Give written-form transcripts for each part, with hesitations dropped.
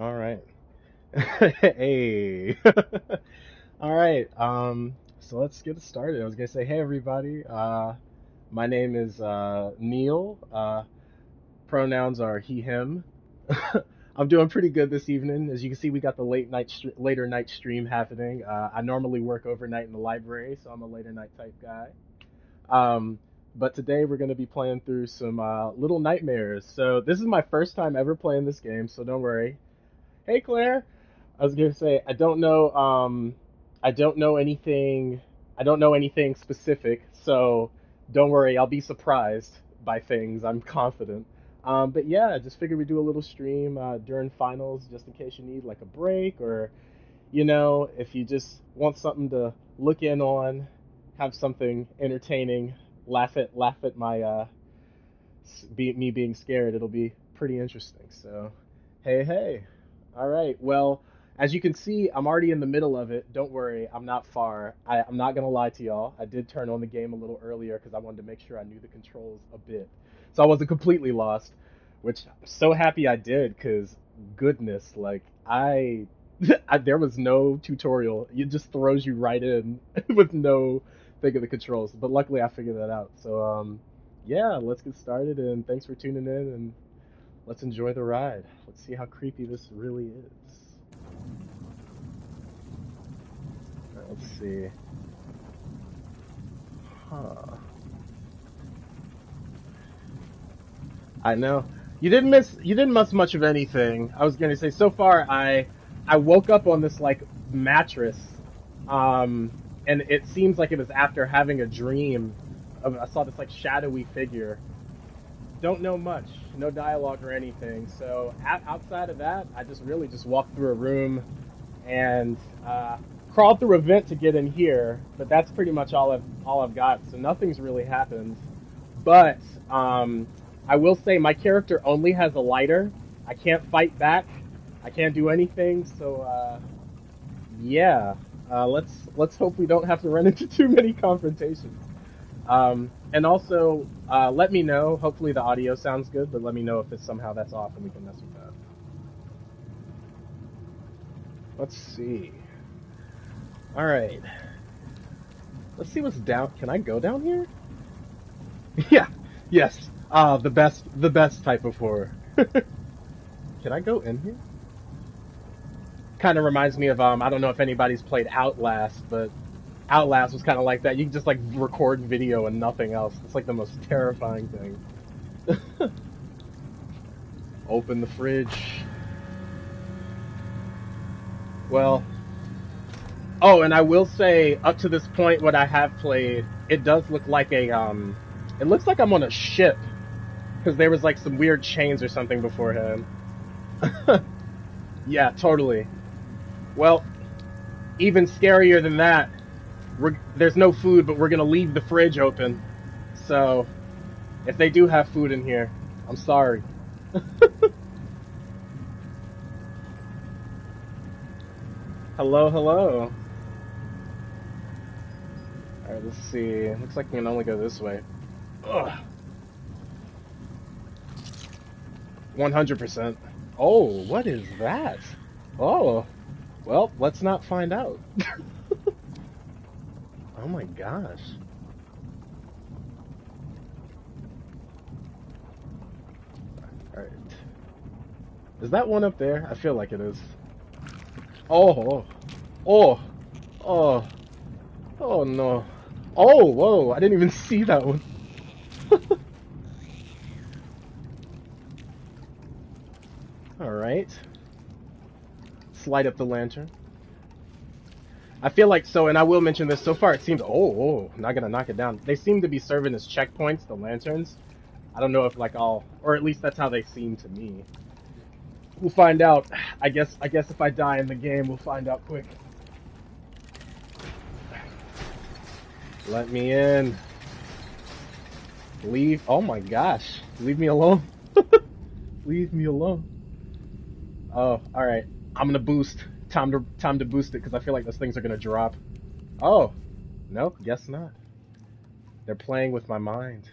All right. Hey. All right. So let's get started. I was gonna say, hey everybody. My name is Neal. Pronouns are he, him. I'm doing pretty good this evening. As you can see, we got the later night stream happening. I normally work overnight in the library, so I'm a later night type guy. But today we're going to be playing through some Little Nightmares. So this is my first time ever playing this game, so don't worry. Hey Claire, I was going to say I don't know anything specific, so don't worry, I'll be surprised by things. I'm confident. But yeah, I just figured we'd do a little stream during finals, just in case you need like a break, or, you know, if you just want something to look in on, have something entertaining, laugh at my, me being scared. It'll be pretty interesting. So, hey. All right. Well, as you can see, I'm already in the middle of it. Don't worry. I'm not far. I'm not going to lie to y'all. I did turn on the game a little earlier because I wanted to make sure I knew the controls a bit. So I wasn't completely lost, which I'm so happy I did, because goodness, like, there was no tutorial. It just throws you right in with no thing of the controls. But luckily I figured that out. So, yeah, let's get started, and thanks for tuning in, and let's enjoy the ride. Let's see how creepy this really is. Let's see. Huh. I know. You didn't miss much of anything. I was gonna say, so far I woke up on this like mattress, and it seems like it was after having a dream of, I saw this like shadowy figure. Don't know much, no dialogue or anything. So outside of that, I just really just walked through a room and crawled through a vent to get in here, but that's pretty much all I've got. So nothing's really happened. But I will say my character only has a lighter. I can't fight back. I can't do anything. So, yeah, let's hope we don't have to run into too many confrontations. And also, let me know. Hopefully the audio sounds good, but let me know if it's somehow that's off and we can mess with that. Let's see. All right. Let's see what's down. Can I go down here? Yeah. Yes. The best type of horror. Can I go in here? Kind of reminds me of, I don't know if anybody's played Outlast, but Outlast was kind of like that. You can just, like, record video and nothing else. It's, like, the most terrifying thing. Open the fridge. Well, oh, and I will say, up to this point, what I have played, it does look like a, it looks like I'm on a ship, because there was, like, some weird chains or something beforehand. Yeah, totally. Well, even scarier than that, there's no food, but we're going to leave the fridge open. So, if they do have food in here, I'm sorry. Hello. All right, let's see. Looks like we can only go this way. Ugh. 100%. Oh, what is that? Oh, well, let's not find out. Oh my gosh. All right. Is that one up there? I feel like it is. Oh no. Oh, whoa, I didn't even see that one. All right. Let's light up the lantern. I feel like, so, and I will mention this, so far it seems, oh, not gonna knock it down. They seem to be serving as checkpoints, the lanterns. I don't know if like I'll, or at least that's how they seem to me. We'll find out. I guess if I die in the game, we'll find out quick. Let me in. Leave. Oh my gosh. Leave me alone. Leave me alone. Oh, all right. I'm gonna boost. Time to boost it, because I feel like those things are gonna drop. Oh, nope. Guess not. They're playing with my mind.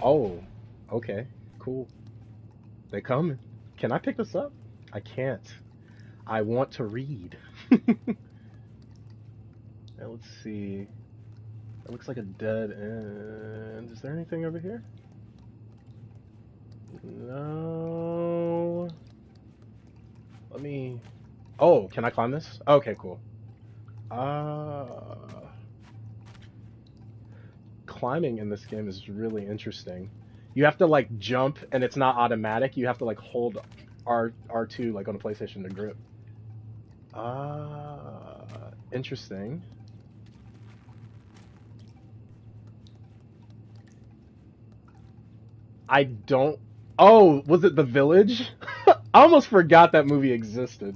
Oh, okay. Cool. They coming. Can I pick this up? I can't. I want to read. Now let's see. It looks like a dead end. Is there anything over here? No. Let me... Oh, can I climb this? Okay, cool. Climbing in this game is really interesting. You have to, like, jump, and it's not automatic. You have to, like, hold R2, like, on a PlayStation to grip. Interesting. I don't... Oh, was it The Village? I almost forgot that movie existed.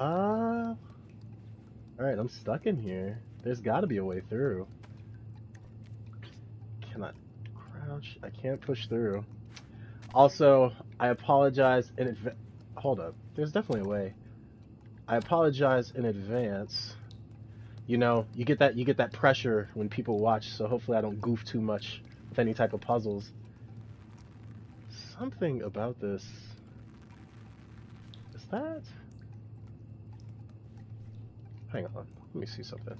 Alright, I'm stuck in here. There's gotta be a way through. Can I crouch? I can't push through. Also, I apologize in advance. Hold up. There's definitely a way. I apologize in advance. You know, you get that pressure when people watch, so hopefully I don't goof too much with any type of puzzles. Something about this. Is that? Hang on. Let me see something.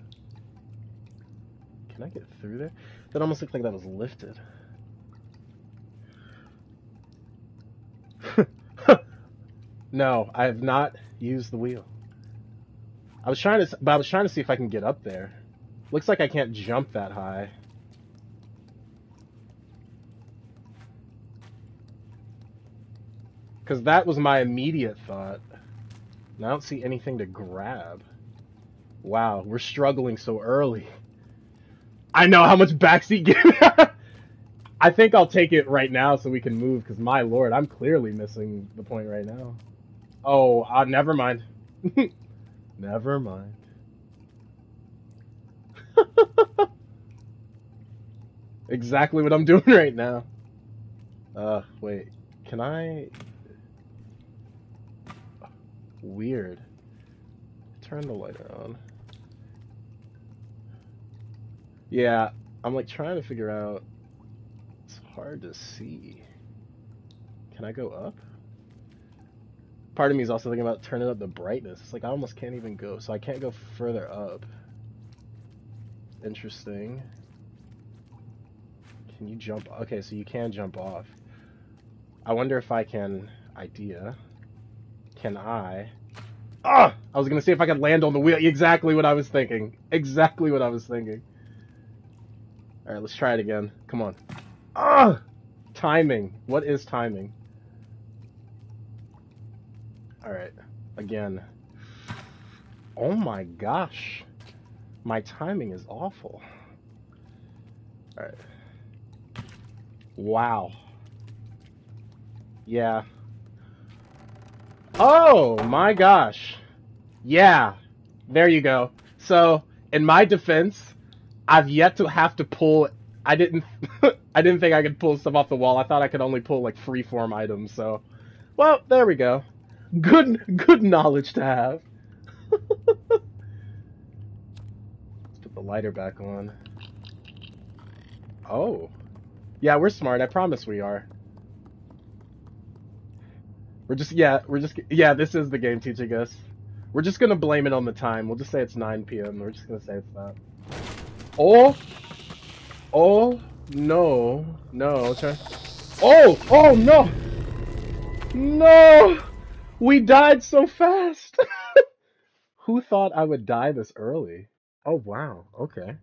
Can I get through there? That almost looked like that was lifted. No, I have not used the wheel. I was trying to see if I can get up there. Looks like I can't jump that high. Because that was my immediate thought. And I don't see anything to grab. Wow, we're struggling so early. I know how much backseat game. I think I'll take it right now so we can move, because my lord, I'm clearly missing the point right now. Oh, never mind. Never mind. Exactly what I'm doing right now. Wait, can I... Weird. Turn the light on. Yeah, I'm like trying to figure out. It's hard to see. Can I go up? Part of me is also thinking about turning up the brightness. It's like I almost can't even go, so I can't go further up. Interesting. Can you jump? Okay, so you can jump off. I wonder if I can. Idea. Can I? Ah! I was gonna see if I could land on the wheel. Exactly what I was thinking. Exactly what I was thinking. All right, let's try it again. Come on. Ah! Timing. What is timing? All right, again. Oh my gosh, my timing is awful. All right. Wow. Yeah. Oh my gosh. Yeah. There you go. So, in my defense, I've yet to have to pull. I didn't think I could pull stuff off the wall. I thought I could only pull like freeform items. So, well, there we go. Good knowledge to have. Let's put the lighter back on. Oh. Yeah, we're smart. I promise we are. This is the game teaching us. We're just gonna blame it on the time. We'll just say it's 9 p.m. We're just gonna say it's that. Oh, no. No, okay. Oh, no! No! We died so fast! Who thought I would die this early? Oh, wow. Okay.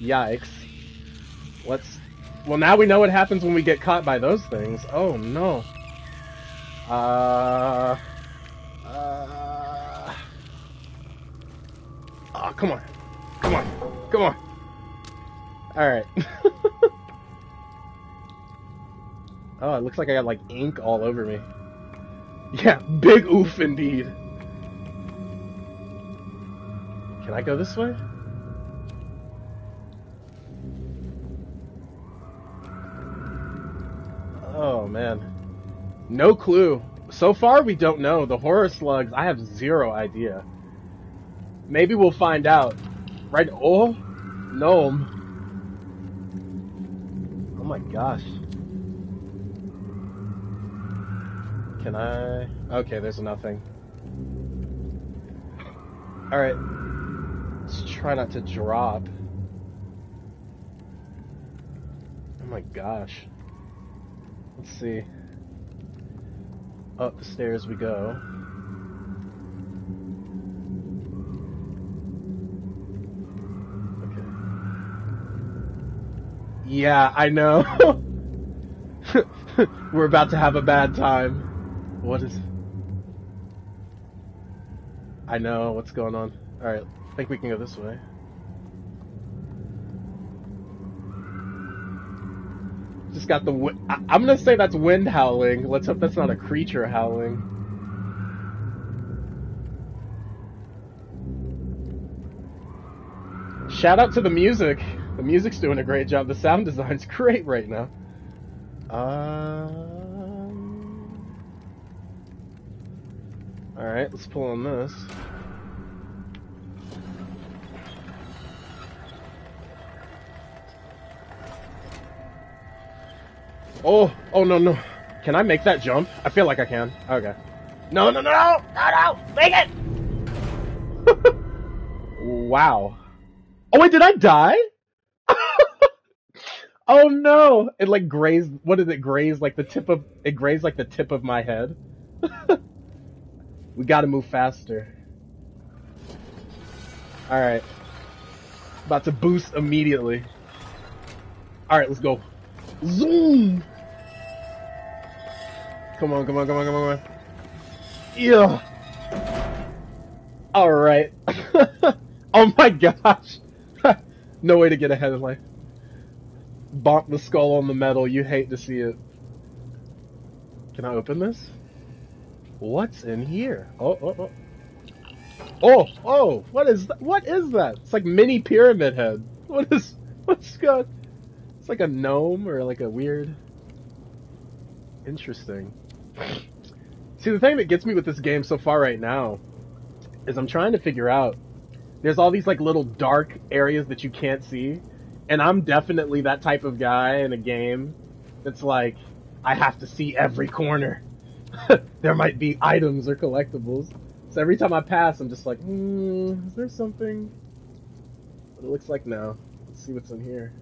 Yikes. Well, now we know what happens when we get caught by those things. Oh, no. Oh, come on. Come on. Come on. Alright. Oh, it looks like I got, like, ink all over me. Yeah, big oof indeed. Can I go this way? Oh, man. No clue. So far, we don't know. The horror slugs, I have zero idea. Maybe we'll find out. Right? Oh, gnome. my gosh. Can I? Okay, there's nothing. Alright. Let's try not to drop. Oh my gosh. Let's see. Up the stairs we go. Okay. Yeah, I know. We're about to have a bad time. What is... I know what's going on. Alright, I think we can go this way. Just got the wind. I'm gonna say that's wind howling. Let's hope that's not a creature howling. Shout out to the music. The music's doing a great job. The sound design's great right now. All right, let's pull on this. Oh, oh no, no. Can I make that jump? I feel like I can. Okay. No, no, no, no, no, no, make it! Wow. Oh wait, did I die? Oh no! It like grazed, what did it graze? Like the tip of, it grazed like the tip of my head. We gotta move faster. Alright. About to boost immediately. Alright, let's go. Zoom! Come on, come on, come on, come on, come on. Yeah. Alright. Oh my gosh. No way to get ahead in life. Bonk the skull on the metal. You hate to see it. Can I open this? What's in here? Oh, oh, oh. Oh, oh. What is that? What is that? It's like mini pyramid head. What is... What's going... It's like a gnome or like a weird... Interesting. See, the thing that gets me with this game so far right now is I'm trying to figure out there's all these like little dark areas that you can't see, and I'm definitely that type of guy in a game that's like, I have to see every corner. There might be items or collectibles. So every time I pass, I'm just like, is there something? But it looks like no. Let's see what's in here.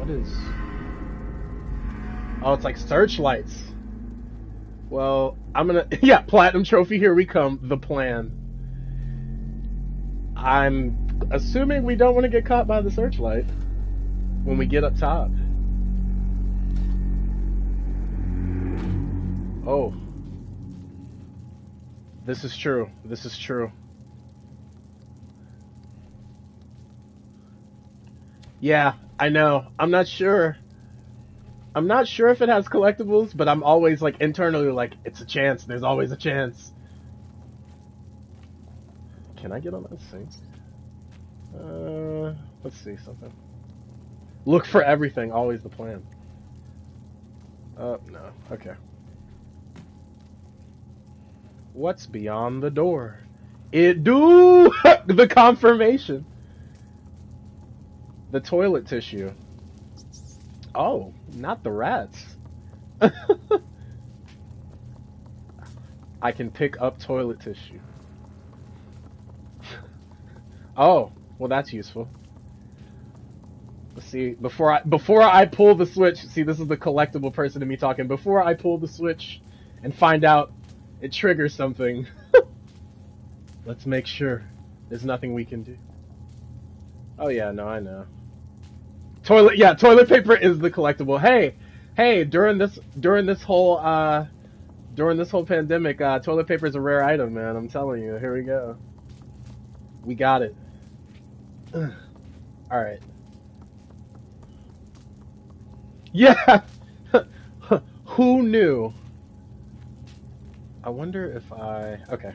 What is... Oh, it's like searchlights. Well, I'm gonna... Yeah, platinum trophy, here we come. The plan. I'm assuming we don't want to get caught by the searchlight when we get up top. Oh. This is true. This is true. Yeah, I know. I'm not sure. I'm not sure if it has collectibles, but I'm always like internally like, it's a chance. There's always a chance. Can I get on that thing? Let's see something. Look for everything, always the plan. No, okay. What's beyond the door? It do the confirmation. The toilet tissue. Oh, not the rats. I can pick up toilet tissue. Oh, well that's useful. Let's see, before I pull the switch, see this is the collectible person in me talking, before I pull the switch and find out it triggers something. Let's make sure there's nothing we can do. Oh yeah, no, I know. Toilet, yeah, toilet paper is the collectible. Hey, hey, during this whole pandemic, toilet paper is a rare item, man. I'm telling you. Here we go. We got it. All right. Yeah. Who knew? I wonder if I... Okay.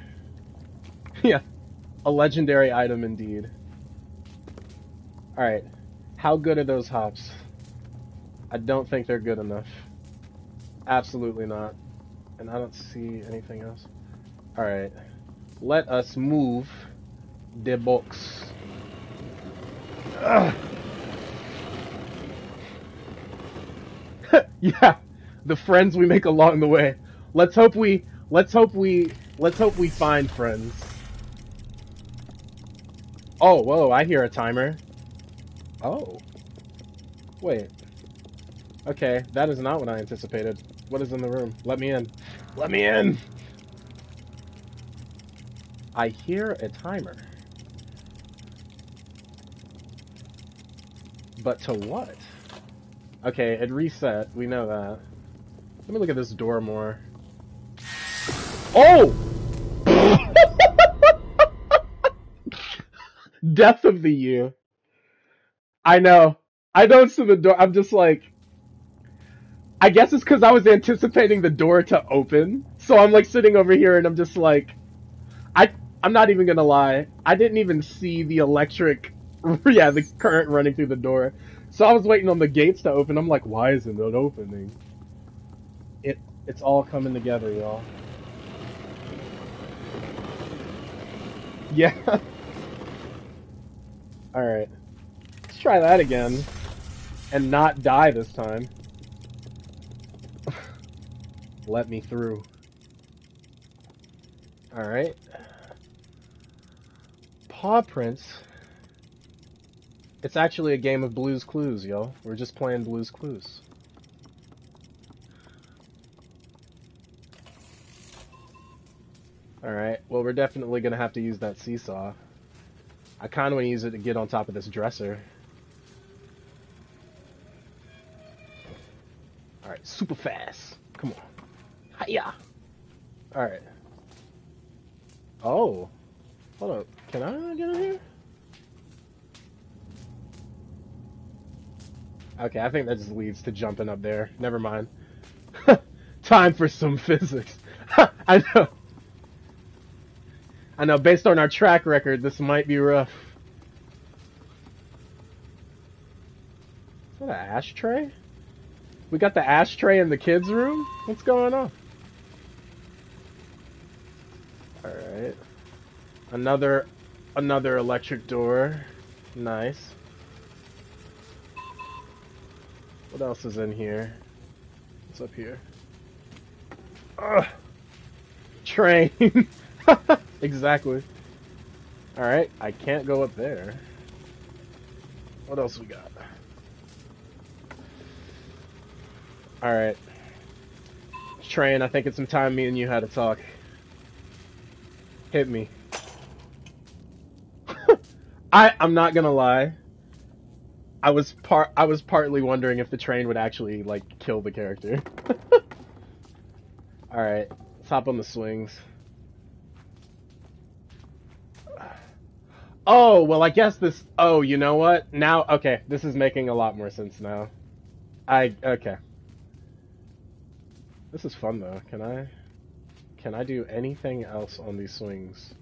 Yeah. A legendary item indeed. Alright. How good are those hops? I don't think they're good enough. Absolutely not. And I don't see anything else. Alright. Let us move the box. Yeah. The friends we make along the way. Let's hope we find friends. Oh, whoa, I hear a timer. Oh. Wait. Okay, that is not what I anticipated. What is in the room? Let me in. Let me in! I hear a timer. But to what? Okay, it reset. We know that. Let me look at this door more. Oh! Death of the U. I know. I don't see the door. I'm just like... I guess it's because I was anticipating the door to open. So I'm like sitting over here and I'm just like... I'm not even gonna lie. I didn't even see the electric... Yeah, the current running through the door. So I was waiting on the gates to open. I'm like, why is it not opening? It's all coming together, y'all. Yeah. Alright. Let's try that again. And not die this time. Let me through. Alright. Paw prints. It's actually a game of Blue's Clues, yo. We're just playing Blue's Clues. Alright, well, we're definitely gonna have to use that seesaw. I kinda wanna use it to get on top of this dresser. Alright, super fast. Come on. Hiya! Alright. Oh. Hold up. Can I get in here? Okay, I think that just leads to jumping up there. Never mind. Time for some physics. I know. I know, based on our track record, this might be rough. Is that an ashtray? We got the ashtray in the kids' room? What's going on? Alright. Another electric door. Nice. What else is in here? What's up here? Ugh. Train. Exactly. Alright, I can't go up there. What else we got? Alright. Train, I think it's some time me and you had to talk. Hit me. I'm not gonna lie. I was partly wondering if the train would actually, like, kill the character. Alright, let's hop on the swings. Oh, well, I guess this... Oh, you know what? Now, okay, this is making a lot more sense now. Okay. This is fun, though. Can I do anything else on these swings?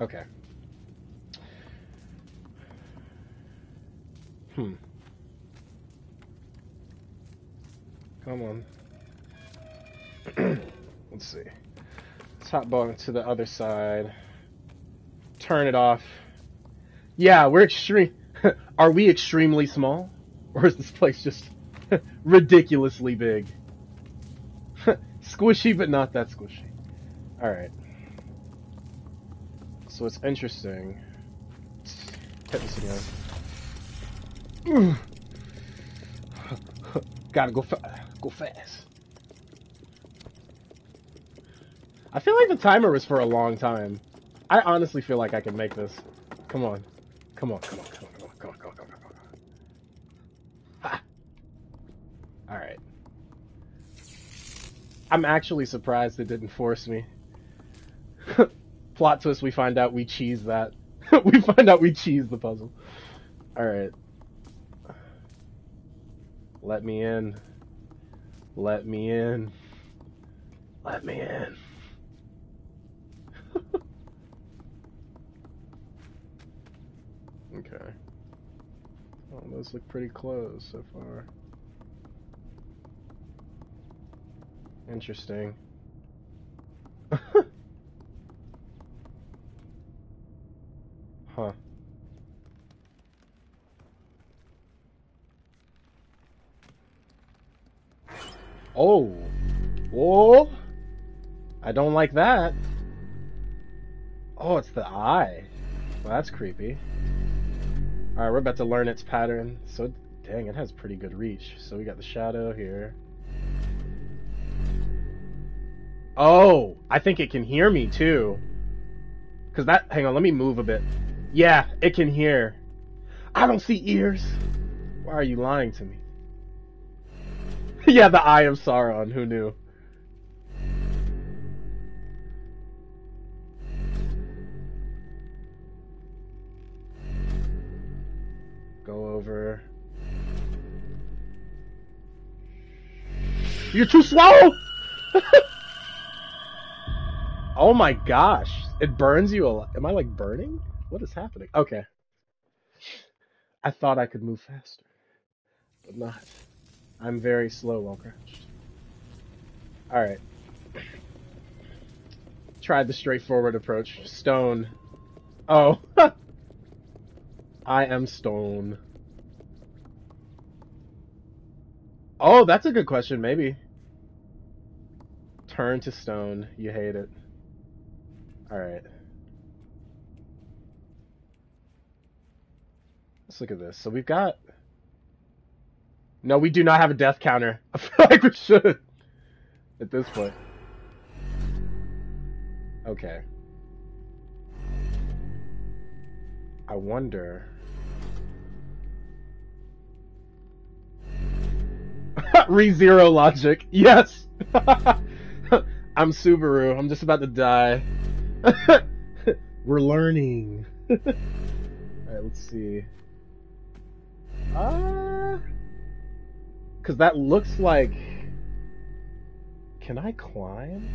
Okay. Come on. Let's see. Let's hop on to the other side. Turn it off. Yeah, we're extreme. Are we extremely small? Or is this place just ridiculously big? Squishy, but not that squishy. Alright. So it's interesting. Hit this again. Gotta go fast. I feel like the timer was for a long time. I honestly feel like I can make this. Come on. Come on. Ha! Alright. I'm actually surprised it didn't force me. Plot twist, we find out we cheese that. We find out we cheese the puzzle. Alright. Let me in. Let me in. Let me in. Okay. Well, those look pretty close so far. Interesting. Huh. Oh! Whoa! I don't like that. Oh, it's the eye. Well, that's creepy. Alright, we're about to learn its pattern. So, dang, it has pretty good reach. So we got the shadow here. Oh! I think it can hear me, too. Because that... Hang on, let me move a bit. Yeah, it can hear. I don't see ears! Why are you lying to me? Yeah, the Eye of Sauron. Who knew? Go over. You're too slow! Oh my gosh. It burns you a lot. Am I like burning? What is happening? Okay. I thought I could move faster. But not. I'm very slow while crouched. Alright. Tried the straightforward approach. Stone. Oh. I am stone. Oh, that's a good question, maybe. Turn to stone. You hate it. Alright. Let's look at this. So we've got... No, we do not have a death counter. I feel like we should. At this point. Okay. I wonder... Re:Zero logic. Yes! I'm Subaru. I'm just about to die. We're learning. Alright, let's see. Because that looks like... Can I climb?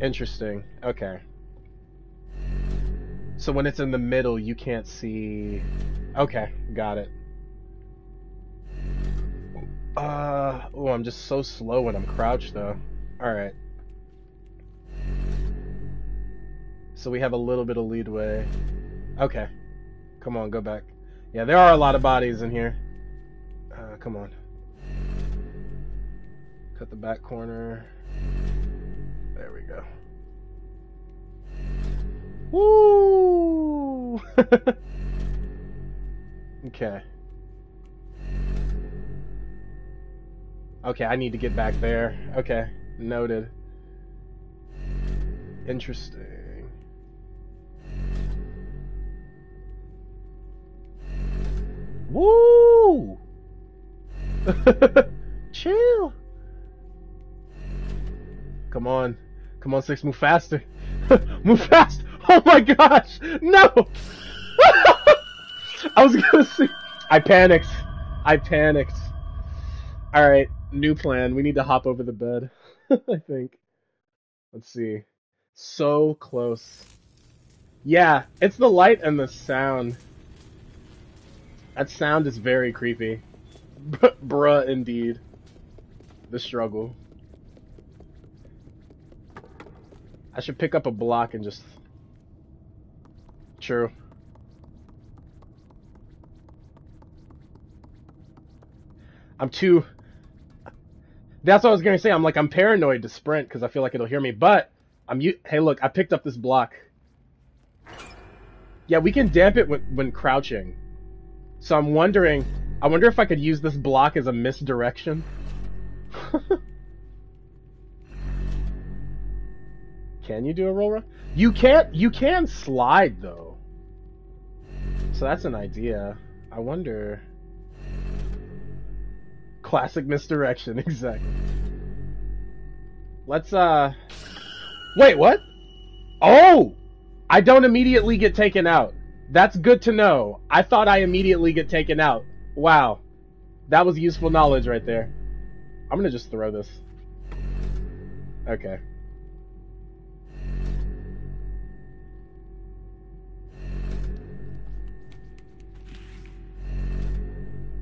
Interesting. Okay. So when it's in the middle, you can't see... Okay, got it. Oh, I'm just so slow when I'm crouched, though. Alright. So we have a little bit of leadway. Okay. Come on, go back. Yeah, there are a lot of bodies in here. Come on. Cut the back corner. There we go. Woo! Okay. Okay, I need to get back there. Okay, noted. Interesting. Woo! Chill! Come on. Come on, Six, move faster. Move fast! Oh my gosh! No! I was gonna see... I panicked. I panicked. Alright, new plan. We need to hop over the bed. I think. Let's see. So close. Yeah, it's the light and the sound. That sound is very creepy. Bruh, indeed. The struggle. I should pick up a block and just... True. I'm too... That's what I was gonna say. I'm like, I'm paranoid to sprint because I feel like it'll hear me, but... Hey, look, I picked up this block. Yeah, we can damp it when crouching. So I'm wondering, I wonder if I could use this block as a misdirection. Can you do a roll run? You can slide though. So that's an idea. I wonder. Classic misdirection, exactly. Let's wait, what? Oh! I don't immediately get taken out. That's good to know. I thought I immediately get taken out. Wow. That was useful knowledge right there. I'm gonna just throw this. Okay.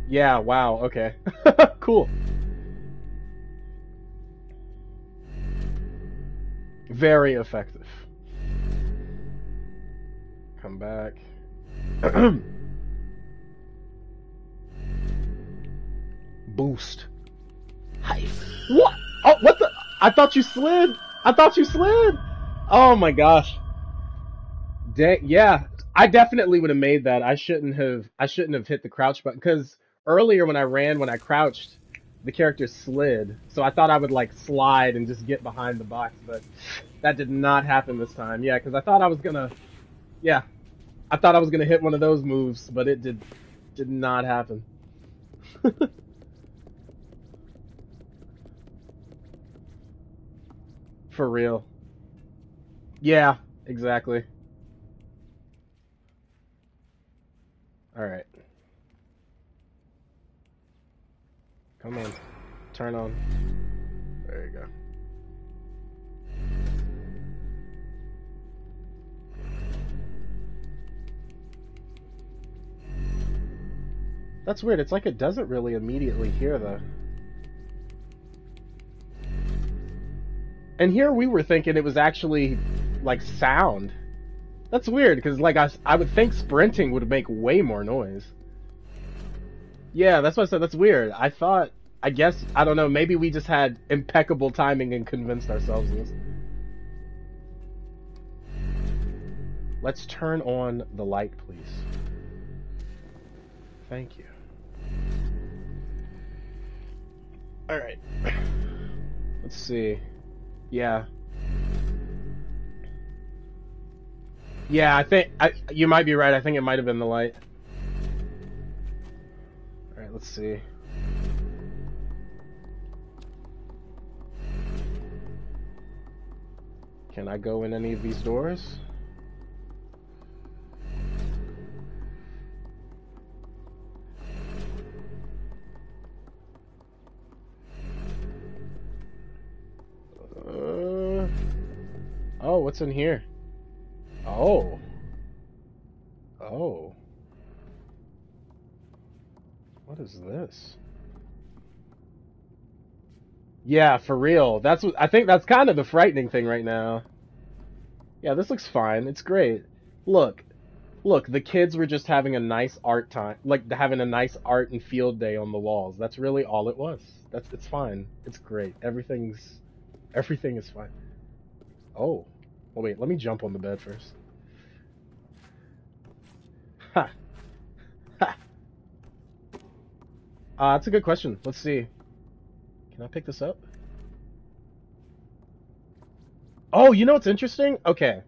Yeah, wow, okay. Cool. Very effective. Come back. Boost. Heist. What? Oh, what the? I thought you slid. I thought you slid. Oh my gosh. Dang, yeah. I definitely would have made that. I shouldn't have hit the crouch button, because earlier when I ran, when I crouched, the character slid. So I thought I would like slide and just get behind the box, but that did not happen this time. Yeah, because I thought I was gonna, yeah, I thought I was gonna hit one of those moves, but it did not happen. For real. Yeah, exactly. All right. Come on. Turn on. There you go. That's weird. It's like it doesn't really immediately hear though. And here we were thinking it was actually like sound. That's weird, because like I would think sprinting would make way more noise. Yeah, that's what I said. That's weird. I thought, I guess, I don't know, maybe we just had impeccable timing and convinced ourselves of this. Let's turn on the light, please. Thank you. All right. Let's see. Yeah. Yeah, I think you might be right. I think it might have been the light. All right, let's see. Can I go in any of these doors? Oh, what's in here? Oh. Oh. What is this? Yeah, for real. That's what I think. That's kind of the frightening thing right now. Yeah, this looks fine. It's great. Look. Look, the kids were just having a nice art time, like having a nice art and field day on the walls. That's really all it was. That's, it's fine. It's great. Everything is fine. Oh. Oh, wait, let me jump on the bed first. Ha. Ha. That's a good question. Let's see. Can I pick this up? Oh, you know what's interesting? Okay.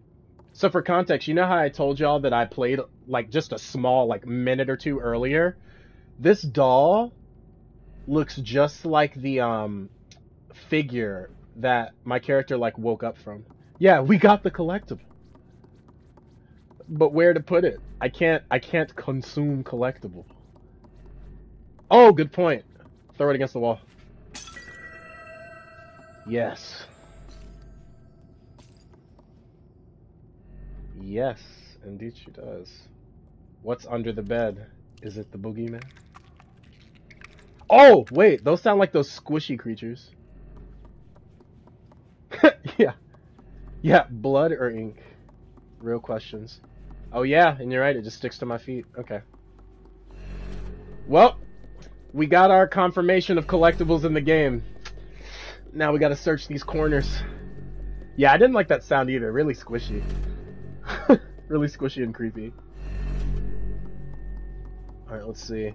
So for context, you know how I told y'all that I played like just a small like minute or two earlier? This doll looks just like the figure that my character like woke up from. Yeah, we got the collectible. But where to put it? I can't consume collectible. Oh, good point. Throw it against the wall. Yes. Yes, indeed she does. What's under the bed? Is it the boogeyman? Oh, wait, those sound like those squishy creatures. Yeah. Yeah, blood or ink? Real questions. Oh yeah, and you're right, it just sticks to my feet. Okay. Well, we got our confirmation of collectibles in the game. Now we gotta search these corners. Yeah, I didn't like that sound either. Really squishy. Really squishy and creepy. Alright, let's see.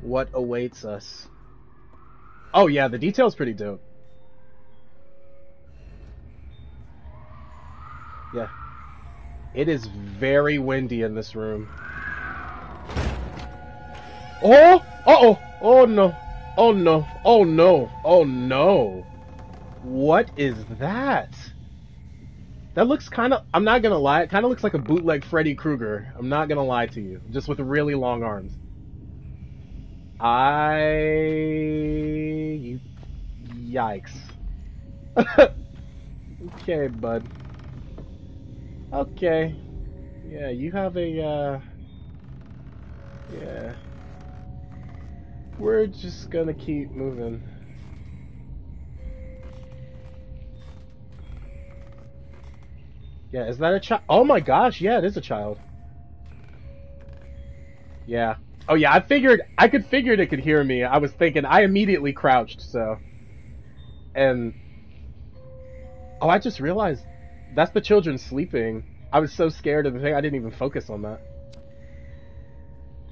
What awaits us? Oh yeah, the detail's pretty dope. Yeah. It is very windy in this room. Oh! Uh-oh! Oh no! Oh no! Oh no! Oh no! What is that? That looks kind of... I'm not gonna lie, it kind of looks like a bootleg Freddy Krueger. I'm not gonna lie to you. Just with really long arms. Yikes. Okay, bud. Okay. Yeah, you have a, yeah. we're just gonna keep moving. Yeah, is that a child? Oh my gosh, yeah, it is a child. Yeah. Oh yeah, I figured it could hear me. I was thinking, I immediately crouched, so. And, oh, I just realized that's the children sleeping. I was so scared of the thing, I didn't even focus on that.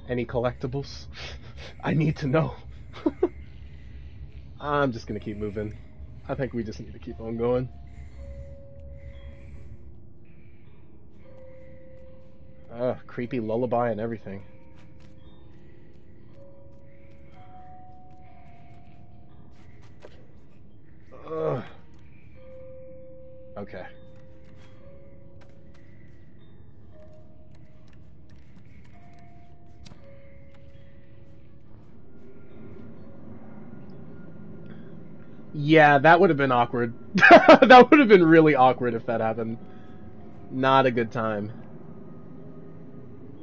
Any collectibles? I need to know. I'm just gonna keep moving. I think we just need to keep on going. Ugh, creepy lullaby and everything. Ugh. Okay. Yeah, that would have been awkward. That would have been really awkward if that happened. Not a good time.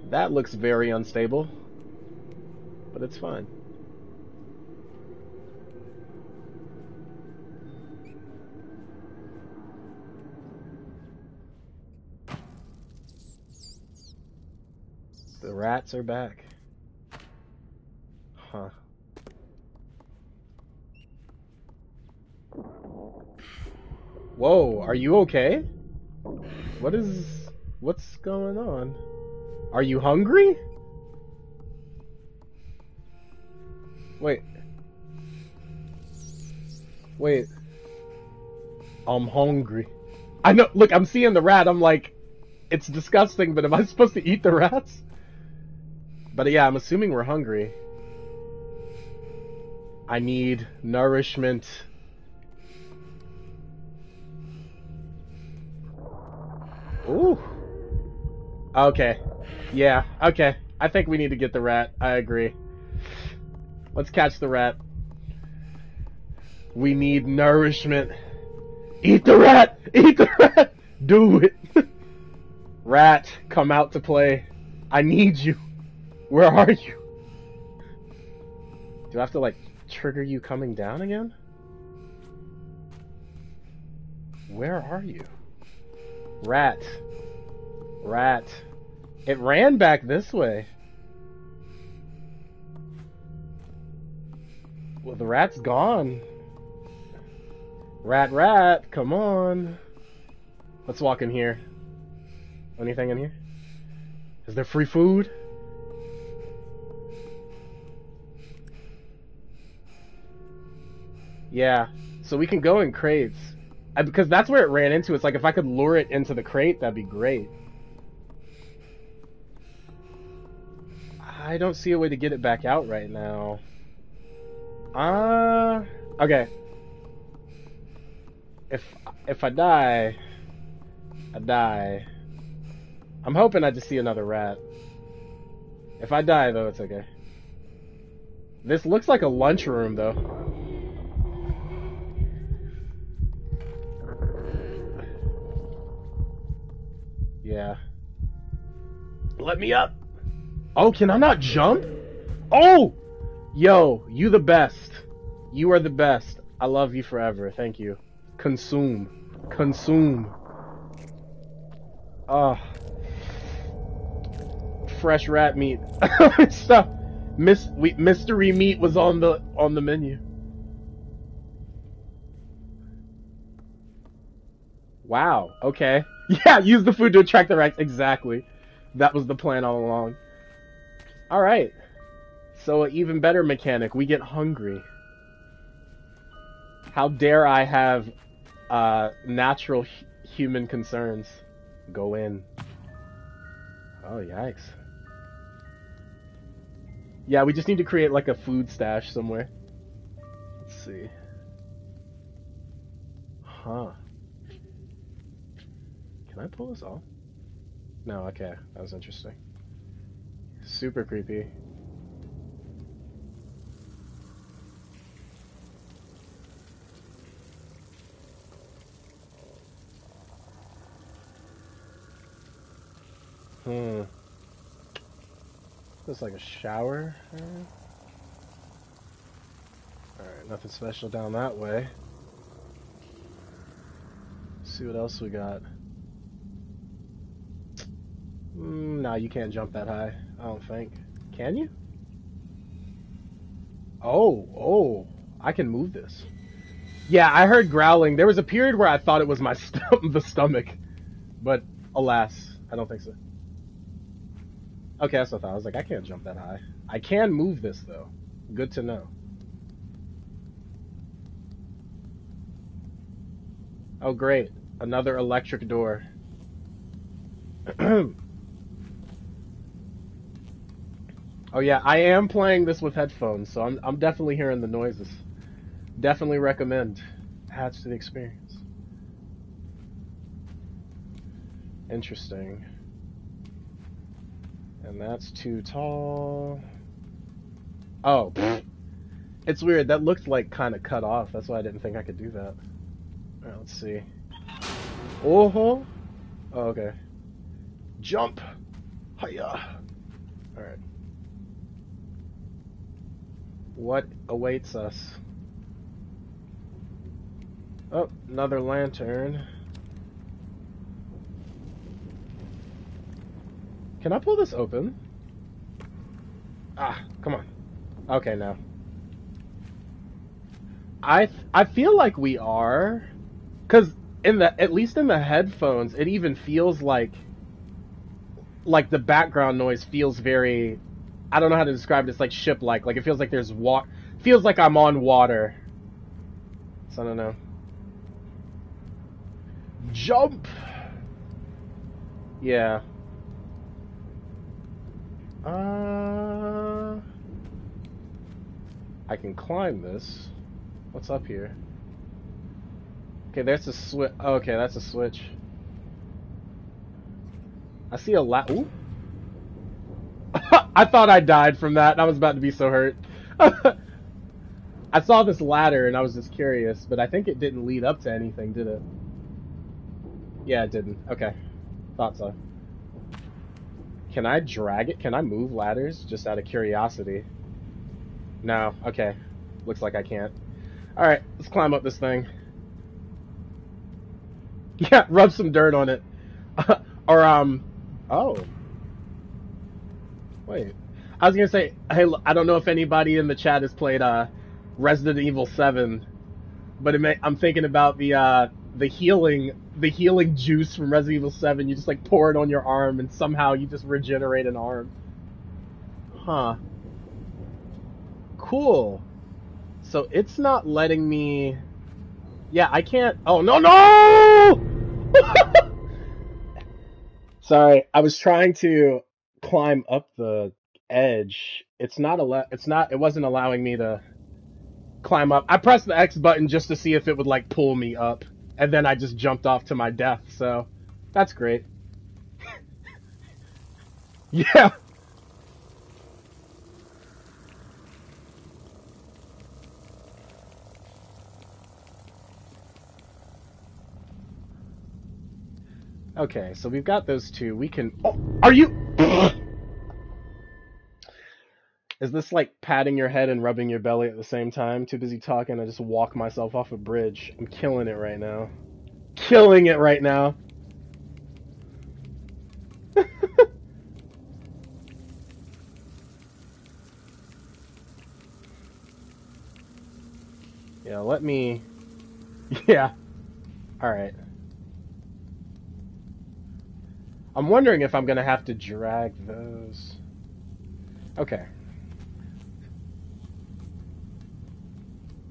That looks very unstable, but it's fine. The rats are back. Huh. Whoa, are you okay? What's going on? Are you hungry? Wait. I'm hungry. I know, look, I'm seeing the rat. I'm like, it's disgusting, but am I supposed to eat the rats? But yeah, I'm assuming we're hungry. I need nourishment. Ooh. Okay. Yeah, okay. I think we need to get the rat. I agree. Let's catch the rat. We need nourishment. Eat the rat! Eat the rat! Do it! Rat, come out to play. I need you. Where are you? Do I have to, like, trigger you coming down again? Where are you? Rat. Rat. It ran back this way. Well, the rat's gone. Rat, come on. Let's walk in here. Anything in here? Is there free food? Yeah, so we can go in crates. Because that's where it ran into. It's like if I could lure it into the crate, that'd be great. I don't see a way to get it back out right now. Okay. If I die, I die. I'm hoping I just see another rat. If I die, though, it's okay. This looks like a lunchroom, though. Yeah. Let me up! Oh, can I not jump? Oh! Yo, you the best. You are the best. I love you forever. Thank you. Consume. Consume. Ah. Fresh rat meat. Stop. Mystery meat was on the menu. Wow. Okay. Yeah, use the food to attract the rats. Exactly. That was the plan all along. Alright, so an even better mechanic, we get hungry. How dare I have natural human concerns. Go in. Oh, yikes. Yeah, we just need to create like a food stash somewhere. Let's see. Huh. Can I pull this off? No, okay, that was interesting. Super creepy. Looks like a shower. Nothing special down that way. Let's see what else we got. Nah, you can't jump that high, I don't think. Can you? Oh, I can move this. Yeah, I heard growling. There was a period where I thought it was my stomach, but alas, I don't think so. Okay, that's what I thought. I was like, I can't jump that high. I can move this, though. Good to know. Oh, great. Another electric door. Oh, yeah, I am playing this with headphones, so I'm definitely hearing the noises. Definitely recommend. Adds to the experience. Interesting. And that's too tall. Oh. It's weird. That looked like kind of cut off. That's why I didn't think I could do that. Alright, let's see. Oh, okay. Jump. Hiya. Alright. What awaits us? Oh, another lantern. Can I pull this open? Ah, come on. Okay, now. I feel like we are, 'cause at least in the headphones, it even feels like the background noise feels very, I don't know how to describe it. It's like ship-like. Like it feels like there's water. Feels like I'm on water. So I don't know. Jump. Yeah. I can climb this. What's up here? Okay, there's a switch. Okay, that's a switch. I see a lot. Ooh. I thought I died from that. I was about to be so hurt. I saw this ladder and I was just curious, but I think it didn't lead up to anything, did it? Yeah, it didn't. Okay. Thought so. Can I drag it? Can I move ladders? Just out of curiosity. No. Okay. Looks like I can't. Alright, let's climb up this thing. Yeah, rub some dirt on it. Or, oh. Wait. I was gonna say, hey, look, I don't know if anybody in the chat has played, Resident Evil 7. But I'm thinking about the healing juice from Resident Evil 7. You just like pour it on your arm and somehow you just regenerate an arm. Huh. Cool. So it's not letting me... Yeah, I can't... Oh, no! Sorry, I was trying to climb up the edge. It wasn't allowing me to climb up. I pressed the X button just to see if it would like pull me up. And then I just jumped off to my death, so that's great. Yeah. Okay, so we've got those two. We can... Oh, are you... Is this like patting your head and rubbing your belly at the same time? Too busy talking, I just walk myself off a bridge. I'm killing it right now. Killing it right now. Yeah, let me... Yeah. Alright. I'm wondering if I'm gonna have to drag those. Okay.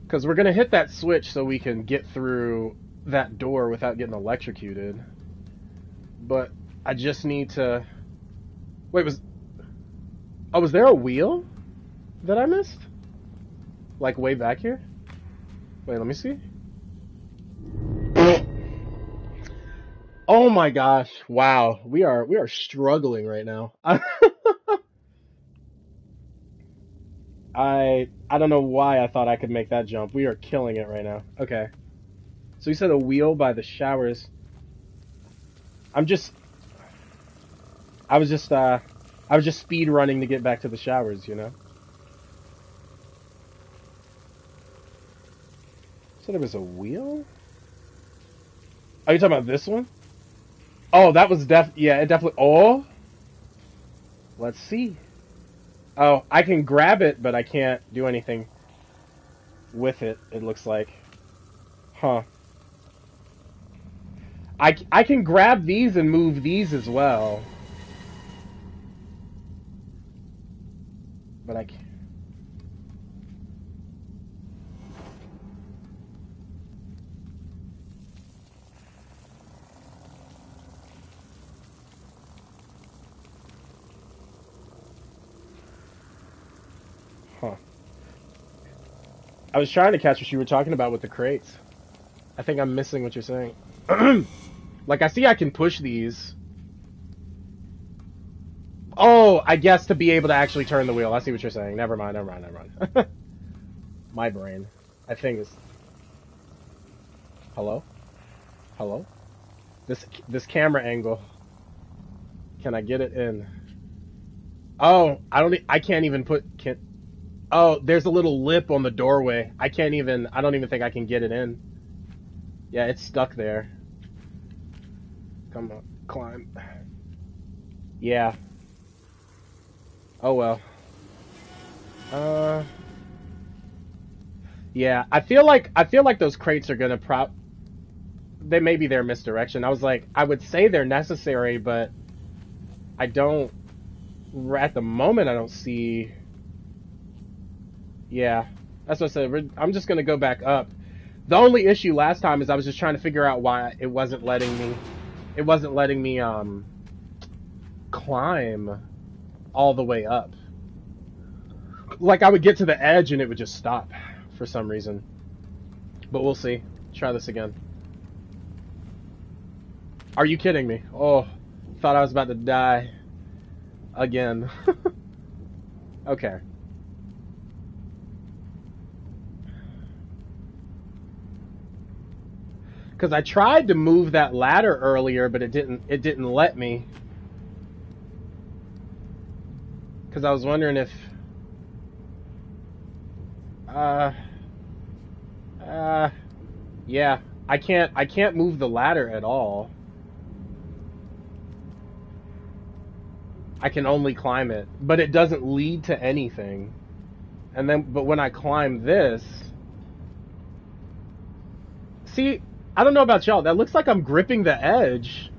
'Cause we're gonna hit that switch so we can get through that door without getting electrocuted. But I just need to... Wait, was there a wheel that I missed? Like way back here? Wait, let me see. Oh my gosh. Wow. We are struggling right now. I don't know why I thought I could make that jump. We are killing it right now. Okay. So you said a wheel by the showers. I was just speed running to get back to the showers, you know? said it was a wheel? Are you talking about this one? Oh, that was yeah, it definitely... Oh! Let's see. Oh, I can grab it, but I can't do anything with it, it looks like. Huh. I can grab these and move these as well. But I can't. I was trying to catch what you were talking about with the crates. I think I'm missing what you're saying. Like, I see I can push these. Oh, I guess to be able to actually turn the wheel. I see what you're saying. Never mind, never mind, never mind. My brain. I think it's... Hello? Hello? This camera angle. Can I get it in? Oh, I can't even put... Oh, there's a little lip on the doorway. I don't even think I can get it in. Yeah, it's stuck there. Come on, climb. Yeah. Oh, well. Yeah, I feel like those crates are gonna They may be their misdirection. I was like, I would say they're necessary, but... I don't... At the moment, I don't see... Yeah, that's what I said. I'm just going to go back up. The only issue last time is I was just trying to figure out why it wasn't letting me... It wasn't letting me, climb all the way up. Like, I would get to the edge and it would just stop for some reason. But we'll see. Try this again. Are you kidding me? Oh, thought I was about to die. Again. Okay. Because I tried to move that ladder earlier, but it didn't let me. Because I was wondering if... yeah, I can't move the ladder at all. I can only climb it, but it doesn't lead to anything. And then, but when I climb this... See... I don't know about y'all. That looks like I'm gripping the edge,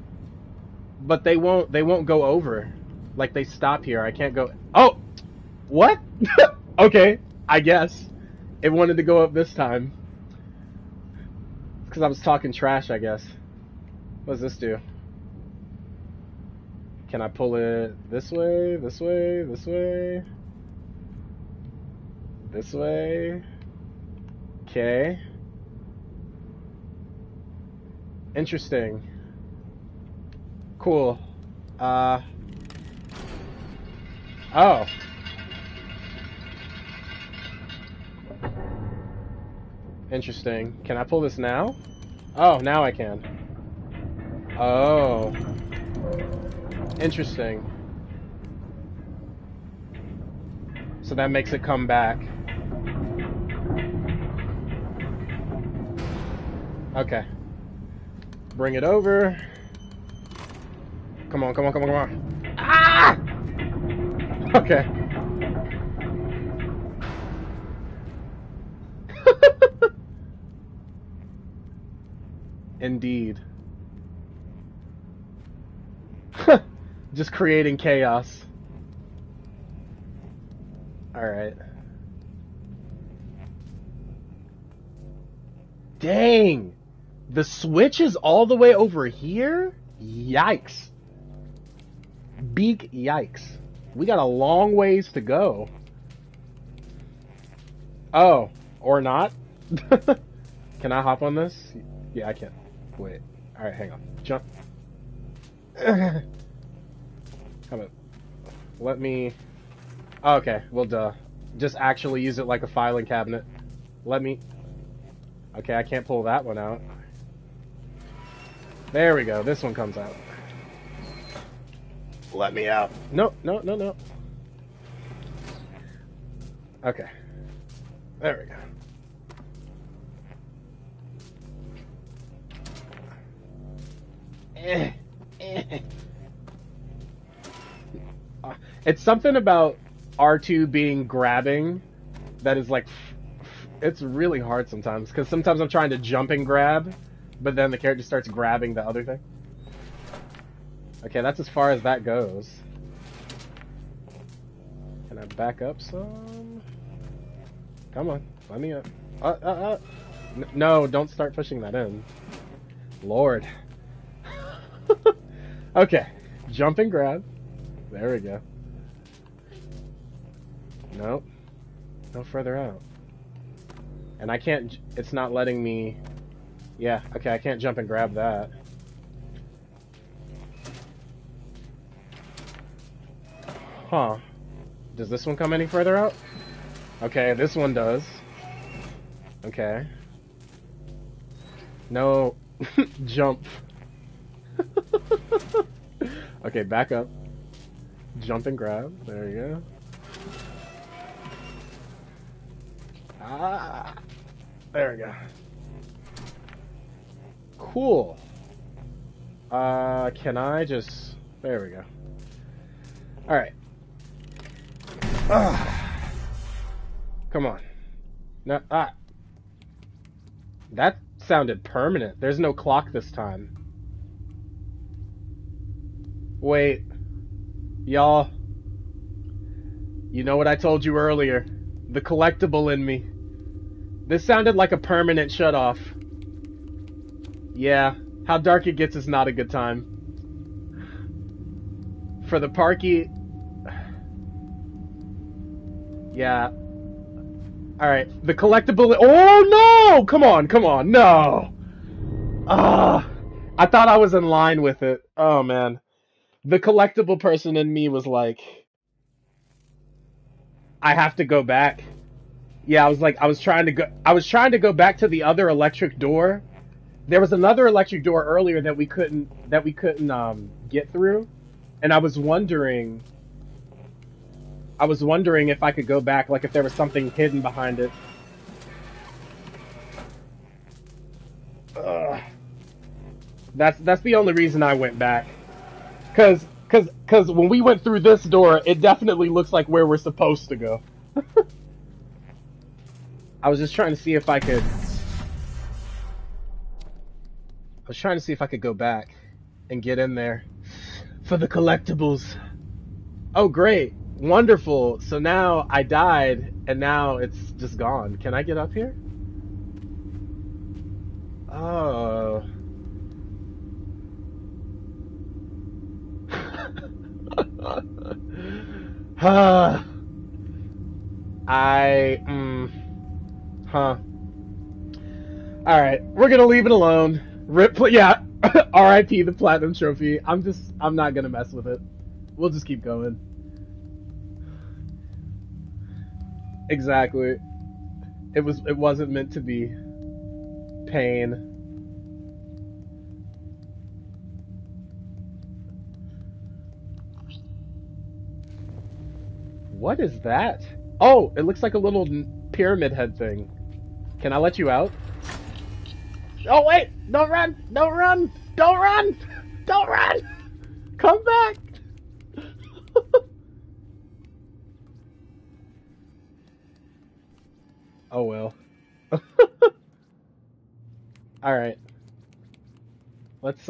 but they won't go over. Like, they stop here. I can't go. Oh, what? Okay, I guess it wanted to go up this time. It's because I was talking trash, I guess. What does this do? Can I pull it this way? This way? This way? This way? Okay. Interesting. Cool. Oh. Interesting. Can I pull this now? Oh, now I can. Oh. Interesting. So that makes it come back. Okay. Bring it over. Come on, come on, come on, come on. Ah! Okay. Indeed. Just creating chaos. All right. Dang! The switch is all the way over here? Yikes. Big yikes. We got a long ways to go. Oh, or not. Can I hop on this? Yeah, I can. Wait. Alright, hang on. Jump. Come on. Let me... Oh, okay, well, duh. Just actually use it like a filing cabinet. Let me... Okay, I can't pull that one out. There we go. This one comes out. Let me out. No, no, no, no. Okay. There we go. It's something about R2 being grabbing that is like, it's really hard sometimes, because sometimes I'm trying to jump and grab, but then the character starts grabbing the other thing. Okay, that's as far as that goes. Can I back up some? Come on, let me up. No, don't start pushing that in. Lord. Okay, jump and grab. There we go. Nope. No further out. And I can't, it's not letting me, yeah, okay, I can't jump and grab that. Huh. Does this one come any further out? Okay, this one does. Okay. No. Jump. Okay, back up. Jump and grab. There you go. Ah, there we go. Cool. Can I just... There we go. Alright. Come on. No, ah. That sounded permanent. There's no clock this time. Wait. Y'all. You know what I told you earlier. The collectible in me. This sounded like a permanent shutoff. Yeah, how dark it gets is not a good time. For the parky... Yeah. Alright, the collectible... Oh no! Come on, come on, no! I thought I was in line with it. Oh man. The collectible person in me was like... I have to go back. Yeah, I was like, I was trying to go back to the other electric door. There was another electric door earlier that we couldn't get through, and I was wondering if I could go back, like if there was something hidden behind it. Ugh. That's the only reason I went back, cause when we went through this door, it definitely looks like where we're supposed to go. I was trying to see if I could go back and get in there for the collectibles. Oh, great. Wonderful. So now I died and now it's just gone. Can I get up here? Oh. All right, we're gonna leave it alone. Rip, yeah. R.I.P. the platinum trophy. I'm not gonna mess with it. We'll just keep going. Exactly. It wasn't meant to be. Pain. What is that? Oh, it looks like a little pyramid head thing. Can I let you out? Oh, wait! Don't run! Don't run! Don't run! Don't run! Come back! Oh, well. Alright. Let's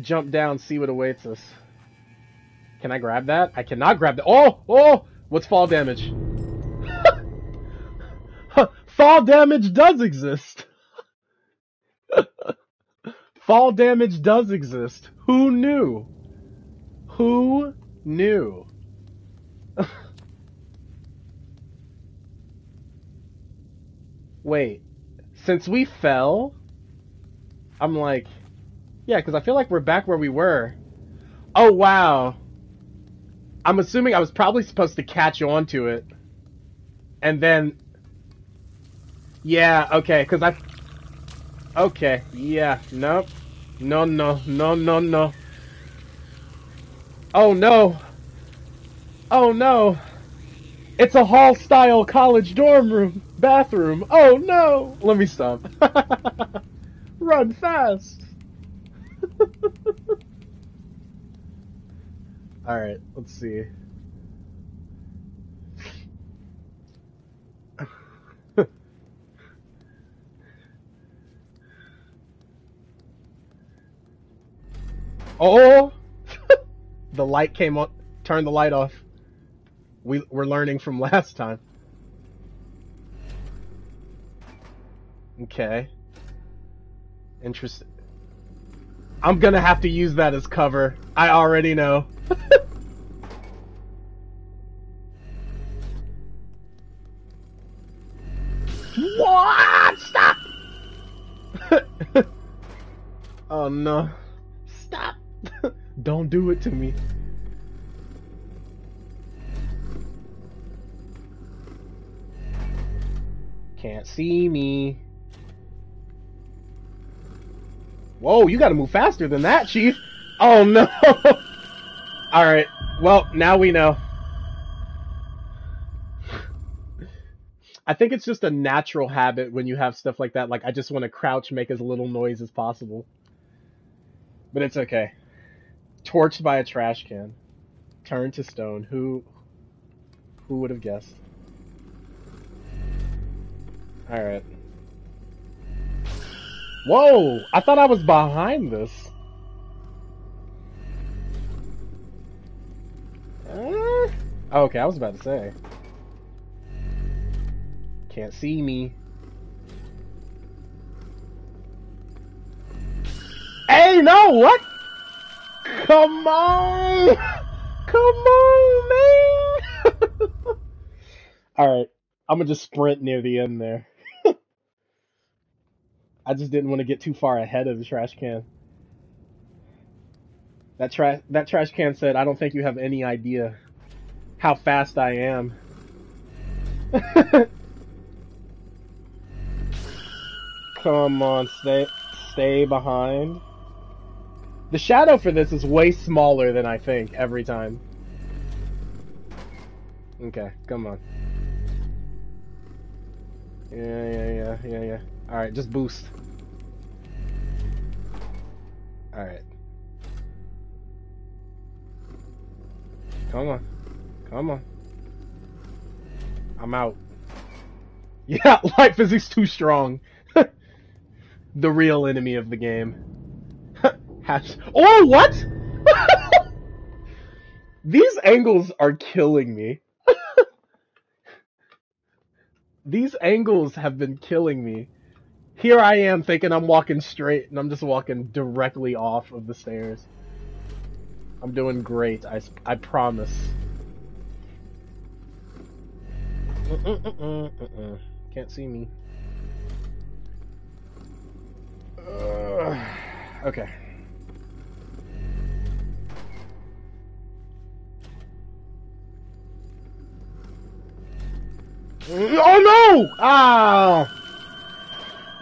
jump down, see what awaits us. Can I grab that? I cannot grab that. Oh! Oh! What's fall damage? Fall damage does exist! Fall damage does exist. Who knew? Who knew? Wait. Since we fell, I'm like... Yeah, because I feel like we're back where we were. Oh, wow. I'm assuming I was probably supposed to catch on to it. And then... Yeah, okay, because I... Okay, yeah, nope. No, no, no, no, no. Oh, no. Oh, no. It's a hall-style college dorm room bathroom. Oh, no. Let me stop. Run fast. Alright, let's see. Oh! The light came on. Turn the light off. We're learning from last time. Okay. Interesting. I'm gonna have to use that as cover. I already know. What? Stop! Oh no. Stop! Don't do it to me. Can't see me. Whoa, you gotta move faster than that, Chief. Oh no. Alright, well, now we know. I think it's just a natural habit when you have stuff like that. Like, I just want to crouch, make as little noise as possible. But it's okay. Torched by a trash can. Turned to stone. Who would have guessed? Alright. Whoa! I thought I was behind this. Okay, I was about to say. Can't see me. Hey, no, what? Come on! Come on, man! Alright, I'm gonna just sprint near the end there. I just didn't want to get too far ahead of the trash can. That trash can said, I don't think you have any idea how fast I am. Come on, stay behind. The shadow for this is way smaller than I think every time. Okay, come on. Yeah. Alright, just boost. Alright. Come on. Come on. I'm out. Yeah, life physics too strong. The real enemy of the game. Oh, what? These angles are killing me. These angles have been killing me. Here I am thinking I'm walking straight, and I'm just walking directly off of the stairs. I'm doing great, I promise. Can't see me. Okay. Oh no! Ah!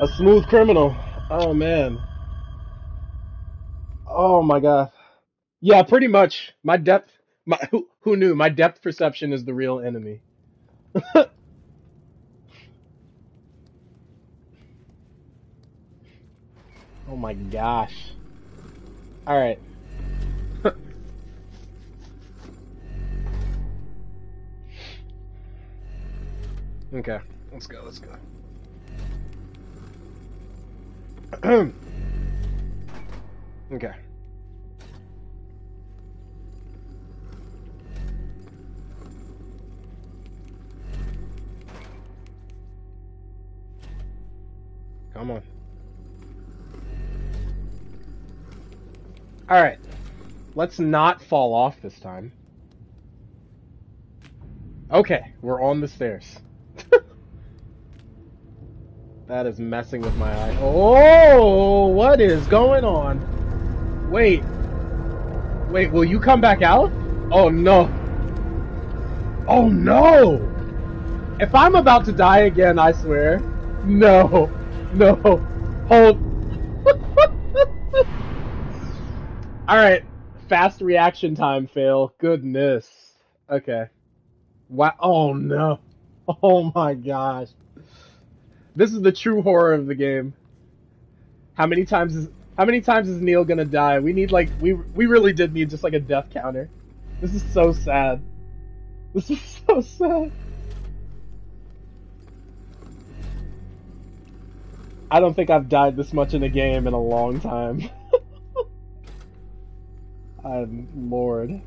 A smooth criminal. Oh, man. Oh, my God. Yeah, pretty much. My depth... who knew? My depth perception is the real enemy. Oh, my gosh. All right. Okay. Let's go. Let's go. Okay. Come on. All right. Let's not fall off this time. Okay, we're on the stairs. That is messing with my eye. Oh, what is going on? Wait. Wait, will you come back out? Oh, no. Oh, no. If I'm about to die again, I swear. No. No. Hold. All right. Fast reaction time, fail. Goodness. Okay. Wow. Oh, no. Oh, my gosh. This is the true horror of the game. How many times is Neal gonna die? We really did need just like a death counter. This is so sad. This is so sad. I don't think I've died this much in a game in a long time. Lord.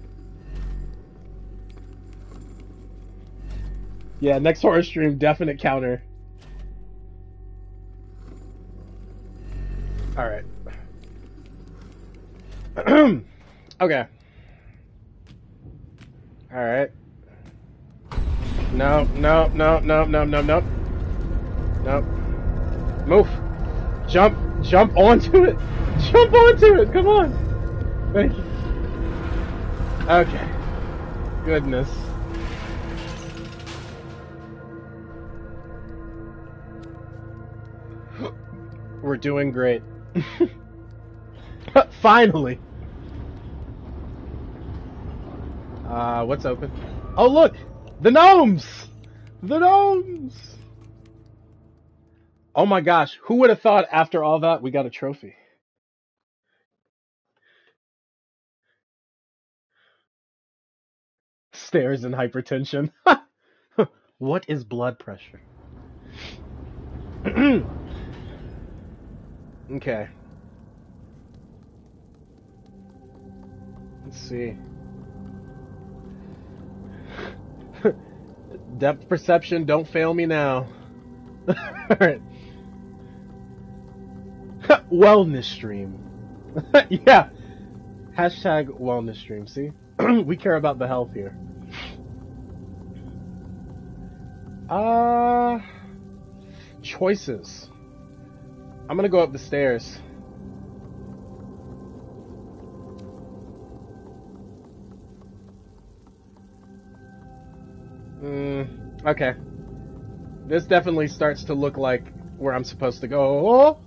Yeah, next horror stream, definite counter. Alright. Okay. Alright. No, no, no, no, no, no, no. Nope. Move. Jump. Jump onto it. Jump onto it. Come on. Thank you. Okay. Goodness. We're doing great. Finally. What's open? Oh, look! The gnomes! The gnomes! Oh my gosh, who would have thought after all that we got a trophy? Stairs and hypertension. What is blood pressure? Okay. Let's see. Depth perception, don't fail me now. Alright. Wellness stream. Yeah. Hashtag wellness stream, see? We care about the health here. Choices. I'm gonna go up the stairs. Okay. This definitely starts to look like where I'm supposed to go.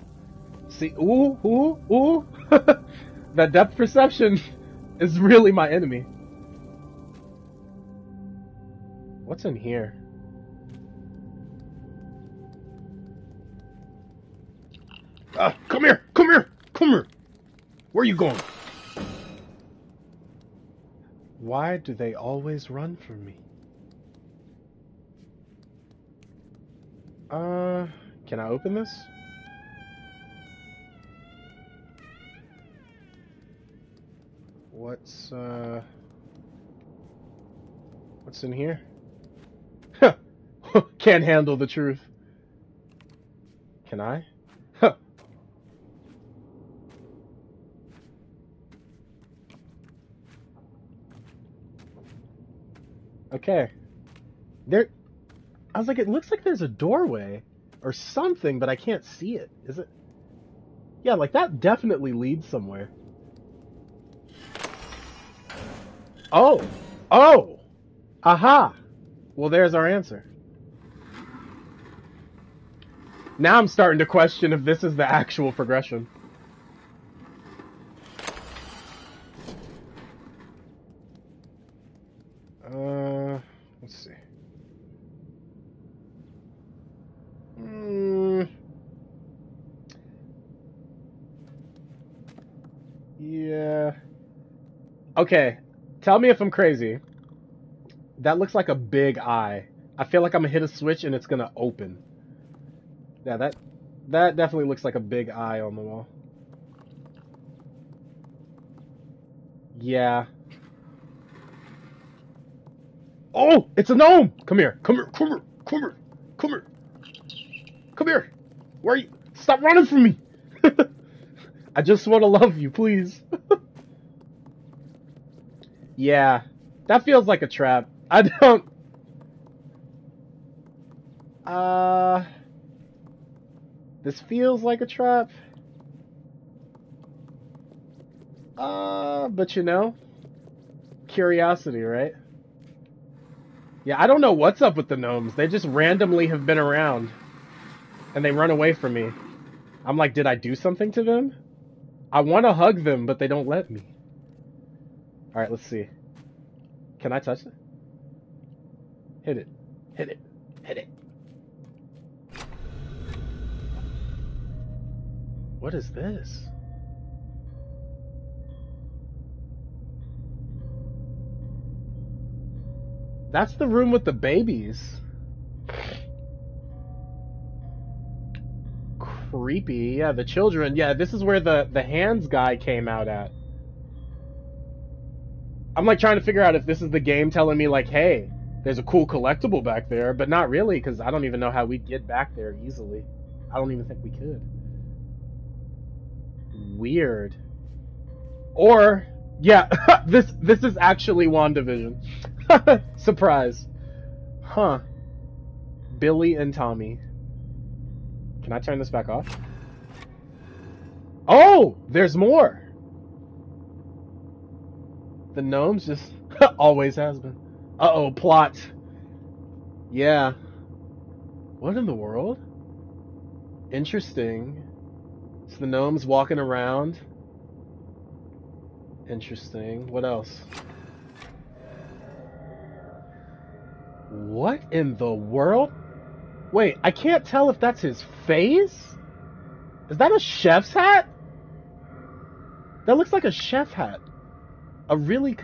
See, ooh, ooh, ooh. That depth perception is really my enemy. What's in here? Come here, come here, come here. Where are you going? Why do they always run from me? Can I open this? What's in here? Huh. Can't handle the truth. Can I? Huh. Okay. There... I was like, it looks like there's a doorway or something, but I can't see it. Is it? Yeah, like that definitely leads somewhere. Oh! Oh! Aha! Well, there's our answer. Now I'm starting to question if this is the actual progression. Let's see. Yeah. Okay. Tell me if I'm crazy. That looks like a big eye. I feel like I'm gonna hit a switch and it's gonna open. Yeah, that definitely looks like a big eye on the wall. Yeah. Oh, it's a gnome! Come here, come here, come here, come here, come here. Come here! Where are you? Stop running from me! I just want to love you, please. Yeah, that feels like a trap. I don't... This feels like a trap. But you know, curiosity, right? Yeah, I don't know what's up with the gnomes. They just randomly have been around. And they run away from me. I'm like, did I do something to them? I want to hug them, but they don't let me. Alright, let's see. Can I touch it? Hit it. Hit it. Hit it. What is this? That's the room with the babies. Creepy. Yeah, the children. Yeah, this is where the hands guy came out at. I'm like trying to figure out if this is the game telling me like, hey, there's a cool collectible back there, but not really, because I don't even know how we'd get back there easily. I don't even think we could. Weird. Or, yeah, this is actually WandaVision. Surprise. Huh. Billy and Tommy. Can I turn this back off? Oh, there's more. The gnomes just always has been. Uh-oh, plot. Yeah. What in the world? Interesting. It's the gnomes walking around. Interesting. What else? What in the world? Wait, I can't tell if that's his face? Is that a chef's hat? That looks like a chef hat. A really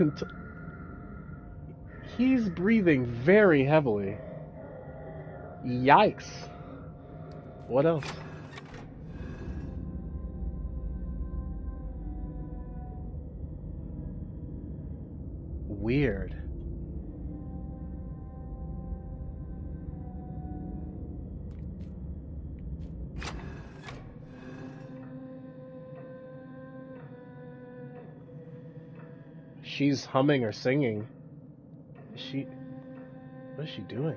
he's breathing very heavily. Yikes. What else? Weird. She's humming or singing. What is she doing?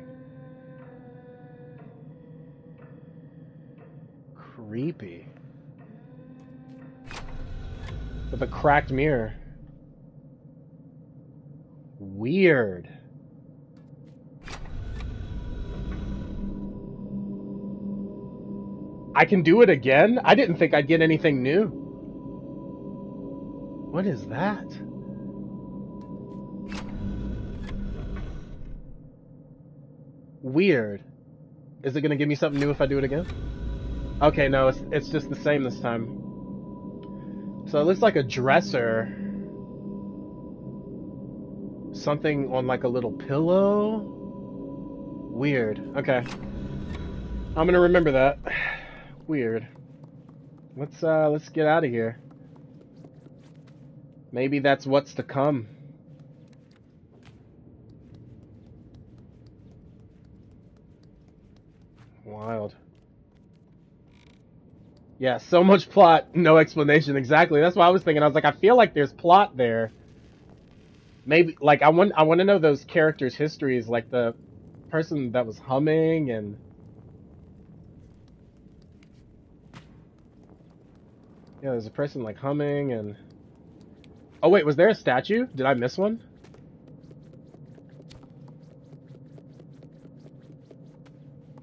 Creepy. With a cracked mirror. Weird. I can do it again? I didn't think I'd get anything new. What is that? Weird. Is it gonna give me something new if I do it again? Okay, no, it's just the same this time. So it looks like a dresser. Something on like a little pillow. Weird. Okay. I'm gonna remember that. Weird. Let's get out of here. Maybe that's what's to come. Wild. Yeah, so much plot, no explanation. Exactly. That's what I was thinking. I was like, I feel like there's plot there. Maybe, like, I want to know those characters' histories, like the person that was humming and... Yeah, there's a person, like, humming and... Oh, wait, was there a statue? Did I miss one?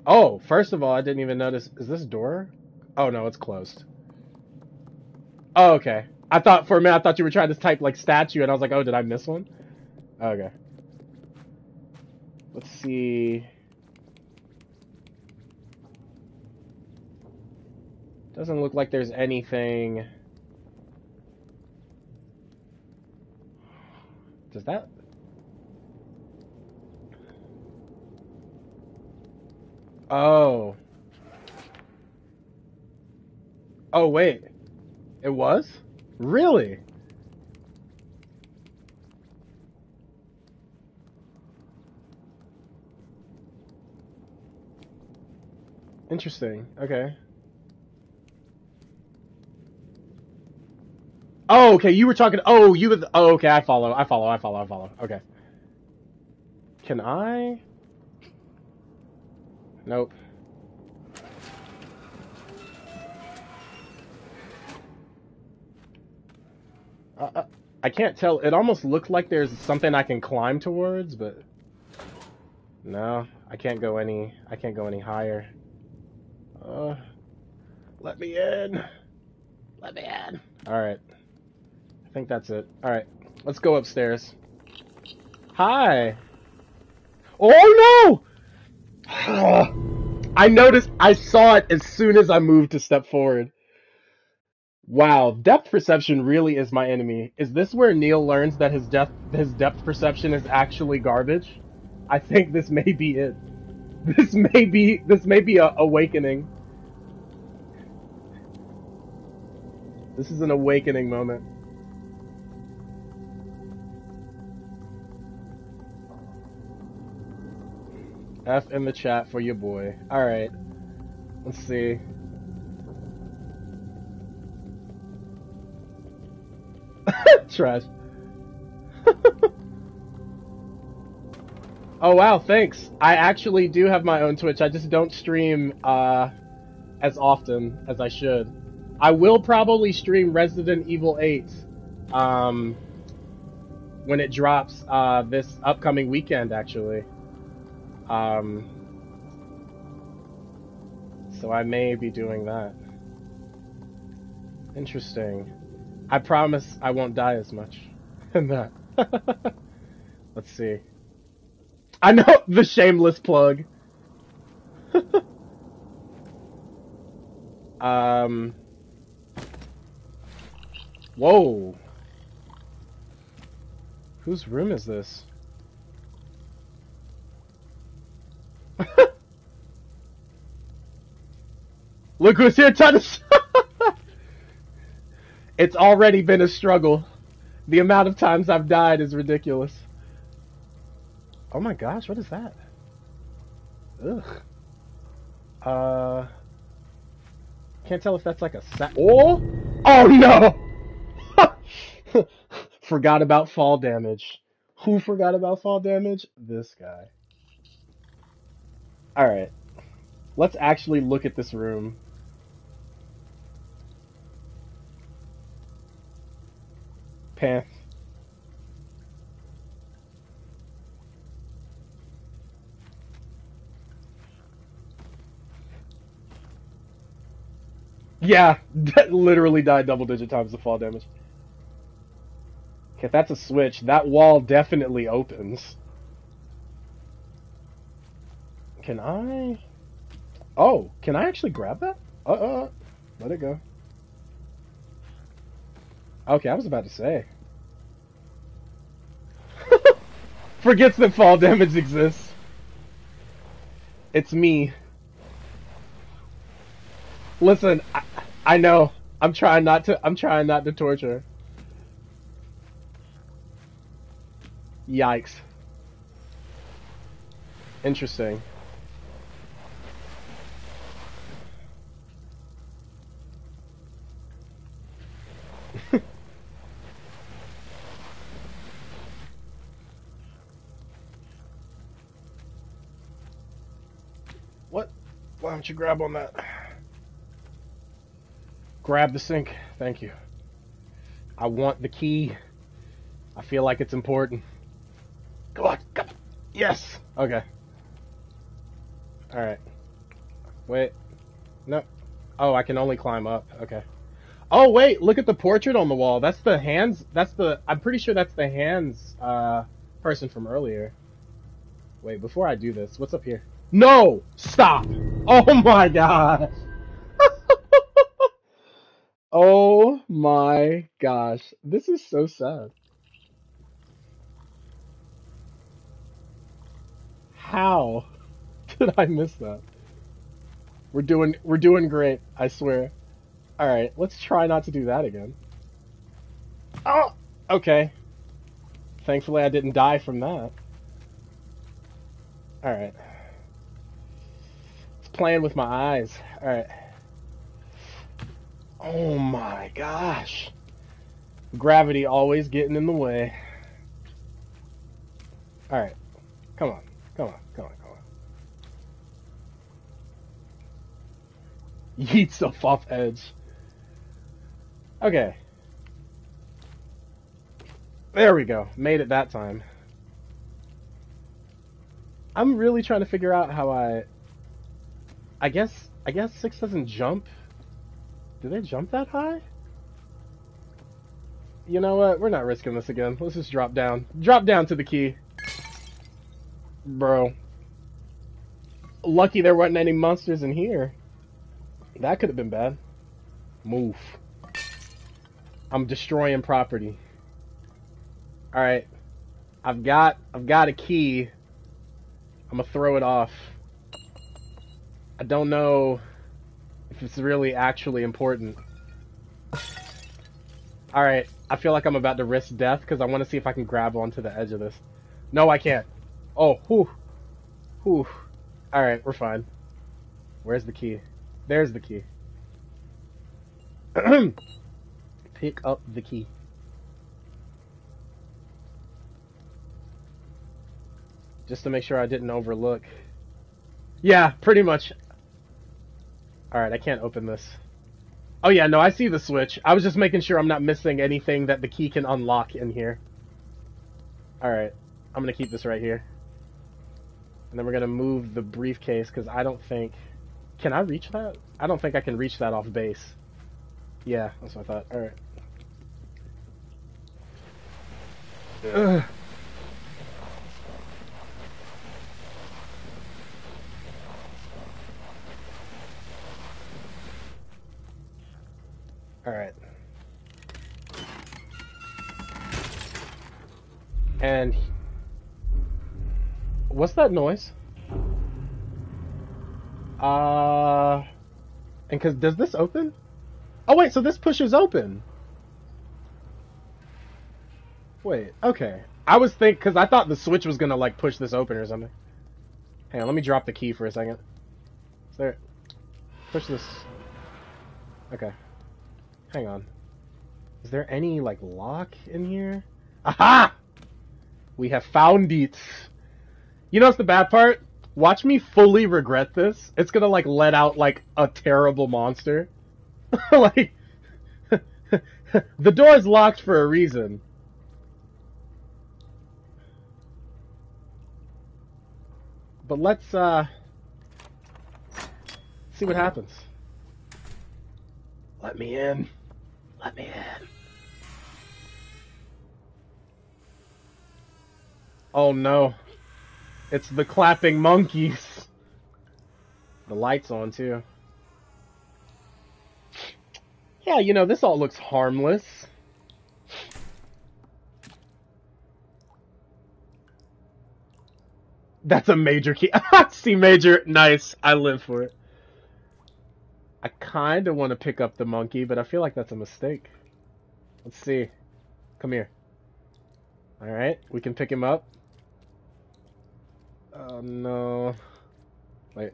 Oh, first of all, I didn't even notice. Is this a door? Oh, no, it's closed. Oh, okay. I thought for a minute, I thought you were trying to type like statue, and I was like, oh, did I miss one? Okay. Let's see. Doesn't look like there's anything. Does that? Oh. Oh, wait. It was? Really? Interesting. Okay. Oh, okay. You were talking. Oh, you were. Oh, okay. I follow. Okay. Can I? Nope. I can't tell. It almost looked like there's something I can climb towards, but no, I can't go any higher. Let me in. All right. I think that's it. All right. Let's go upstairs. Hi. Oh no! I noticed, I saw it as soon as I moved to step forward. Wow, depth perception really is my enemy. Is this where Neal learns that his depth perception is actually garbage? I think this may be it. This may be a awakening. This is an awakening moment. F in the chat for your boy. Alright. Let's see. Trash. Oh wow, thanks. I actually do have my own Twitch. I just don't stream as often as I should. I will probably stream Resident Evil 8 when it drops this upcoming weekend, actually. So I may be doing that. Interesting. I promise I won't die as much in that. Let's see. I know, the shameless plug. Whoa. Whose room is this? Look who's here, Titus. It's already been a struggle. The amount of times I've died is ridiculous. Oh my gosh, what is that? Ugh. Can't tell if that's like a sa- Oh! Oh no! Forgot about fall damage. Who forgot about fall damage? This guy. Alright. Let's actually look at this room. Pants. Yeah, literally died double-digit times the fall damage. Okay, if that's a switch, that wall definitely opens. Can I... Oh, can I actually grab that? Let it go. Okay, I was about to say. Forgets that fall damage exists. It's me. Listen, I know. I'm trying not to torture. Yikes. Interesting. What? Why don't you grab on that? Grab the sink. Thank you. I want the key. I feel like it's important. Come on. Come on. Yes. Okay. All right. Wait. No. Oh, I can only climb up. Okay. Oh, wait. Look at the portrait on the wall. That's the hands. That's the... I'm pretty sure that's the hands person from earlier. Wait, before I do this, what's up here? No! Stop! Oh, my gosh. Oh my gosh, this is so sad. How did I miss that? We're doing great, I swear. All right, let's try not to do that again. Oh, okay. Thankfully I didn't die from that. All right. It's playing with my eyes. All right. Oh my gosh. Gravity always getting in the way. Alright. Come on. Come on. Come on. Come on. Yeet stuff off edge. Okay. There we go. Made it that time. I'm really trying to figure out how I guess 6 doesn't jump. Do they jump that high? You know what? We're not risking this again. Let's just drop down. Drop down to the key. Bro. Lucky there weren't any monsters in here. That could have been bad. Move. I'm destroying property. Alright. I've got a key. I'm gonna throw it off. I don't know if it's really actually important. Alright, I feel like I'm about to risk death because I want to see if I can grab onto the edge of this. No, I can't. Oh, whew. Whew. Alright, we're fine. Where's the key? There's the key. Pick up the key. Just to make sure I didn't overlook. Yeah, pretty much. Alright, I can't open this. Oh yeah, no, I see the switch. I was just making sure I'm not missing anything that the key can unlock in here. Alright, I'm gonna keep this right here. And then we're gonna move the briefcase, because I don't think... Can I reach that? I don't think I can reach that off base. Yeah, that's what I thought. Alright. Yeah. Alright. And... What's that noise? And cause, does this open? Oh wait, so this pushes open. Wait, okay. I was thinking, cause I thought the switch was gonna like push this open or something. Hang on, let me drop the key for a second. Is there, push this. Okay. Hang on. Is there any like lock in here? Aha! We have found it. You know what's the bad part? Watch me fully regret this. It's gonna like let out like a terrible monster. Like the door's locked for a reason. But let's see what happens. Let me in. Let me in. Oh no. It's the clapping monkeys. The light's on, too. Yeah, you know, this all looks harmless. That's a major key. C major. Nice. I live for it. I kind of want to pick up the monkey, but I feel like that's a mistake. Let's see. Come here. All right. We can pick him up. Oh no. Wait.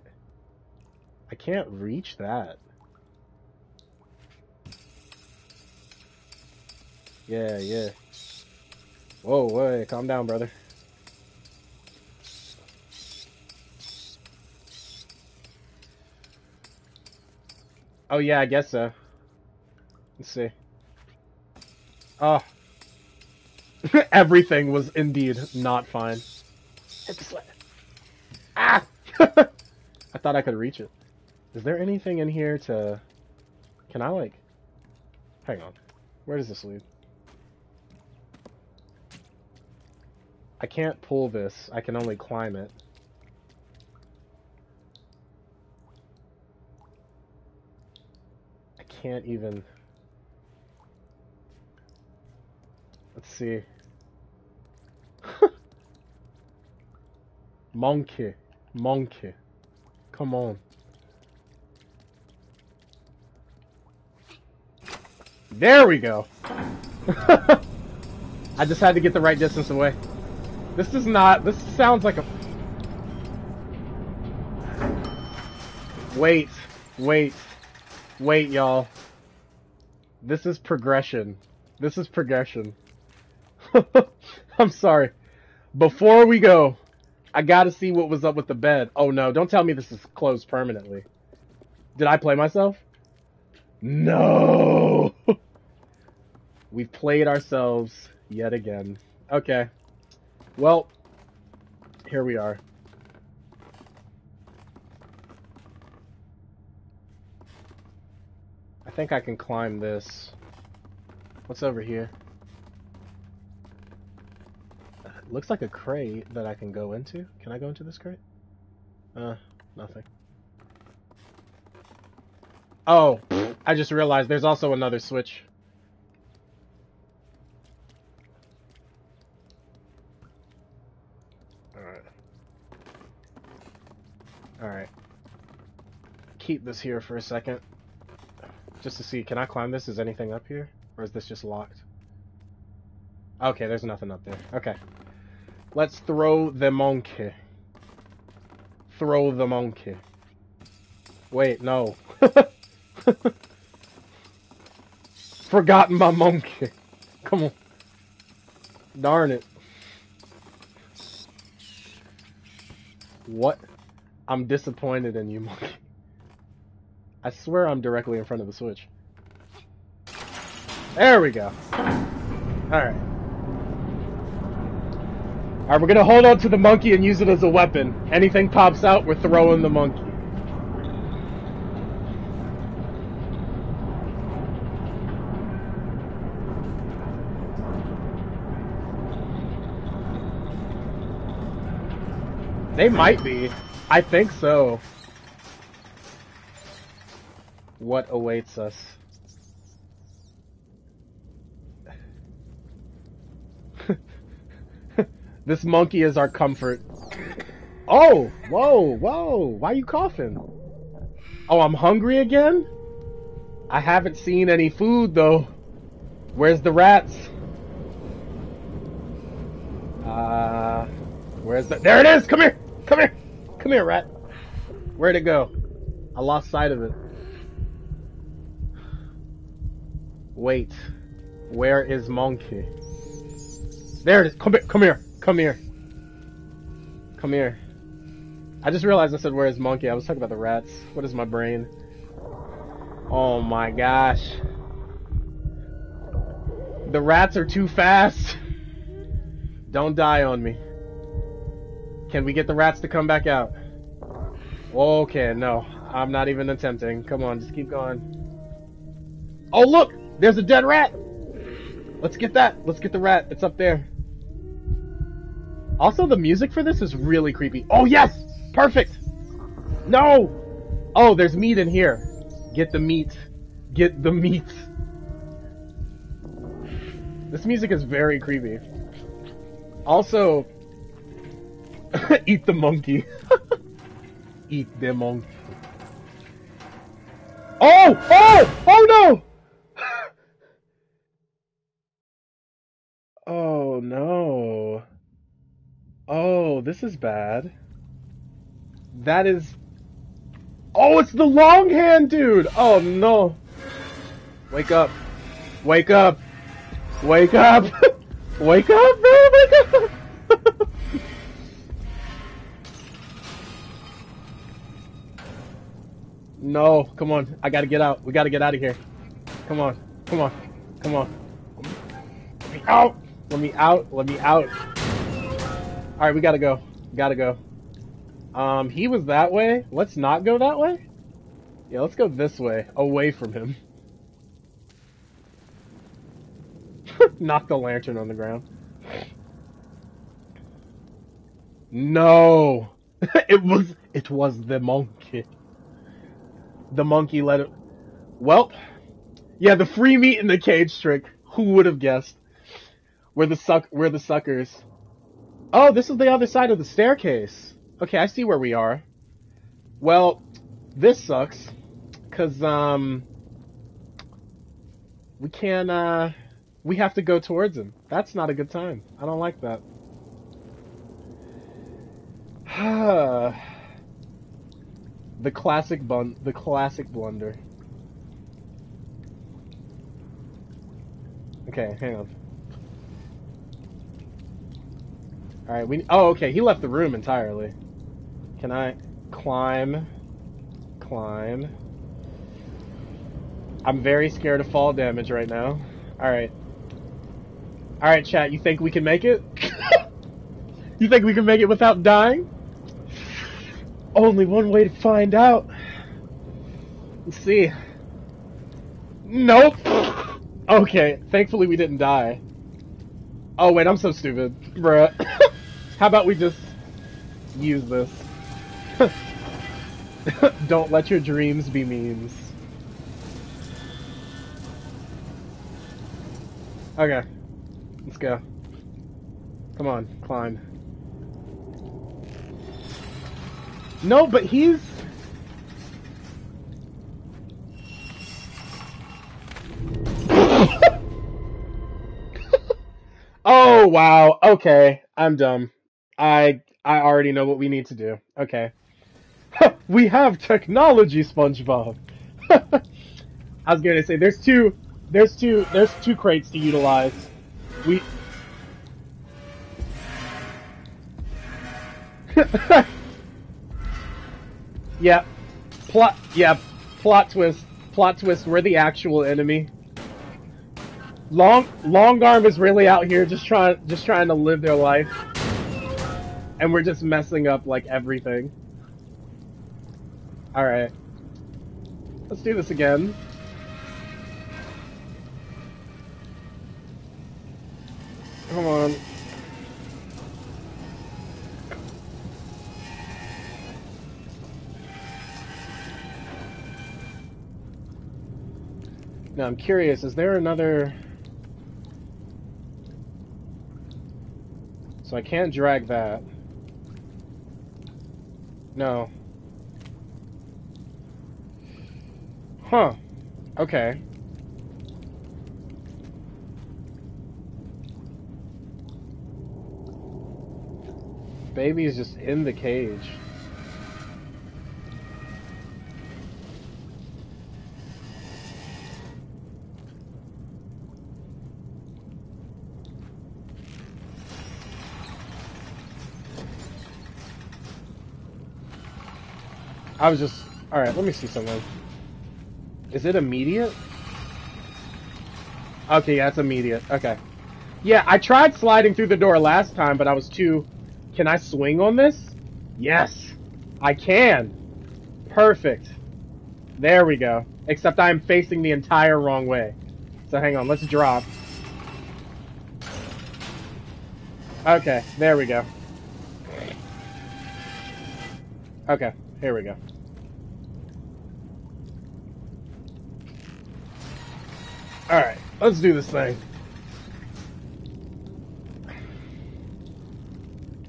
I can't reach that. Yeah, yeah. Whoa, wait, calm down, brother. Oh yeah, I guess so. Let's see. Oh. Everything was indeed not fine. It's like ah! I thought I could reach it. Is there anything in here to... Can I, like... Hang on. Where does this lead? I can't pull this. I can only climb it. I can't even... Let's see. Monkey. Monkey. Come on. There we go. I just had to get the right distance away. This is not... This sounds like a... Wait. Wait. Wait, y'all. This is progression. This is progression. I'm sorry. Before we go... I gotta see what was up with the bed. Oh no, don't tell me this is closed permanently. Did I play myself? No! We've played ourselves yet again. Okay. Well, here we are. I think I can climb this. What's over here? Looks like a crate that I can go into. Can I go into this crate? Nothing. Oh, I just realized there's also another switch. Alright. Alright. Keep this here for a second. Just to see, can I climb this? Is anything up here? Or is this just locked? Okay, there's nothing up there. Okay. Let's throw the monkey. Throw the monkey. Wait, no. Forgotten my monkey. Come on. Darn it. What? I'm disappointed in you, monkey. I swear I'm directly in front of the switch. There we go. Alright. Alright, we're gonna hold on to the monkey and use it as a weapon. Anything pops out, we're throwing the monkey. They might be. I think so. What awaits us? This monkey is our comfort. Oh! Whoa! Whoa! Why are you coughing? Oh, I'm hungry again? I haven't seen any food, though. Where's the rats? Where's the... There it is! Come here! Come here! Come here, rat. Where'd it go? I lost sight of it. Wait. Where is monkey? There it is! Come here! Come here! Come here. Come here. I just realized I said, where is monkey? I was talking about the rats. What is my brain? Oh my gosh. The rats are too fast. Don't die on me. Can we get the rats to come back out? Okay, no. I'm not even attempting. Come on, just keep going. Oh look! There's a dead rat! Let's get that. Let's get the rat. It's up there. Also, the music for this is really creepy. Oh, yes! Perfect! No! Oh, there's meat in here. Get the meat. Get the meat. This music is very creepy. Also, eat the monkey. Eat the monkey. Oh! Oh! Oh, no! Oh, no. Oh, this is bad. That is... Oh, it's the longhand, dude! Oh, no. Wake up. Wake up. Wake up. Wake up, man. Wake up. No, come on. I gotta get out. We gotta get out of here. Come on. Come on. Come on. Let me out. Let me out. Let me out. Alright, we gotta go. Gotta go. He was that way. Let's not go that way. Yeah, let's go this way. Away from him. Knock the lantern on the ground. No! It was the monkey. The monkey let it... Welp. Yeah, the free meat in the cage trick. Who would have guessed? We're the suckers. Oh, this is the other side of the staircase. Okay, I see where we are. Well, this sucks. Because, we can't, we have to go towards him. That's not a good time. I don't like that. The classic blunder. Okay, hang on. Alright, we... Oh, okay, he left the room entirely. Can I climb? Climb. I'm very scared of fall damage right now. Alright. Alright, chat, you think we can make it? You think we can make it without dying? Only one way to find out. Let's see. Nope! Okay, thankfully we didn't die. Oh, wait, I'm so stupid. Bruh. How about we just use this? Don't let your dreams be memes. Okay. Let's go. Come on, climb. No, but he's... Oh, wow. Okay. I'm dumb. I already know what we need to do. Okay. We have technology, SpongeBob. I was going to say, there's two crates to utilize. We... Yeah. Plot twist. Plot twist. We're the actual enemy. Long arm is really out here just trying to live their life. And we're just messing up like everything. Alright. Let's do this again. Come on. Now I'm curious, is there another... So I can't drag that. No. Huh. Okay. Baby's just in the cage. I was just... Alright, let me see something. Is it immediate? Okay, yeah, it's immediate. Okay. Yeah, I tried sliding through the door last time, but I was too... Can I swing on this? Yes! I can! Perfect. There we go. Except I'm facing the entire wrong way. So hang on, let's drop. Okay, there we go. Okay. Here we go. Alright, let's do this thing.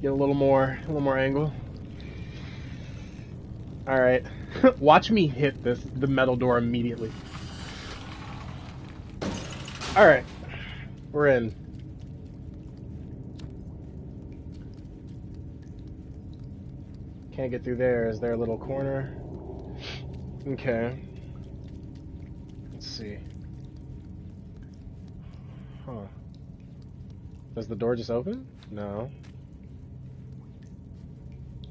Get a little more angle. Alright. Watch me hit the metal door immediately. Alright. We're in. Can't get through there. Is there a little corner? Okay. Let's see. Huh. Does the door just open? No.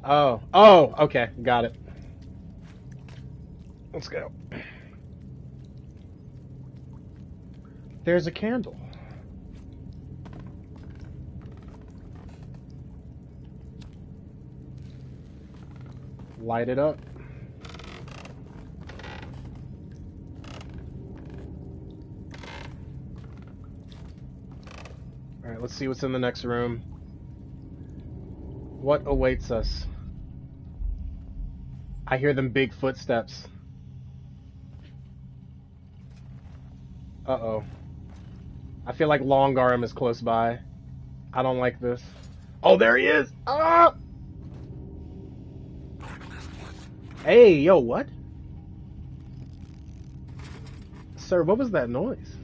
Oh. Oh! Okay. Got it. Let's go. There's a candle. Light it up. Alright, let's see what's in the next room. What awaits us? I hear them big footsteps. Uh-oh. I feel like Long Arm is close by. I don't like this. Oh, there he is! Ah! Hey, yo, what? Sir, what was that noise?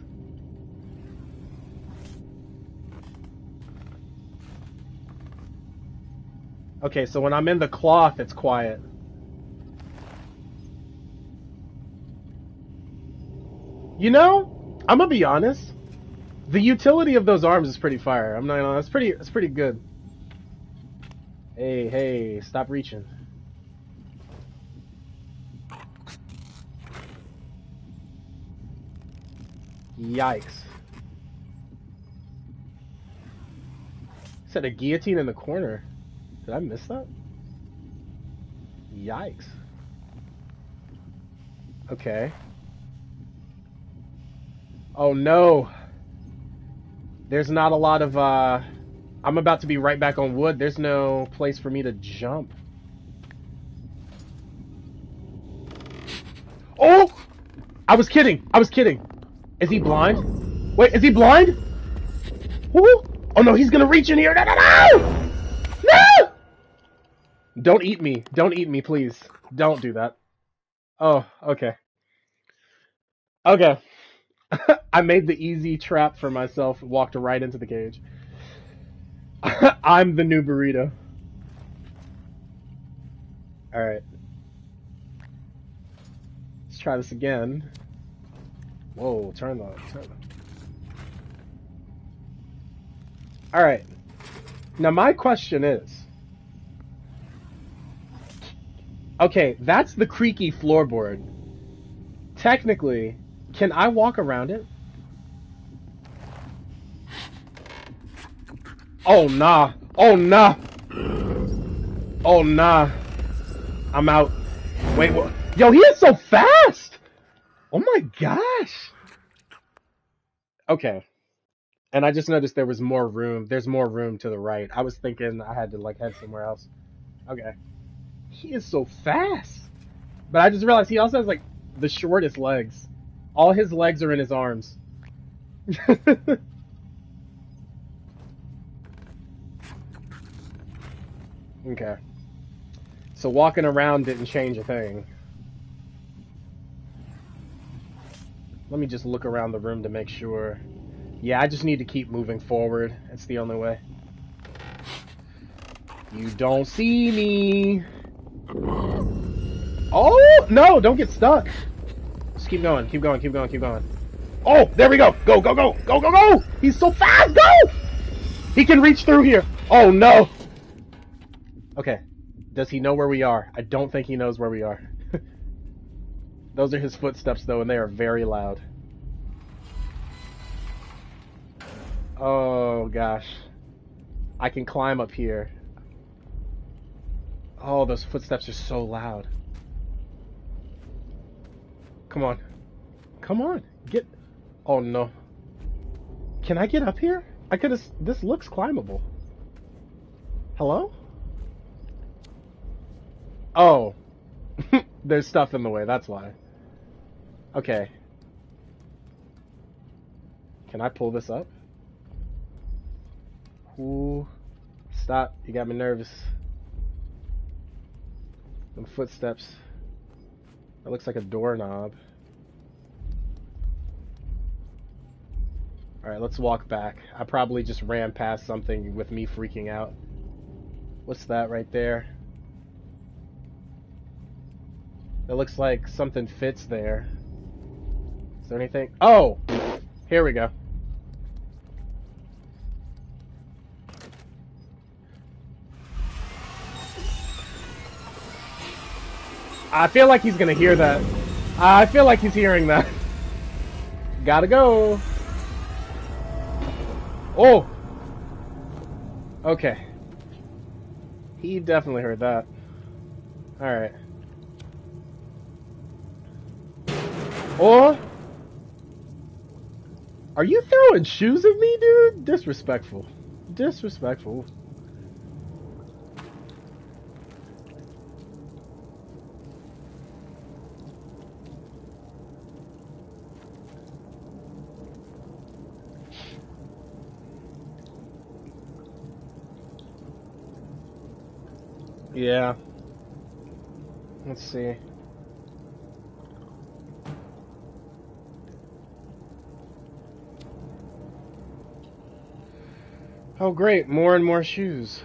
Okay, so when I'm in the cloth, it's quiet. You know, I'm gonna be honest. The utility of those arms is pretty fire. I'm not gonna lie, it's pretty good. Hey, hey, stop reaching. Yikes. Said a guillotine in the corner. Did I miss that? Yikes. Okay. Oh no. There's not a lot of, I'm about to be right back on wood. There's no place for me to jump. Oh! I was kidding. Is he blind? Wait, is he blind? Ooh. Oh no, he's gonna reach in here. No! Don't eat me. Don't eat me, please. Don't do that. Oh, okay. Okay. I made the easy trap for myself, walked right into the cage. I'm the new burrito. Alright. Let's try this again. Whoa, turn the... Alright. Now my question is... Okay, that's the creaky floorboard. Technically, can I walk around it? Oh, nah. Oh, nah. Oh, nah. I'm out. Wait, what? Yo, he is so fast! Oh my gosh! Okay. And I just noticed there was more room. There's more room to the right. I was thinking I had to, like, head somewhere else. Okay. He is so fast. But I just realized he also has, like, the shortest legs. All his legs are in his arms. Okay. So walking around didn't change a thing. Let me just look around the room to make sure. Yeah, I just need to keep moving forward. That's the only way. You don't see me. Oh, no, don't get stuck. Just keep going, keep going, keep going, keep going. Oh, there we go. Go, go, go, go, go, go. He's so fast, go. He can reach through here. Oh, no. Okay, does he know where we are? I don't think he knows where we are. Those are his footsteps, though, and they are very loud. Oh, gosh. I can climb up here. Oh, those footsteps are so loud. Come on. Come on. Get... Oh, no. Can I get up here? I could have... This looks climbable. Hello? Oh. There's stuff in the way, that's why. Okay. Can I pull this up? Ooh. Stop. You got me nervous. Them footsteps. That looks like a doorknob. Alright, let's walk back. I probably just ran past something with me freaking out. What's that right there? It looks like something fits there. Is there anything? Oh! Here we go. I feel like he's gonna hear that. I feel like he's hearing that. Gotta go. Oh! Okay. He definitely heard that. Alright. Or are you throwing shoes at me, dude? Disrespectful. Disrespectful. Yeah. Let's see. Oh great, more and more shoes.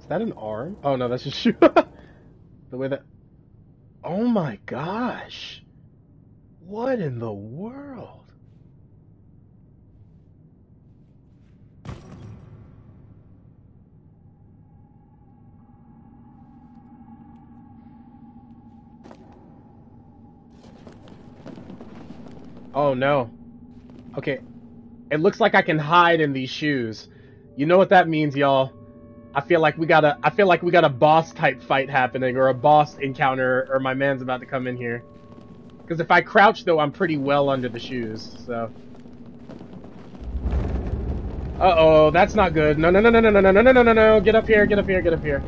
Is that an arm? Oh no, that's a shoe. The way that... Oh my gosh. What in the world? Oh, no. Okay. It looks like I can hide in these shoes. You know what that means, y'all. I feel like we got a boss type fight happening, or a boss encounter, or my man's about to come in here. Because if I crouch, though, I'm pretty well under the shoes, so. Uh-oh, that's not good. No, no, no, no, no, no, no, no, no, no, no. Get up here, get up here, get up here.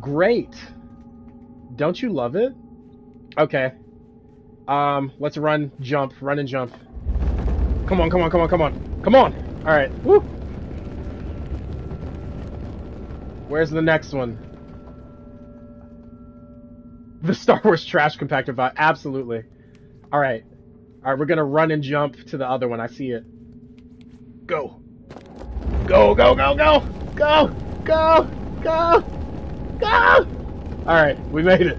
Great. Don't you love it? Okay. Let's run, jump, run and jump. Come on, come on, come on, come on. Come on! Alright, woo! Where's the next one? The Star Wars trash compactor bot, absolutely. Alright. Alright, we're gonna run and jump to the other one, I see it. Go! Go, go, go, go! Go! Go! Go! Go! Alright, we made it.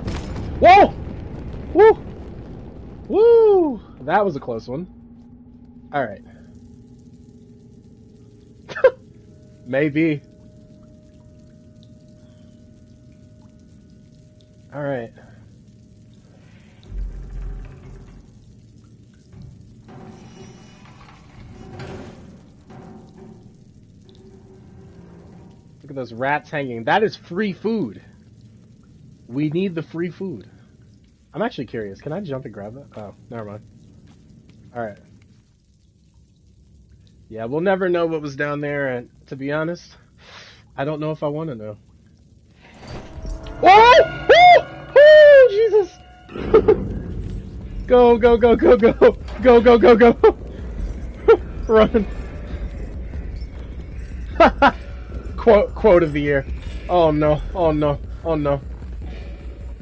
Whoa! Woo! Woo! That was a close one. Alright. Maybe. Alright. Look at those rats hanging. That is free food. We need the free food. I'm actually curious. Can I jump and grab that? Oh, never mind. Alright. Yeah, we'll never know what was down there, and to be honest, I don't know if I want to know. Oh! Oh! Oh! Jesus! Go, go, go, go, go! Go, go, go, go! Run! Quote of the year. Oh no, oh no, oh no.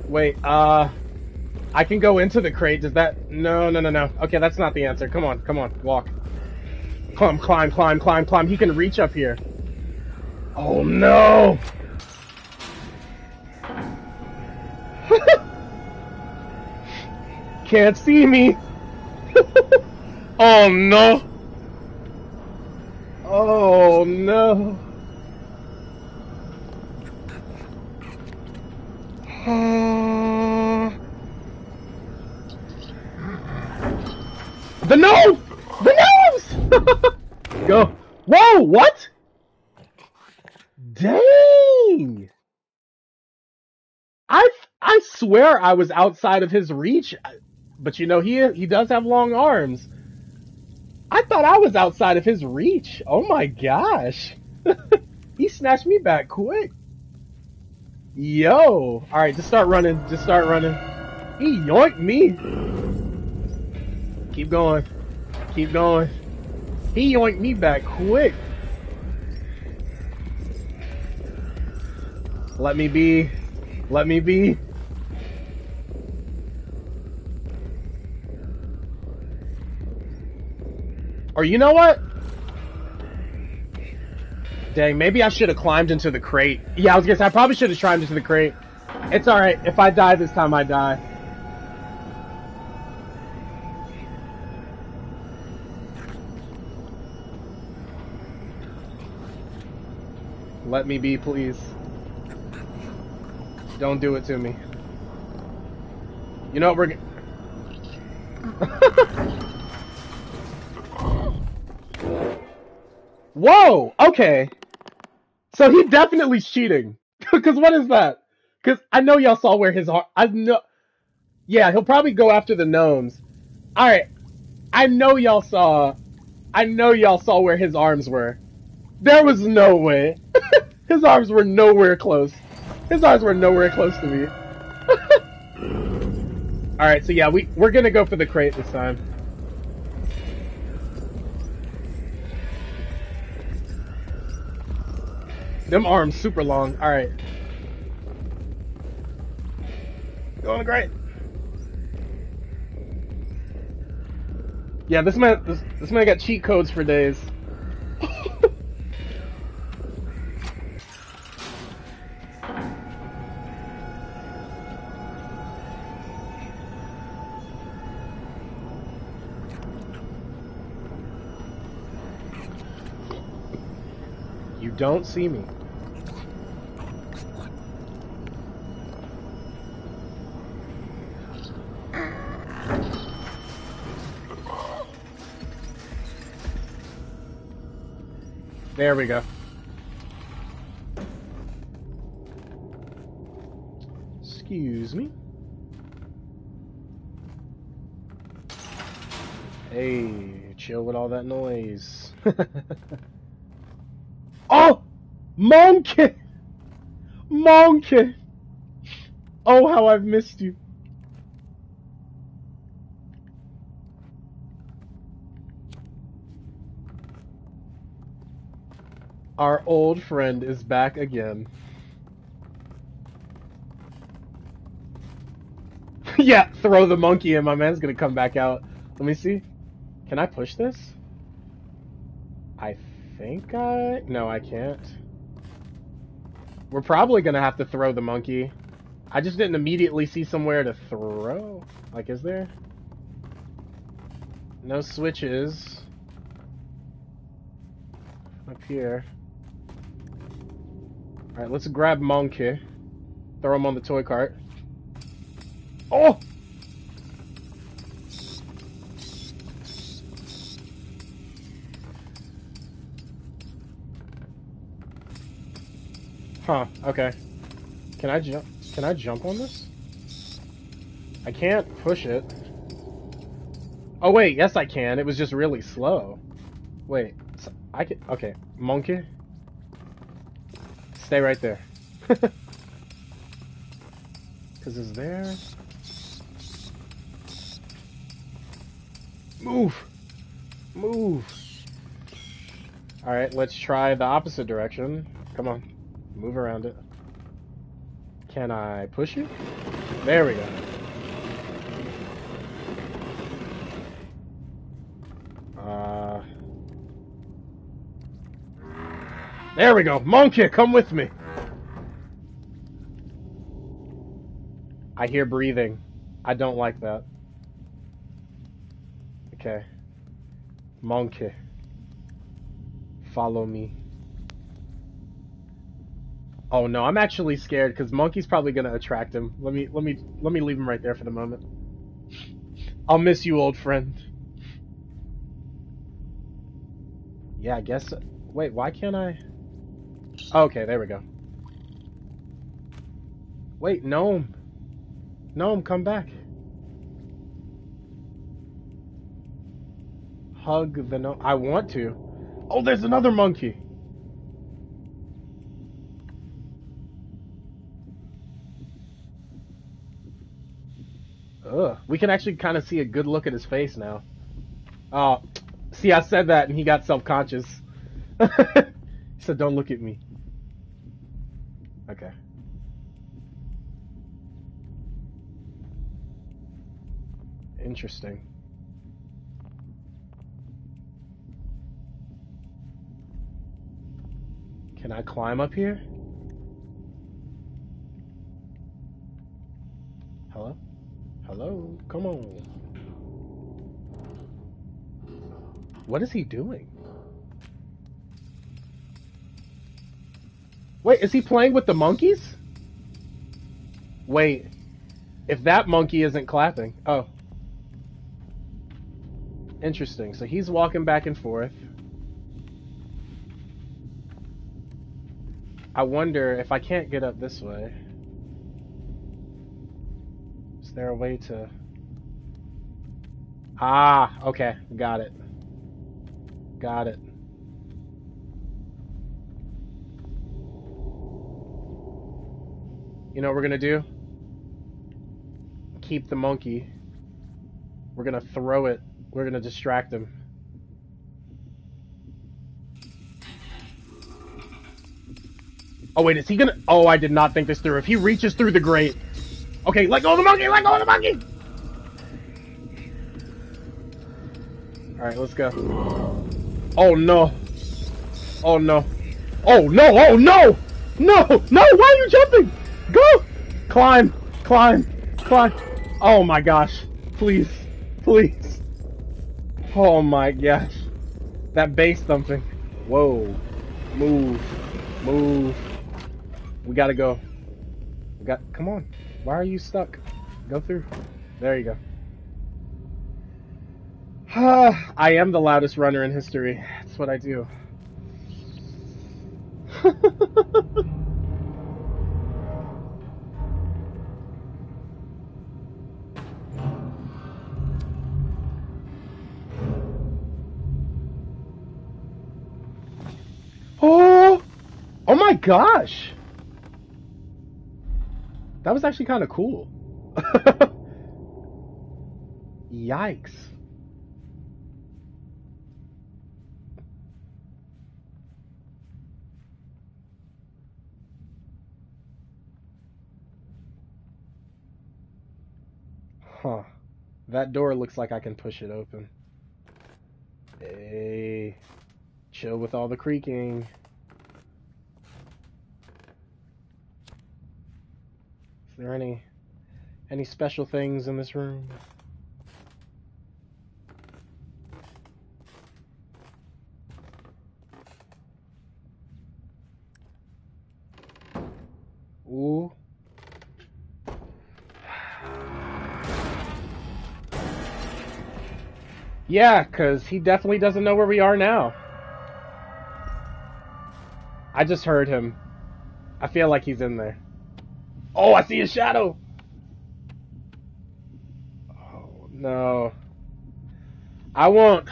Wait, I can go into the crate, does that... No, no, no, no. Okay, that's not the answer. Come on, walk. Climb, climb, climb, climb, climb. He can reach up here. Oh, no. Can't see me. Oh, no. Oh, no. The nose! Go. Whoa, what? Dang. I swear I was outside of his reach, but you know he does have long arms. I thought I was outside of his reach. Oh my gosh. He snatched me back quick. Yo. All right, just start running. Just start running. He yoinked me. Keep going. Keep going. He yoinked me back quick. Let me be. Let me be. Or you know what? Dang, maybe I should have climbed into the crate. Yeah, I was gonna say, I probably should have climbed into the crate. It's alright. If I die this time, I die. Let me be, please. Don't do it to me. You know what, we're... Whoa! Okay. So he definitely cheating. Because what is that? Because I know y'all saw where his heart... I know... Yeah, he'll probably go after the gnomes. Alright. I know y'all saw... I know y'all saw where his arms were. There was no way. His arms were nowhere close. His arms were nowhere close to me. Alright, so yeah, we're gonna go for the crate this time. Them arms super long. Alright. Go on the crate. Yeah, this man got cheat codes for days. Don't see me. There we go. Excuse me. Hey, chill with all that noise. Oh! Monkey! Monkey! Oh, how I've missed you. Our old friend is back again. Yeah, throw the monkey and my man's gonna come back out. Let me see. Can I push this? I think I... No, I can't. We're probably gonna have to throw the monkey. I just didn't immediately see somewhere to throw. Like, is there? No switches. Up here. Alright, let's grab monkey. Throw him on the toy cart. Oh! Huh, okay. Can I jump? Can I jump on this? I can't push it. Oh wait, yes I can. It was just really slow. Wait, so I can... Okay, monkey. Stay right there. Because it's there. Move! Move! Alright, let's try the opposite direction. Come on. Move around it. Can I push it? There we go. There we go. Monkey, come with me. I hear breathing. I don't like that. Okay. Monkey. Follow me. Oh no, I'm actually scared because monkey's probably gonna attract him. Let me leave him right there for the moment. I'll miss you, old friend. Yeah, I guess. Wait, why can't I? Okay, there we go. Wait, gnome. Gnome, come back. Hug the gnome. I want to. Oh, there's another monkey. Ugh. We can actually kind of see a good look at his face now. Oh, see, I said that and he got self-conscious. He said, don't look at me. Okay. Interesting. Can I climb up here? Hello? Hello, come on. What is he doing? Wait, is he playing with the monkeys? Wait, if that monkey isn't clapping. Oh. Interesting, so he's walking back and forth. I wonder if I can't get up this way. Is there a way to... Ah, okay. Got it. Got it. You know what we're gonna do? Keep the monkey. We're gonna throw it. We're gonna distract him. Oh, wait, is he gonna... Oh, I did not think this through. If he reaches through the grate... Okay, let go of the monkey! Let go of the monkey! Alright, let's go. Oh no. Oh no. Oh no! Oh no! No! No! Why are you jumping? Go! Climb! Climb! Climb! Oh my gosh. Please. Please. Oh my gosh. That bass thumping. Whoa. Move. Move. We gotta go. We got... Come on. Why are you stuck? Go through. There you go. I am the loudest runner in history. That's what I do. Oh! Oh my gosh! That was actually kind of cool. Yikes. Huh. That door looks like I can push it open. Hey. Chill with all the creaking. Is there any special things in this room? Ooh. Yeah, because he definitely doesn't know where we are now. I just heard him. I feel like he's in there. Oh, I see his shadow! Oh, no. I won't.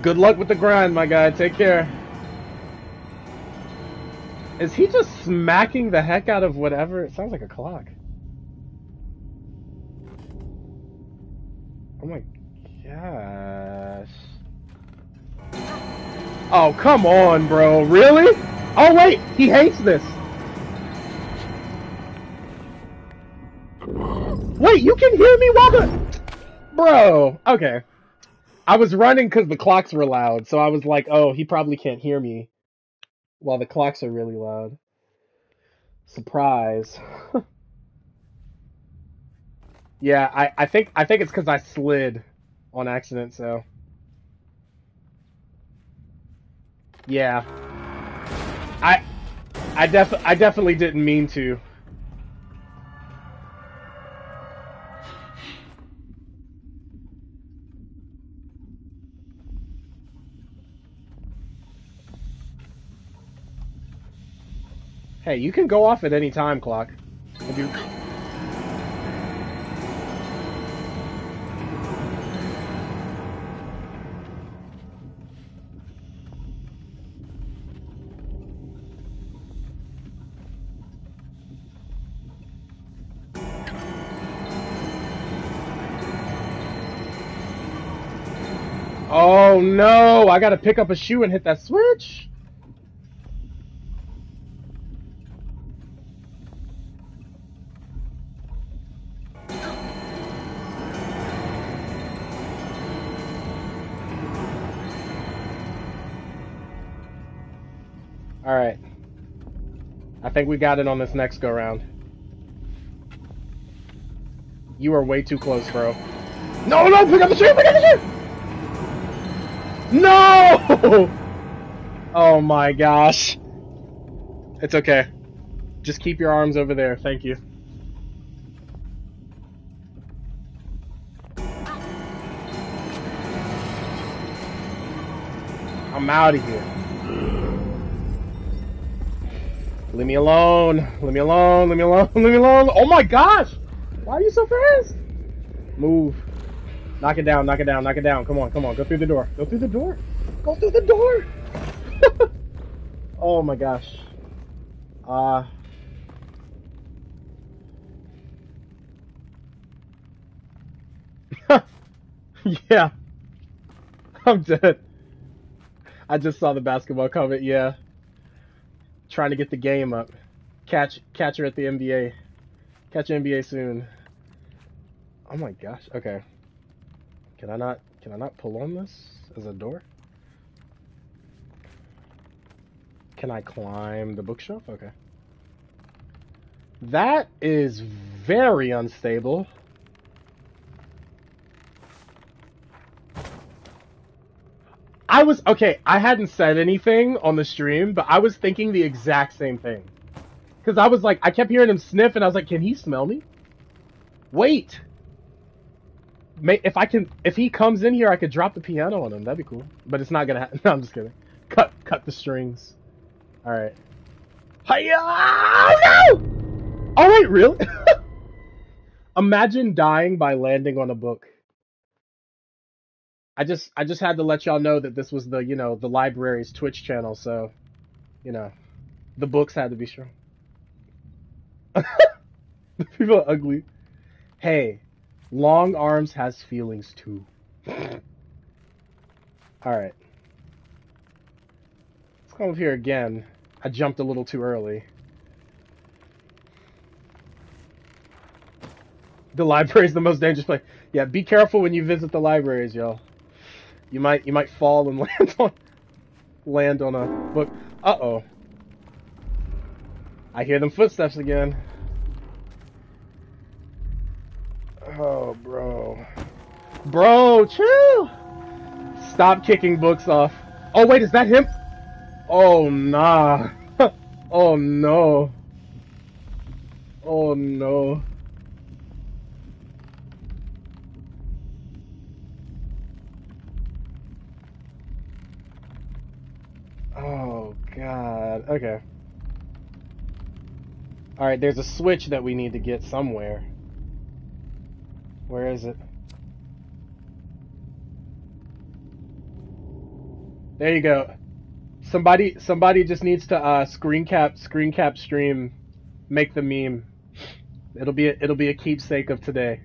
Good luck with the grind, my guy. Take care. Is he just smacking the heck out of whatever? It sounds like a clock. Oh, my gosh. Oh, come on, bro. Really? Oh, wait. He hates this. Wait, you can hear me while the... Bro. Okay. I was running because the clocks were loud, so I was like, oh, he probably can't hear me while the clocks are really loud. Surprise. Yeah, I think it's because I slid on accident, so... Yeah. I definitely didn't mean to. Hey, you can go off at any time, clock. If you... Oh no, I gotta pick up a shoe and hit that switch? Alright. I think we got it on this next go-round. You are way too close, bro. No, no! Pick up the shoe! Pick up the shoe! No! Oh my gosh. It's okay. Just keep your arms over there. Thank you. I'm out of here. Leave me alone. Leave me alone. Leave me alone. Leave me alone. Oh my gosh! Why are you so fast? Move. Knock it down. Knock it down. Knock it down. Come on. Come on. Go through the door. Go through the door. Go through the door. Oh my gosh. Yeah. I'm dead. I just saw the basketball comment. Yeah. Trying to get the game up. Catcher at the NBA. Catch NBA soon. Oh my gosh. Okay. Can I not pull on this as a door? Can I climb the bookshelf? Okay. That is very unstable. Okay, I hadn't said anything on the stream, but I was thinking the exact same thing. Because I was like, I kept hearing him sniff, and I was like, can he smell me? Wait. If he comes in here, I could drop the piano on him. That'd be cool. But it's not gonna happen. No, I'm just kidding. Cut the strings. Alright. Hiya! Oh, no! Oh, wait, really? Imagine dying by landing on a book. I just had to let y'all know that this was the, you know, the library's Twitch channel, so, you know, the books had to be strong. The people are ugly. Hey, long arms has feelings too. Alright. Let's go over here again. I jumped a little too early. The library's the most dangerous place. Yeah, be careful when you visit the libraries, y'all. You might fall and land on a book. Uh-oh. I hear them footsteps again. Oh, bro. Bro, chill. Stop kicking books off. Oh, wait, is that him? Oh, nah. Oh, no. Oh, no. Oh, God. Okay. Alright, there's a switch that we need to get somewhere. Where is it? There you go. Somebody just needs to screen cap stream, make the meme. It'll be a keepsake of today.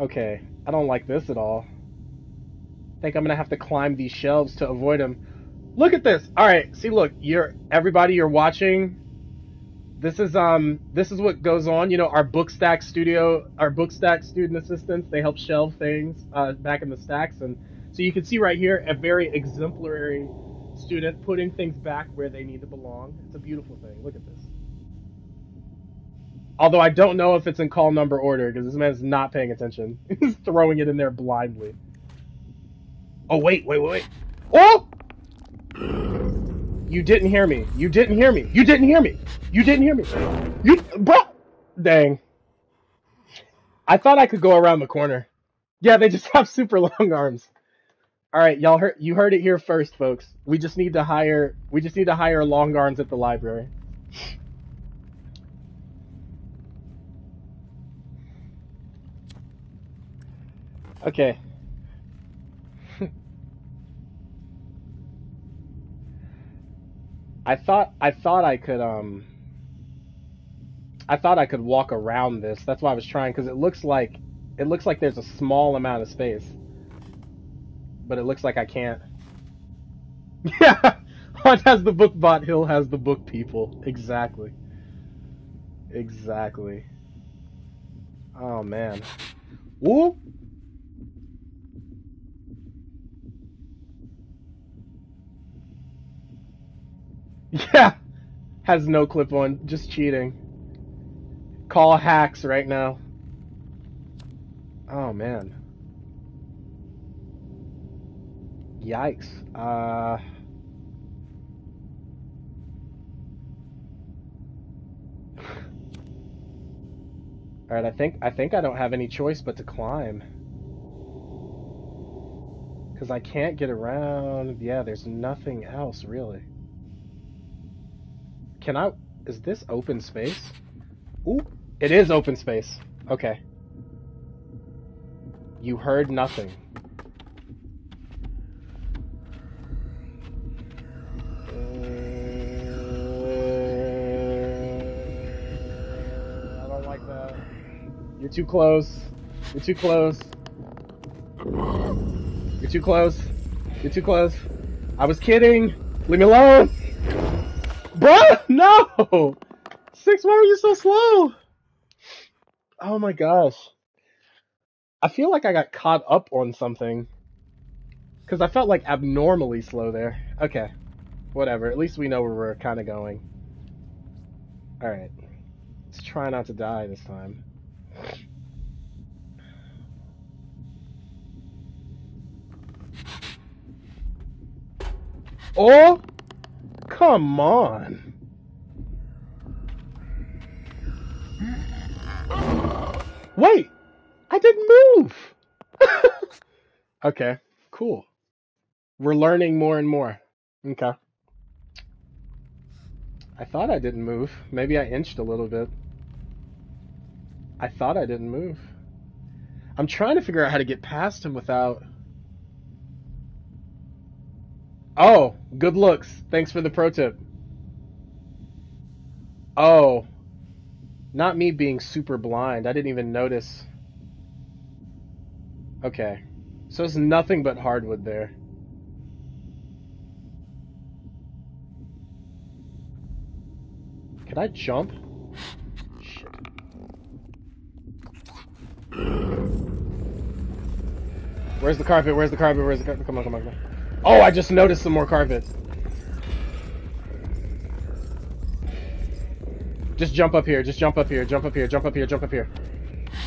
Okay, I don't like this at all. I think I'm gonna have to climb these shelves to avoid them. Look at this. All right, see, look, everybody, you're watching. This is what goes on. You know, our Bookstack studio, our Bookstack student assistants, they help shelve things back in the stacks, and so you can see right here a very exemplary student putting things back where they need to belong. It's a beautiful thing. Look at this. Although I don't know if it's in call number order because this man's not paying attention. He's throwing it in there blindly. Oh, wait. Oh! You didn't hear me. You, bro. Dang. I thought I could go around the corner. Yeah, they just have super long arms. All right, y'all heard. You heard it here first, folks. We just need to hire long arms at the library. Okay. I thought I could walk around this. That's why I was trying, because it looks like there's a small amount of space, but it looks like I can't. Yeah, Hunt has the book bot. Hill has the book people. Exactly. Exactly. Oh man. Woo. Yeah, has no clip on, just cheating. Call hacks right now. Oh man. Yikes. All right, I think I don't have any choice but to climb. 'Cause I can't get around. Yeah, there's nothing else really. Can I... Is this open space? Ooh, it is open space. Okay. You heard nothing. I don't like that. You're too close. You're too close. You're too close. You're too close. I was kidding. Leave me alone. Bro, no! Six, why are you so slow? Oh my gosh. I feel like I got caught up on something. Because I felt like abnormally slow there. Okay. Whatever. At least we know where we're kind of going. Alright. Let's try not to die this time. Oh! Come on. Wait, I didn't move. Okay, cool. We're learning more and more. Okay. I thought I didn't move. Maybe I inched a little bit. I thought I didn't move. I'm trying to figure out how to get past him without... Oh, good looks. Thanks for the pro tip. Oh, not me being super blind. I didn't even notice. Okay, so it's nothing but hardwood there. Can I jump? Shit. Where's the carpet? Where's the carpet? Where's the carpet? Come on, come on, come on. Oh, I just noticed some more carpet. Just jump up here. Just jump up here. Jump up here. Jump up here. Jump up here.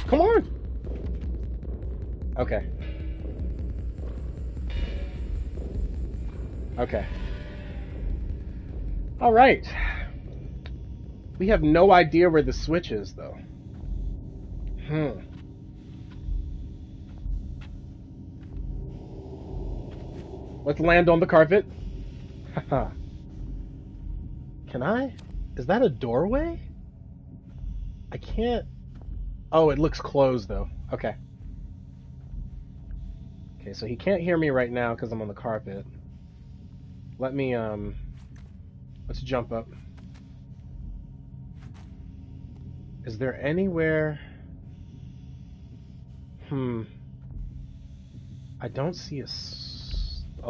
Come on. Okay. Okay. All right. We have no idea where the switch is, though. Hmm. Let's land on the carpet. Haha. Can I? Is that a doorway? I can't... Oh, it looks closed, though. Okay. Okay, so he can't hear me right now because I'm on the carpet. Let me, let's jump up. Is there anywhere... Hmm. I don't see a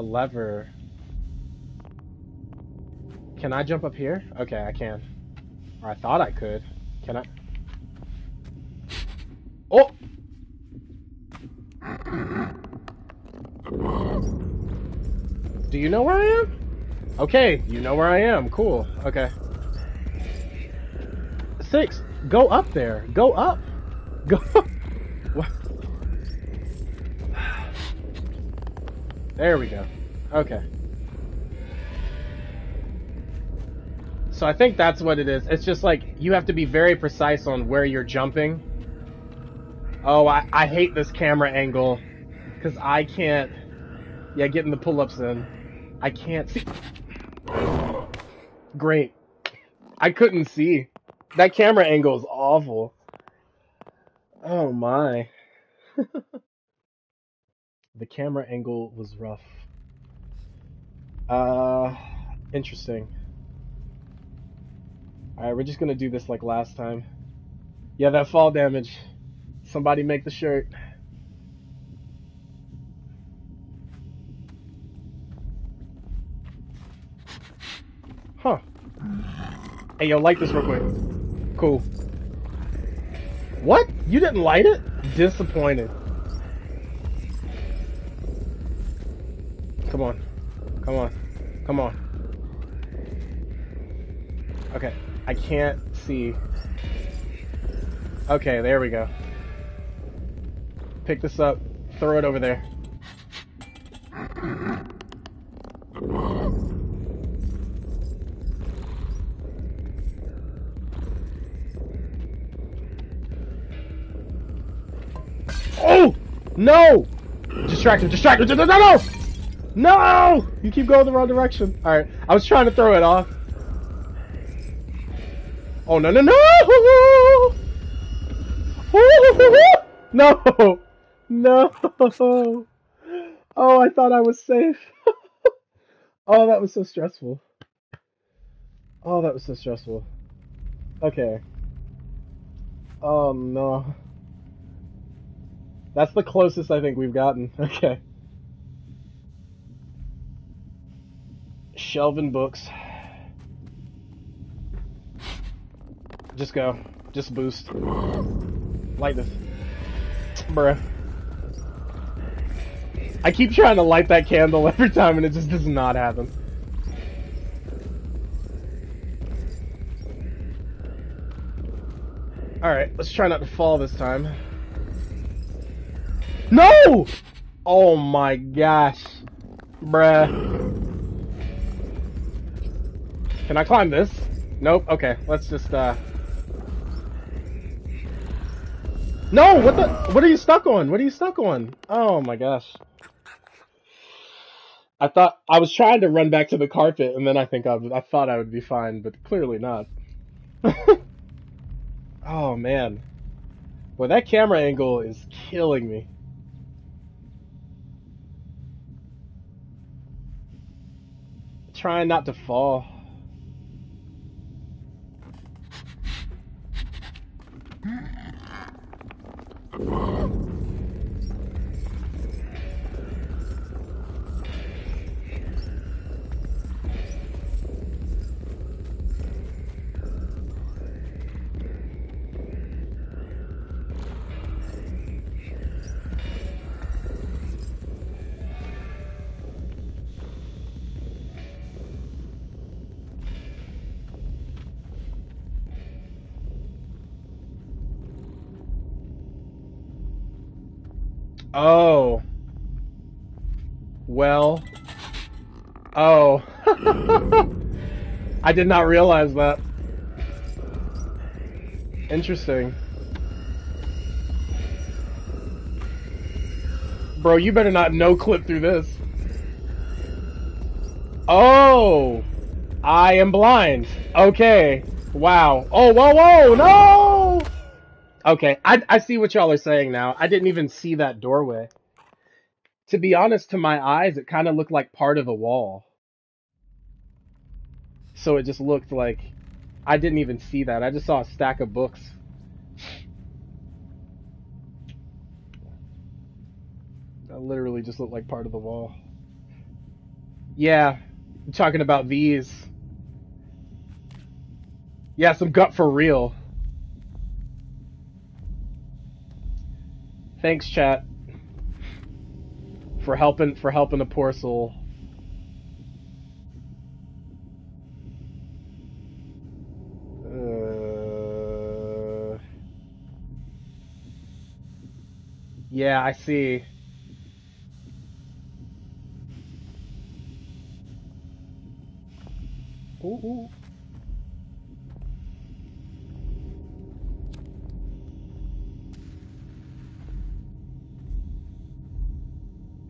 lever. Can I jump up here? Okay, I can. Or I thought I could. Can I? Oh! Do you know where I am? Okay, you know where I am. Cool. Okay. 6. Go up there. Go up. Go up. What? There we go. Okay. So I think that's what it is. It's just like, you have to be very precise on where you're jumping. Oh, I hate this camera angle. Because I can't... Yeah, getting the pull-ups in. I can't see. Great. I couldn't see. That camera angle is awful. Oh my. The camera angle was rough. Interesting. Alright, we're just gonna do this like last time. Yeah, that fall damage. Somebody make the shirt. Huh. Hey, yo, light this real quick. Cool. What? You didn't light it? Disappointed. Come on. Come on. Come on. Okay, I can't see. Okay, there we go. Pick this up, throw it over there. Oh! No! Distract him, distract him! No, no! No! You keep going the wrong direction. Alright, I was trying to throw it off. Oh no no no! No! No! Oh, I thought I was safe. Oh, that was so stressful. Oh, that was so stressful. Okay. Oh no. That's the closest I think we've gotten. Okay. Shelving books. Just go. Just boost. Light this. Bruh. I keep trying to light that candle every time and it just does not happen. Alright, let's try not to fall this time. No! Oh my gosh. Bruh. Can I climb this? Nope. Okay, let's just, No, what the? What are you stuck on? What are you stuck on? Oh my gosh. I thought I was trying to run back to the carpet and then I thought I would be fine, but clearly not. Oh man. Boy, that camera angle is killing me. Trying not to fall. Oh. Well. Oh. I did not realize that. Interesting. Bro, you better not no-clip through this. Oh! I am blind. Okay. Wow. Oh, whoa, whoa, no! Okay, I see what y'all are saying now. I didn't even see that doorway. To be honest, to my eyes, it kind of looked like part of a wall. So it just looked like... I didn't even see that. I just saw a stack of books. That literally just looked like part of the wall. Yeah, I'm talking about these. Yeah, some gut for real. Thanks, chat, for helping the poor soul. Yeah, I see. Ooh.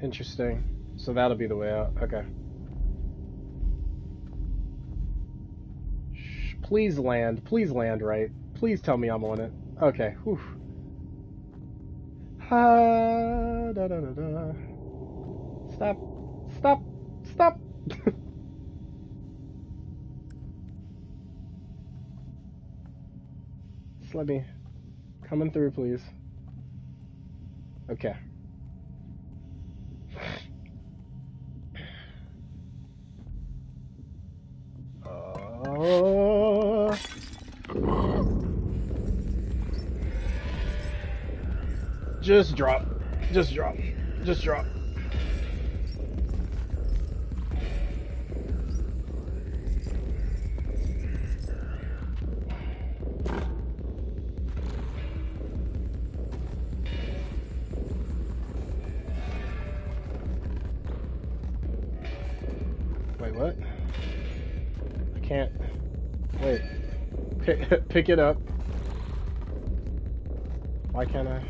Interesting. So that'll be the way out. Okay. Shh, please land. Please land right. Please tell me I'm on it. Okay. Whew. Ah, da, da, da, da. Stop. Stop. Stop. Just let me... Coming through, please. Okay. Just drop. Just drop. Just drop. Wait, what? I can't. Wait. Pick it up. Why can't I?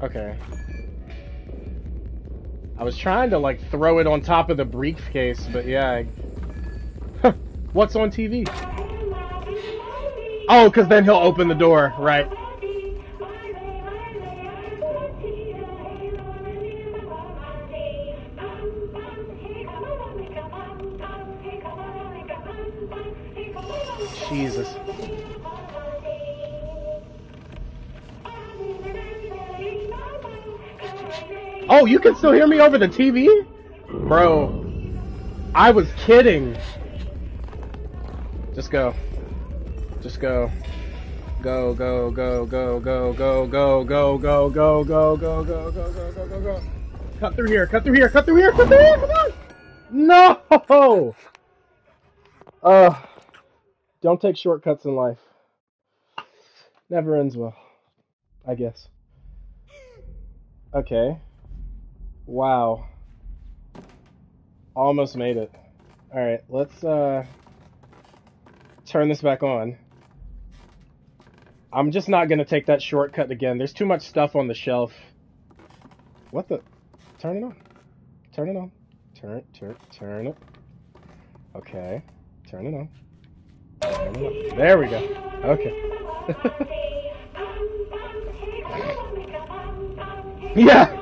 Okay. I was trying to, like, throw it on top of the briefcase, but yeah. What's on TV? Oh, because then he'll open the door, right. Jesus. Oh, you can still hear me over the TV? Bro, I was kidding. Just go. Just go. Go, go, go, go, go, go, go, go, go, go, go, go, go, go, go, go, go, go. Cut through here, cut through here, cut through here, cut through here, come on! No! Don't take shortcuts in life. Never ends well, I guess. Okay. Wow. Almost made it. Alright, let's turn this back on. I'm just not gonna take that shortcut again. There's too much stuff on the shelf. What the? Turn it on. Turn it on. Turn it. Okay. Turn it on. Turn it on. There we go. Okay. Yeah!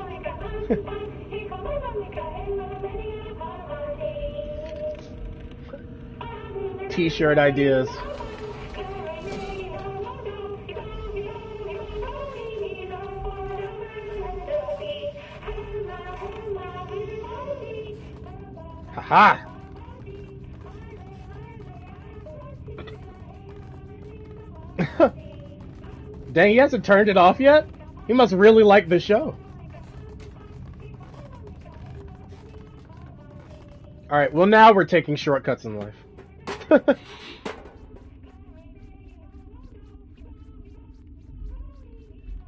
T-shirt ideas. Haha. Dang, he hasn't turned it off yet? He must really like the show. Alright, well now we're taking shortcuts in life.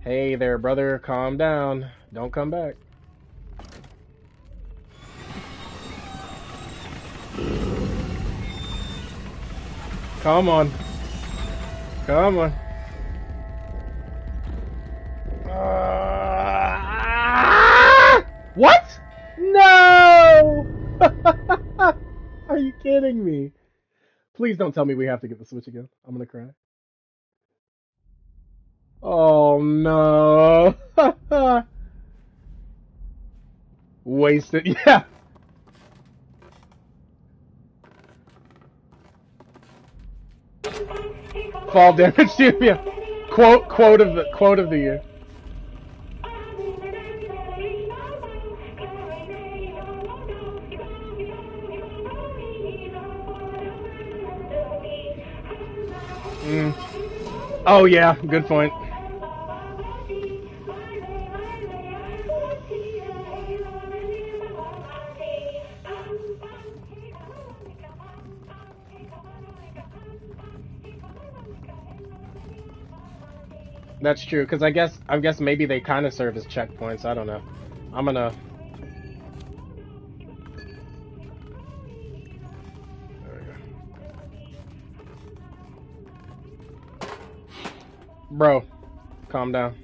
Hey there, brother. Calm down. Don't come back. Come on. Come on. What? No! Are you kidding me? Please don't tell me we have to get the Switch again. I'm gonna cry. Oh no. Wasted. Yeah. Fall damage to you. Yeah. Quote of the year. Mm. Oh yeah, good point. That's true, because I guess maybe they kind of serve as checkpoints. I don't know. I'm gonna. There we go. Bro, calm down.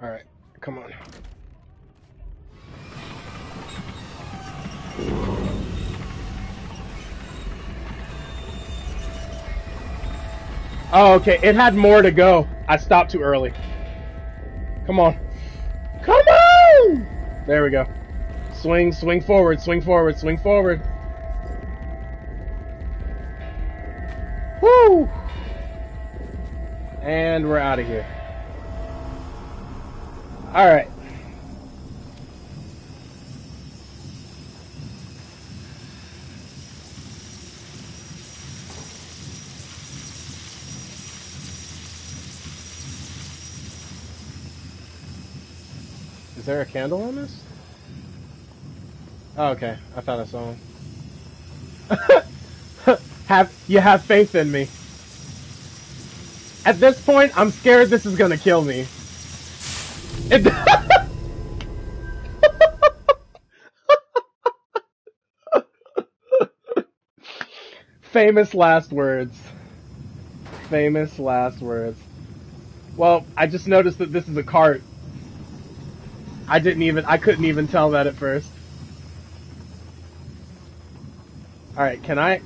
All right, come on. Oh, okay. It had more to go. I stopped too early. Come on. Come on! There we go. Swing, swing forward, swing forward, swing forward. Woo! And we're out of here. All right. Is there a candle on this? Oh, okay, I thought I saw one. You have faith in me. At this point, I'm scared this is gonna kill me. Famous last words. Famous last words. Well, I just noticed that this is a cart. I couldn't even tell that at first. All right, can I?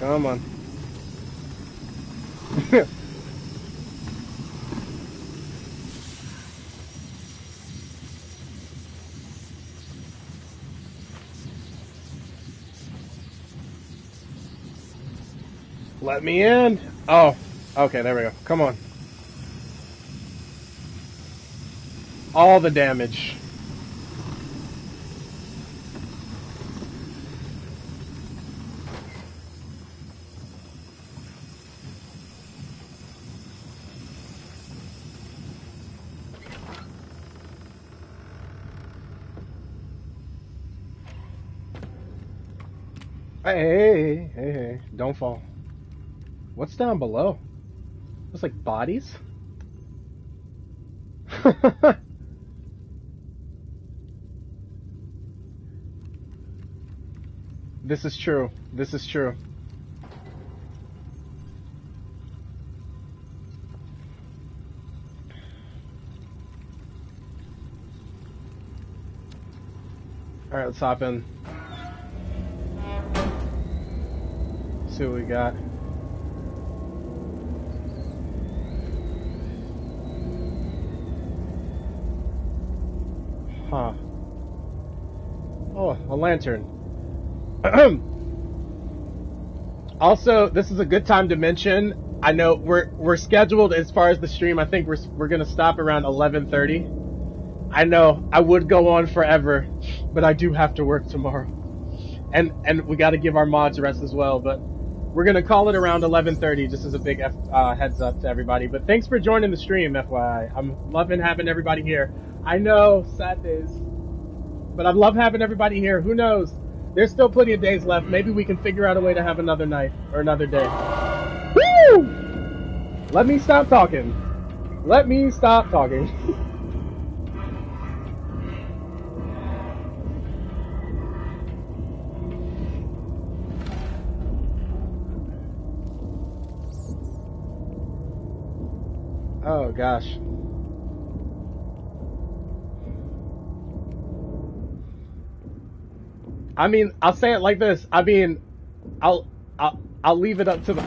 Come on. Let me in. Oh, okay, there we go. Come on. All the damage. Hey, don't fall. What's down below? It's like bodies? This is true. This is true. All right, let's hop in. See what we got. Huh. Oh, a lantern. Also, this is a good time to mention, I know we're scheduled as far as the stream. I think we're gonna stop around 11:30. I know I would go on forever, but I do have to work tomorrow, and we got to give our mods a rest as well. But we're gonna call it around 11:30, just as a big heads up to everybody. But thanks for joining the stream, FYI. I'm loving having everybody here. I know, sad days. But I love having everybody here. Who knows? There's still plenty of days left. Maybe we can figure out a way to have another night or another day. Woo! Let me stop talking. Let me stop talking. Oh, gosh. I mean, I'll say it like this. I mean, I'll leave it up to the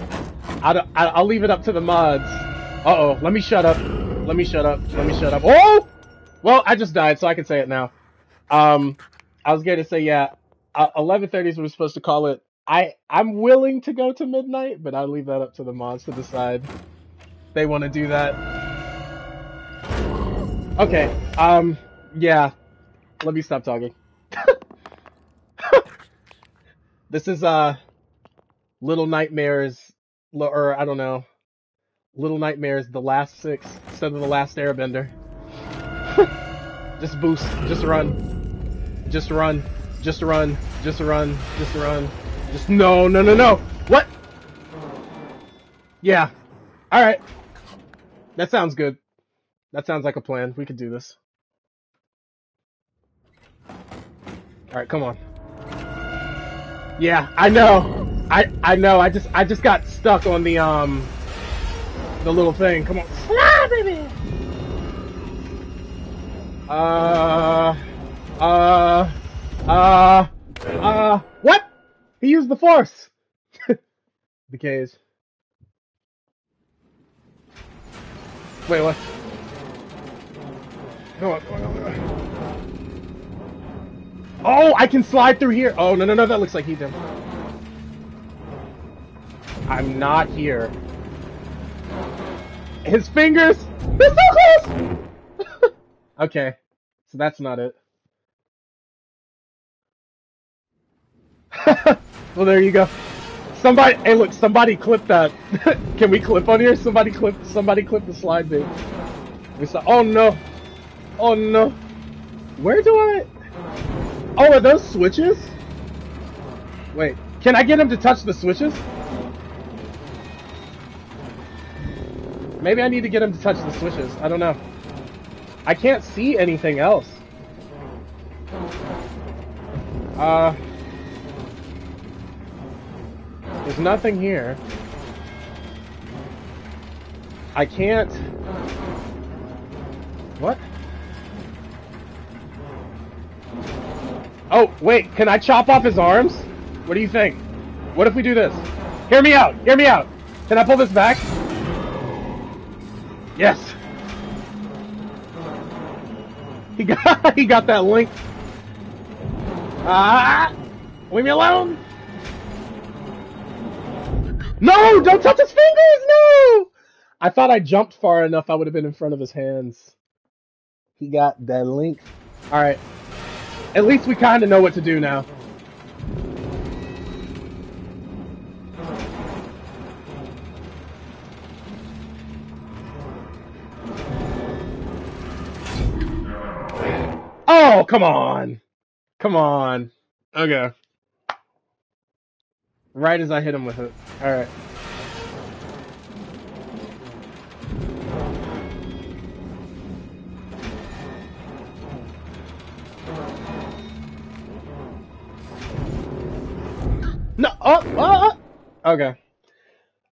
I'll leave it up to the mods. Uh-oh, let me shut up. Let me shut up. Let me shut up. Oh! Well, I just died, so I can say it now. I was going to say, yeah, 11:30 is what we're supposed to call it. I'm willing to go to midnight, but I'll leave that up to the mods to decide. They want to do that. Okay. Yeah. Let me stop talking. This is Little Nightmares, or I don't know, Little Nightmares: The Last Six instead of The Last Airbender. Just boost. Just run. Just run. Just run. Just run. Just run. Just no. No. No. No. What? Yeah. All right. That sounds good. That sounds like a plan. We could do this. Alright, come on. Yeah, I know. I know. I just got stuck on the little thing. Come on. Slide, baby! What? He used the force! The cage. Wait, what? Come on, come on, come on. Oh, I can slide through here. Oh, no, no, no, that looks like he did. I'm not here. His fingers! They're so close! Okay, so that's not it. Well, there you go. Somebody, hey look, somebody clip that. Can we clip on here? Somebody clip the slide thing. We saw, oh no. Oh no. Where do I? Oh, are those switches? Wait, can I get him to touch the switches? Maybe I need to get him to touch the switches. I don't know. I can't see anything else. There's nothing here. I can't. What? Oh, wait, can I chop off his arms? What do you think? What if we do this? Hear me out, hear me out. Can I pull this back? Yes. He got that link. Ah! Leave me alone. No! Don't touch his fingers! No! I thought I jumped far enough I would have been in front of his hands. He got that link. Alright. At least we kind of know what to do now. Oh, come on! Come on. Okay. Right as I hit him with it. Alright. No! Oh, oh! Okay.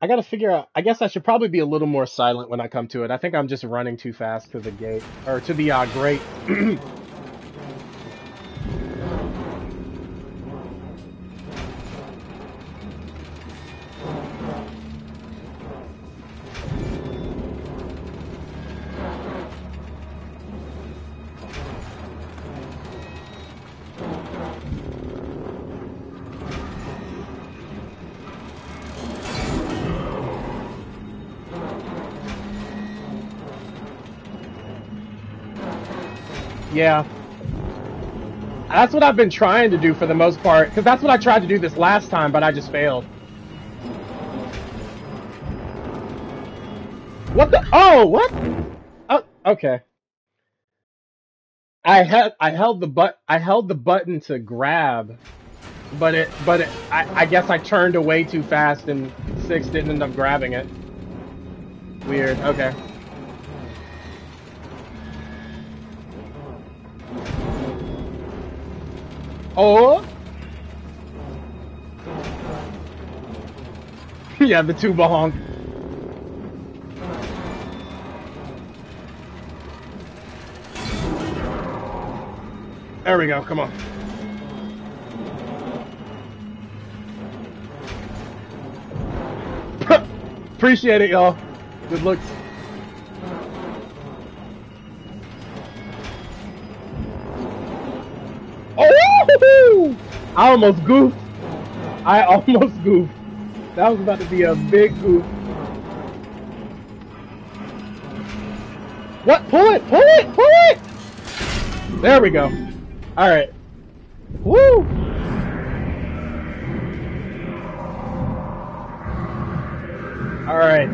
I gotta figure out... I guess I should probably be a little more silent when I come to it. I think I'm just running too fast to the gate. Or to the grate. Yeah, that's what I've been trying to do for the most part, because that's what I tried to do this last time, but I just failed. What the? Oh, what? Oh, okay. I held the button to grab, but I guess I turned away too fast and 6 didn't end up grabbing it. Weird. Okay. Oh. Yeah, the tuba honk. There we go, come on. Appreciate it, y'all. Good looks. Oh! I almost goofed. I almost goofed. That was about to be a big goof. What? Pull it! Pull it! Pull it! There we go. All right. Woo! All right.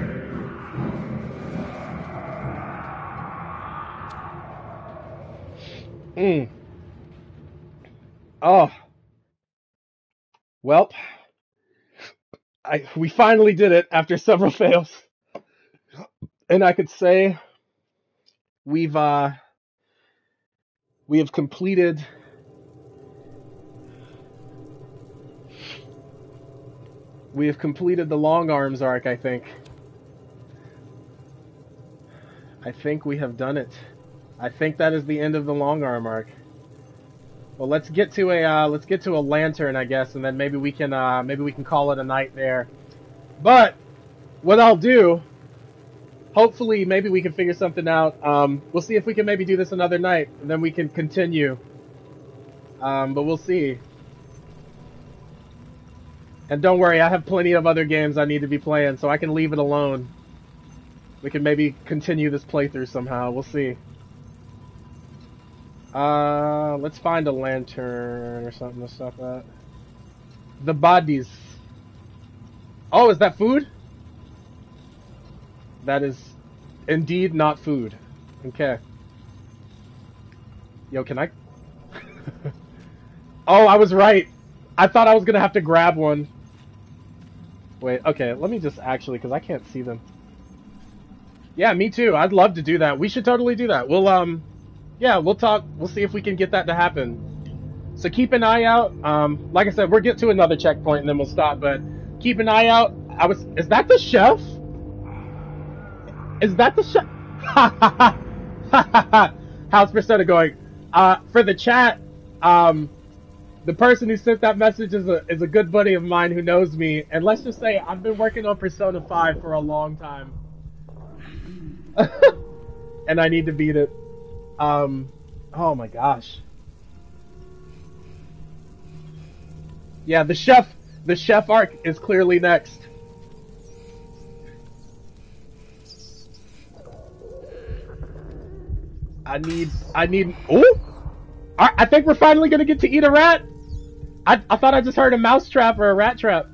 Mm. Oh. Welp. We finally did it after several fails. And I could say we have completed the long arms arc, I think. I think we have done it. I think that is the end of the long arm arc. Well, let's get to a lantern, I guess, and then maybe we can call it a night there. But what I'll do, hopefully, maybe we can figure something out. We'll see if we can maybe do this another night, and then we can continue. But we'll see. And don't worry, I have plenty of other games I need to be playing, so I can leave it alone. We can maybe continue this playthrough somehow. We'll see. Let's find a lantern or something to stop at. The bodies. Oh, is that food? That is indeed not food. Okay. Yo, can I? Oh, I was right. I thought I was gonna have to grab one. Wait, okay, let me just actually, because I can't see them. Yeah, me too. I'd love to do that. We should totally do that. We'll, yeah, we'll talk. We'll see if we can get that to happen. So keep an eye out. Like I said, we'll get to another checkpoint and then we'll stop. But keep an eye out. Is that the chef? Is that the chef? How's Persona going? For the chat, the person who sent that message is a good buddy of mine who knows me. And let's just say I've been working on Persona 5 for a long time. And I need to beat it. Oh my gosh. Yeah, the chef arc is clearly next. I need, oh! I think we're finally gonna get to eat a rat! I thought I just heard a mouse trap or a rat trap.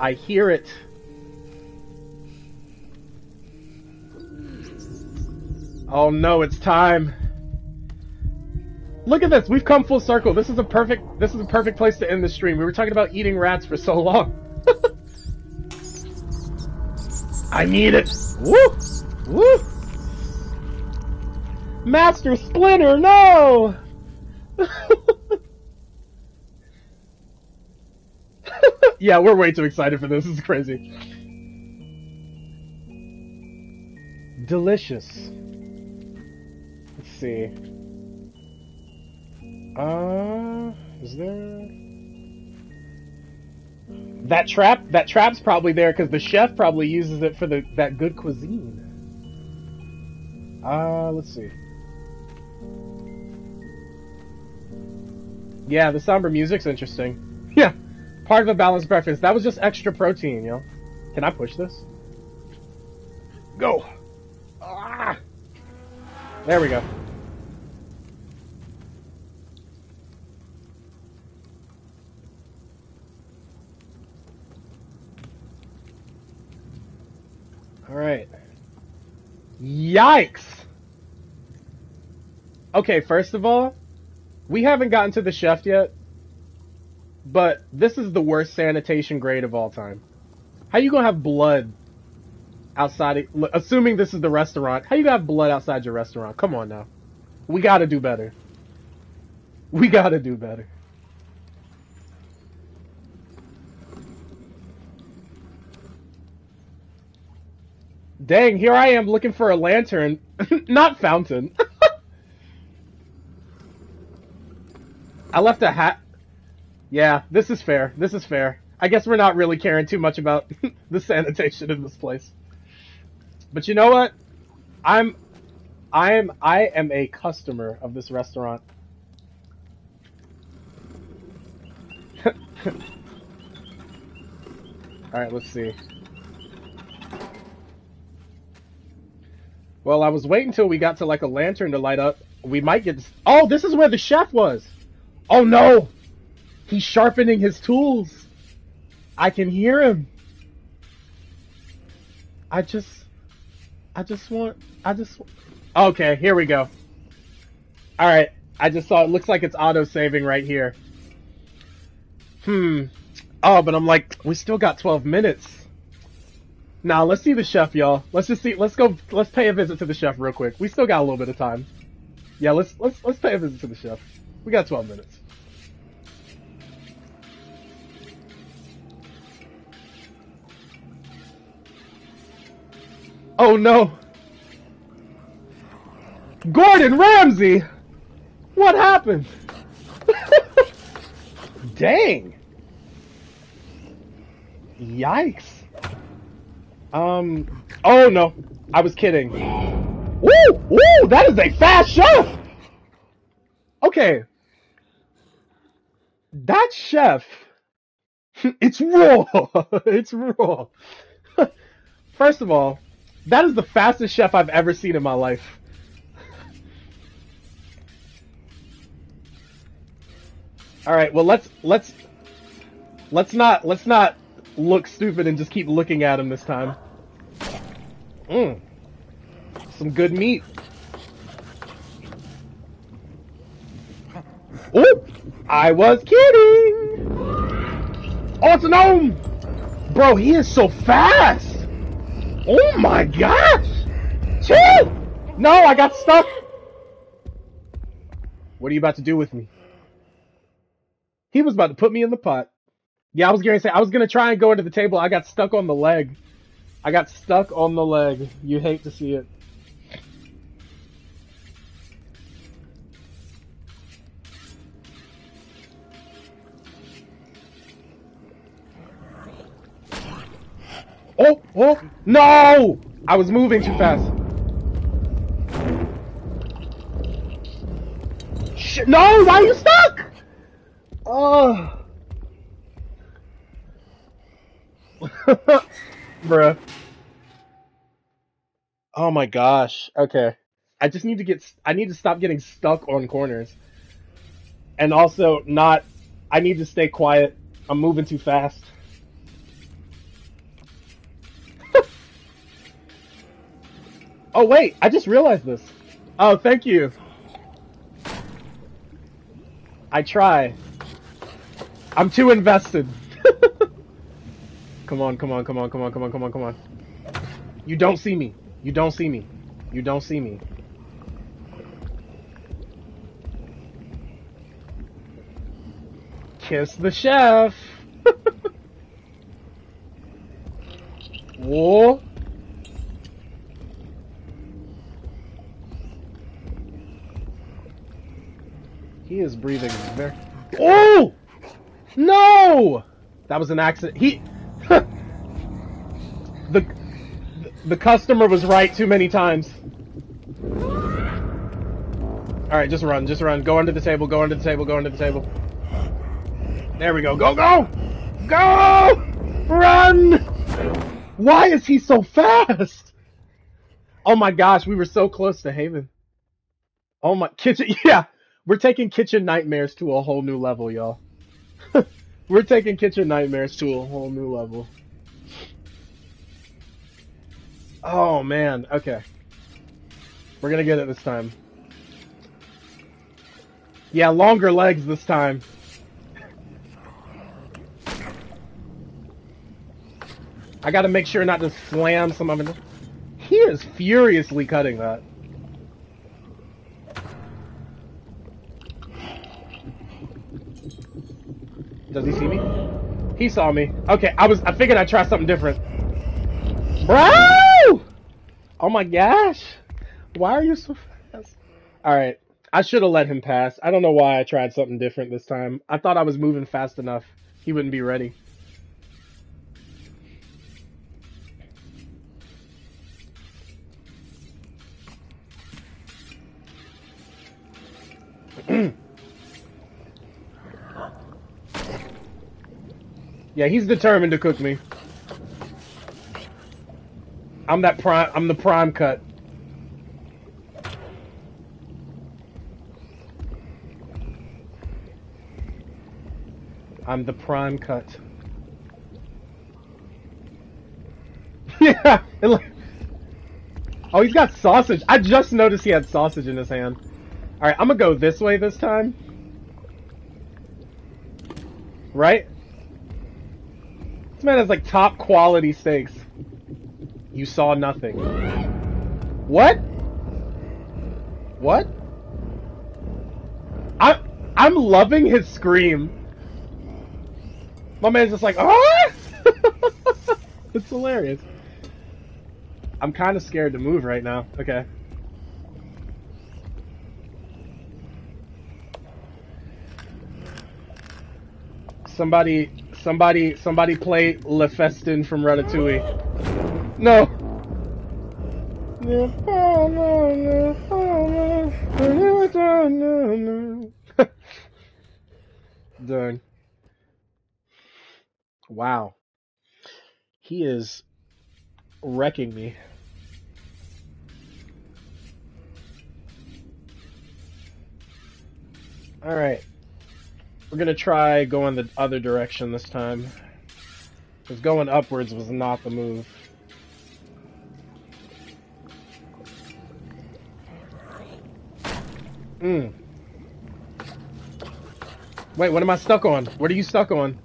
I hear it. Oh no, it's time. Look at this, we've come full circle. This is a perfect place to end the stream. We were talking about eating rats for so long. I need it. Woo! Woo! Master Splinter, no! Yeah, we're way too excited for this. This is crazy. Delicious. See. Is there that trap? That trap's probably there because the chef probably uses it for that good cuisine. Let's see. Yeah, the somber music's interesting. Yeah, part of a balanced breakfast. That was just extra protein, yo. Can I push this? Go. Ah! There we go. All right. Yikes! Okay, first of all, we haven't gotten to the chef yet, but this is the worst sanitation grade of all time. How you gonna have blood outside, assuming this is the restaurant, how you gonna have blood outside your restaurant? Come on now. We gotta do better. We gotta do better. Dang, here I am looking for a lantern, not fountain. I left a hat. Yeah, this is fair. This is fair. I guess we're not really caring too much about the sanitation in this place. But you know what? I am a customer of this restaurant. All right, let's see. Well, I was waiting till we got to like a lantern to light up. We might get this. Oh, this is where the chef was. Oh no, he's sharpening his tools. I can hear him. I just want. Okay, here we go. All right, I just saw it. Looks like it's auto saving right here. Oh, but I'm like, we still got 12 minutes. Now, let's see the chef, y'all. Let's just see. Let's pay a visit to the chef real quick. We still got a little bit of time. Yeah, let's pay a visit to the chef. We got 12 minutes. Oh no. Gordon Ramsay. What happened? Dang. Yikes. Oh no, I was kidding. Woo! Woo! That is a fast chef! Okay. That chef, it's raw! It's raw. First of all, that is the fastest chef I've ever seen in my life. Alright, well let's not look stupid and just keep looking at him this time. Some good meat. Ooh, I was kidding. Oh, it's an gnome, bro. He is so fast. Oh my gosh. Chill. No, I got stuck. What are you about to do with me? He was about to put me in the pot. Yeah, I was going to say, I was going to try and go into the table. I got stuck on the leg. I got stuck on the leg. You hate to see it. Oh, oh, no! I was moving too fast. Shit, no, why are you stuck? Oh. Bruh. Oh my gosh. Okay. I just need to stop getting stuck on corners. And also I need to stay quiet. I'm moving too fast. Oh wait, I just realized this. Oh, thank you. I try. I'm too invested. Come on, come on, come on, come on, come on, come on, come on. You don't see me. You don't see me. You don't see me. Kiss the chef. Whoa. He is breathing very... Oh! No! That was an accident. He... The customer was right too many times. Alright, just run, just run. Go under the table, go under the table, go under the table. There we go. Go, go! Go! Run! Why is he so fast? Oh my gosh, we were so close to Haven. Oh my... Kitchen... Yeah! We're taking Kitchen Nightmares to a whole new level, y'all. We're taking Kitchen Nightmares to a whole new level. Oh man, okay. We're gonna get it this time. Yeah, longer legs this time. I gotta make sure not to slam some of it. He is furiously cutting that. Does he see me? He saw me. Okay, I figured I'd try something different. Bro! Oh my gosh. Why are you so fast? Alright. I should have let him pass. I don't know why I tried something different this time. I thought I was moving fast enough. He wouldn't be ready. Yeah, he's determined to cook me. I'm the prime cut. I'm the prime cut. Yeah. Oh, he's got sausage. I just noticed he had sausage in his hand. All right, I'm gonna go this way this time. Right? This man has like top quality steaks. You saw nothing. What? What? I'm loving his scream. My man's just like, ah! It's hilarious. I'm kind of scared to move right now. Okay. Somebody play Le Festin from Ratatouille. No. Done. Wow. He is wrecking me. All right. We're going to try going the other direction this time. Because going upwards was not the move. Mm. Wait, what am I stuck on? What are you stuck on?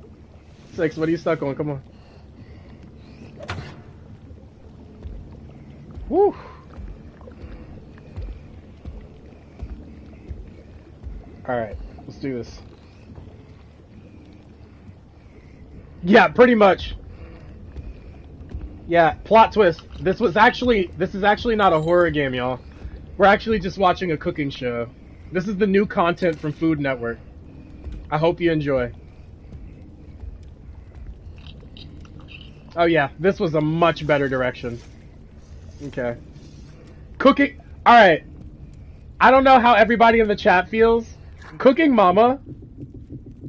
Six, what are you stuck on? Come on. Woo. All right, let's do this. Yeah, pretty much. Yeah, plot twist. This is actually not a horror game, y'all. We're actually just watching a cooking show. This is the new content from Food Network. I hope you enjoy. Oh yeah, this was a much better direction. Okay. Cooking. All right. I don't know how everybody in the chat feels. Cooking Mama,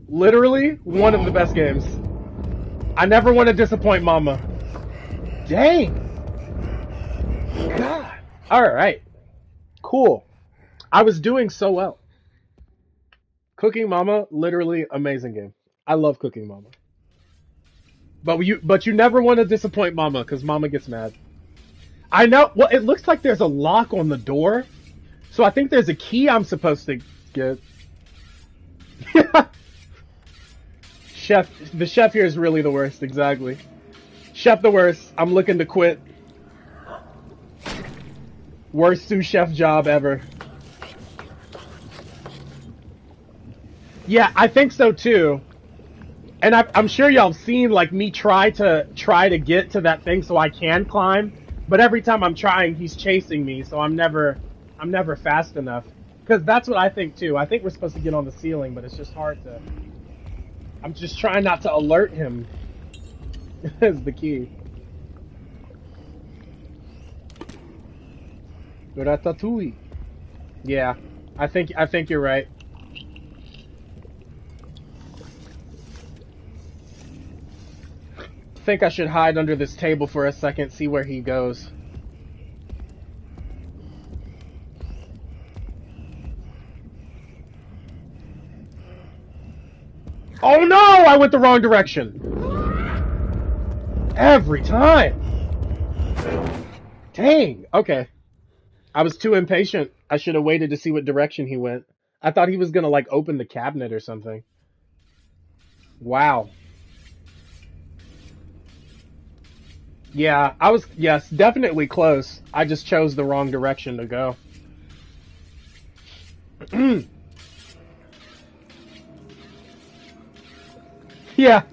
literally one of the best games. I never want to disappoint Mama. Dang. God. All right. Cool. I was doing so well. Cooking Mama, literally amazing game. I love Cooking Mama. But you never want to disappoint Mama because Mama gets mad. I know. Well, it looks like there's a lock on the door. So I think there's a key I'm supposed to get. Chef, the chef here is really the worst, exactly. Chef the worst, I'm looking to quit. Worst sous chef job ever. Yeah, I think so too. And I'm sure y'all have seen like me try to get to that thing so I can climb, but every time I'm trying, he's chasing me, so I'm never fast enough. Because that's what I think too. I think we're supposed to get on the ceiling, but it's just hard to... I'm just trying not to alert him. That's the key. Ratatouille. Yeah, I think you're right. I think I should hide under this table for a second, see where he goes. Oh no! I went the wrong direction! Every time! Dang! Okay. I was too impatient. I should have waited to see what direction he went. I thought he was going to, like, open the cabinet or something. Wow. Yeah, I was, yes, definitely close. I just chose the wrong direction to go. Yeah.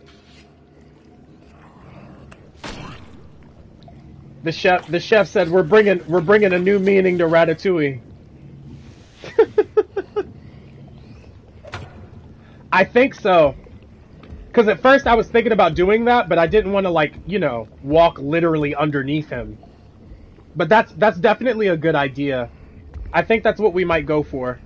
The chef said we're bringing a new meaning to Ratatouille. I think so. Because at first I was thinking about doing that, but I didn't want to, like, you know, walk literally underneath him. But that's definitely a good idea. I think that's what we might go for.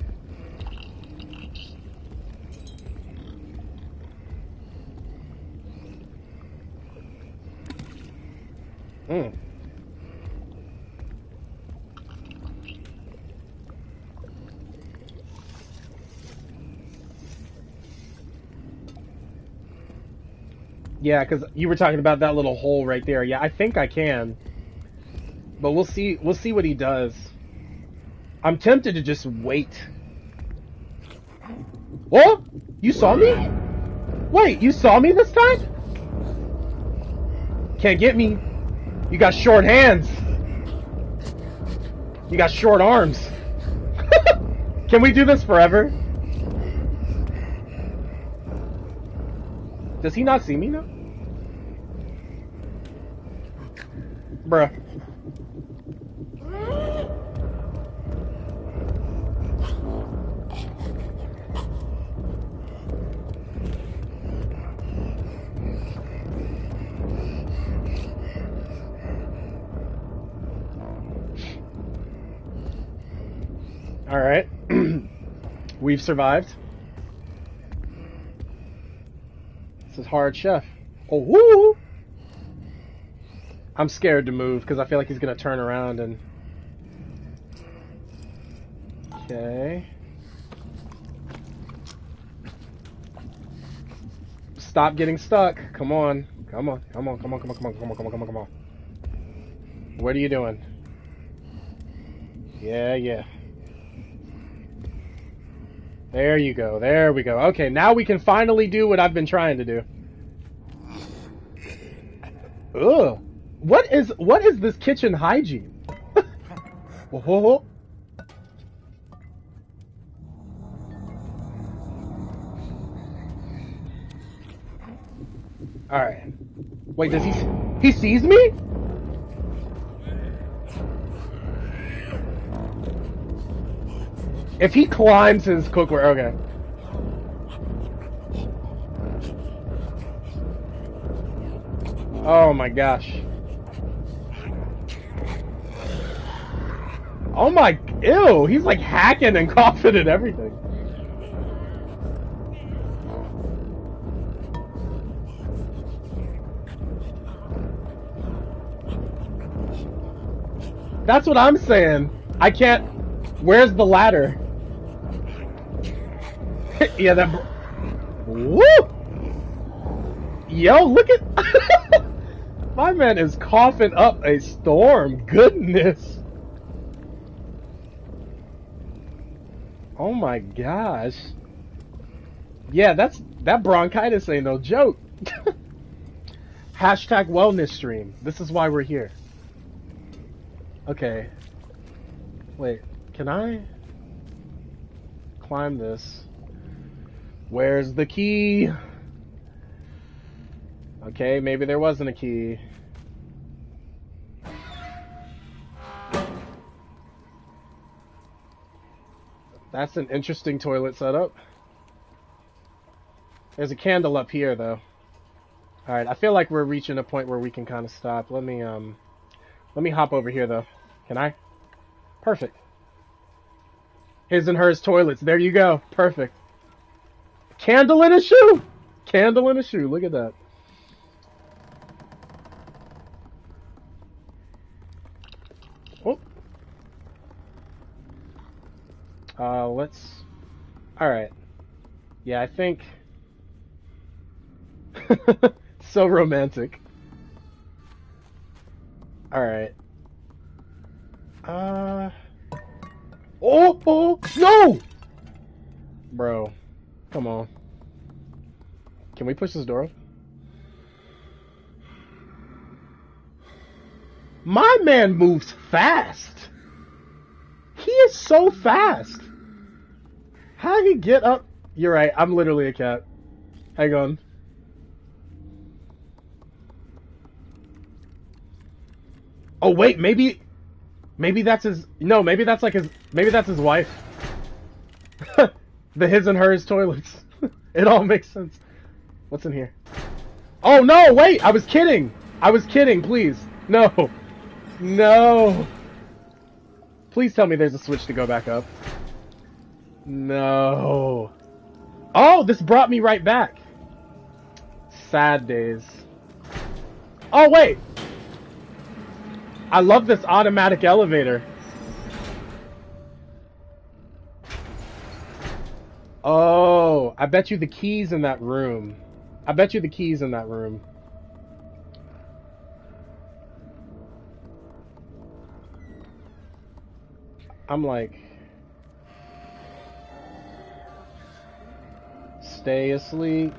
Mm. Yeah, because you were talking about that little hole right there. Yeah, I think I can. But we'll see. We'll see what he does. I'm tempted to just wait. Oh, you saw me? Wait, you saw me this time? Can't get me. You got short hands. You got short arms. Can we do this forever? Does he not see me now? Bruh. All right. We've survived. This is hard, chef. Oh, woo! I'm scared to move because I feel like he's gonna turn around and. Okay. Stop getting stuck. Come on. Come on. Come on. Come on. Come on. Come on. Come on. Come on. Come on. Come on. What are you doing? Yeah. Yeah. There you go. There we go. Okay, now we can finally do what I've been trying to do. Ugh. What is this kitchen hygiene? Whoa. All right. Wait, does he sees me? If he climbs his cookware, okay. Oh my gosh. Oh my, ew, he's like hacking and coughing and everything. That's what I'm saying. I can't, where's the ladder? Yeah, that. Woo! Yo, look at. My man is coughing up a storm. Goodness. Oh my gosh. Yeah, that bronchitis ain't no joke. Hashtag wellness stream. This is why we're here. Okay. Wait, can I climb this? Where's the key? Okay, maybe there wasn't a key. That's an interesting toilet setup. There's a candle up here, though. All right, I feel like we're reaching a point where we can kind of stop. Let me hop over here, though. Can I? Perfect. His and hers toilets. There you go. Perfect. Candle in a shoe! Candle in a shoe, look at that. Oh. Let's... Alright. Yeah, I think... So romantic. Alright. Oh, oh, no! Bro, come on. Can we push this door? My man moves fast. He is so fast. How did he get up? You're right, I'm literally a cat. Hang on. Oh wait, maybe that's his, no, maybe that's like his, maybe that's his wife. The his and hers toilets. It all makes sense. What's in here? Oh no, wait, I was kidding. I was kidding, please. No. No. Please tell me there's a switch to go back up. No. Oh, this brought me right back. Sad days. Oh, wait. I love this automatic elevator. Oh, I bet you the key's in that room. I bet you the key's in that room. I'm like... Stay asleep.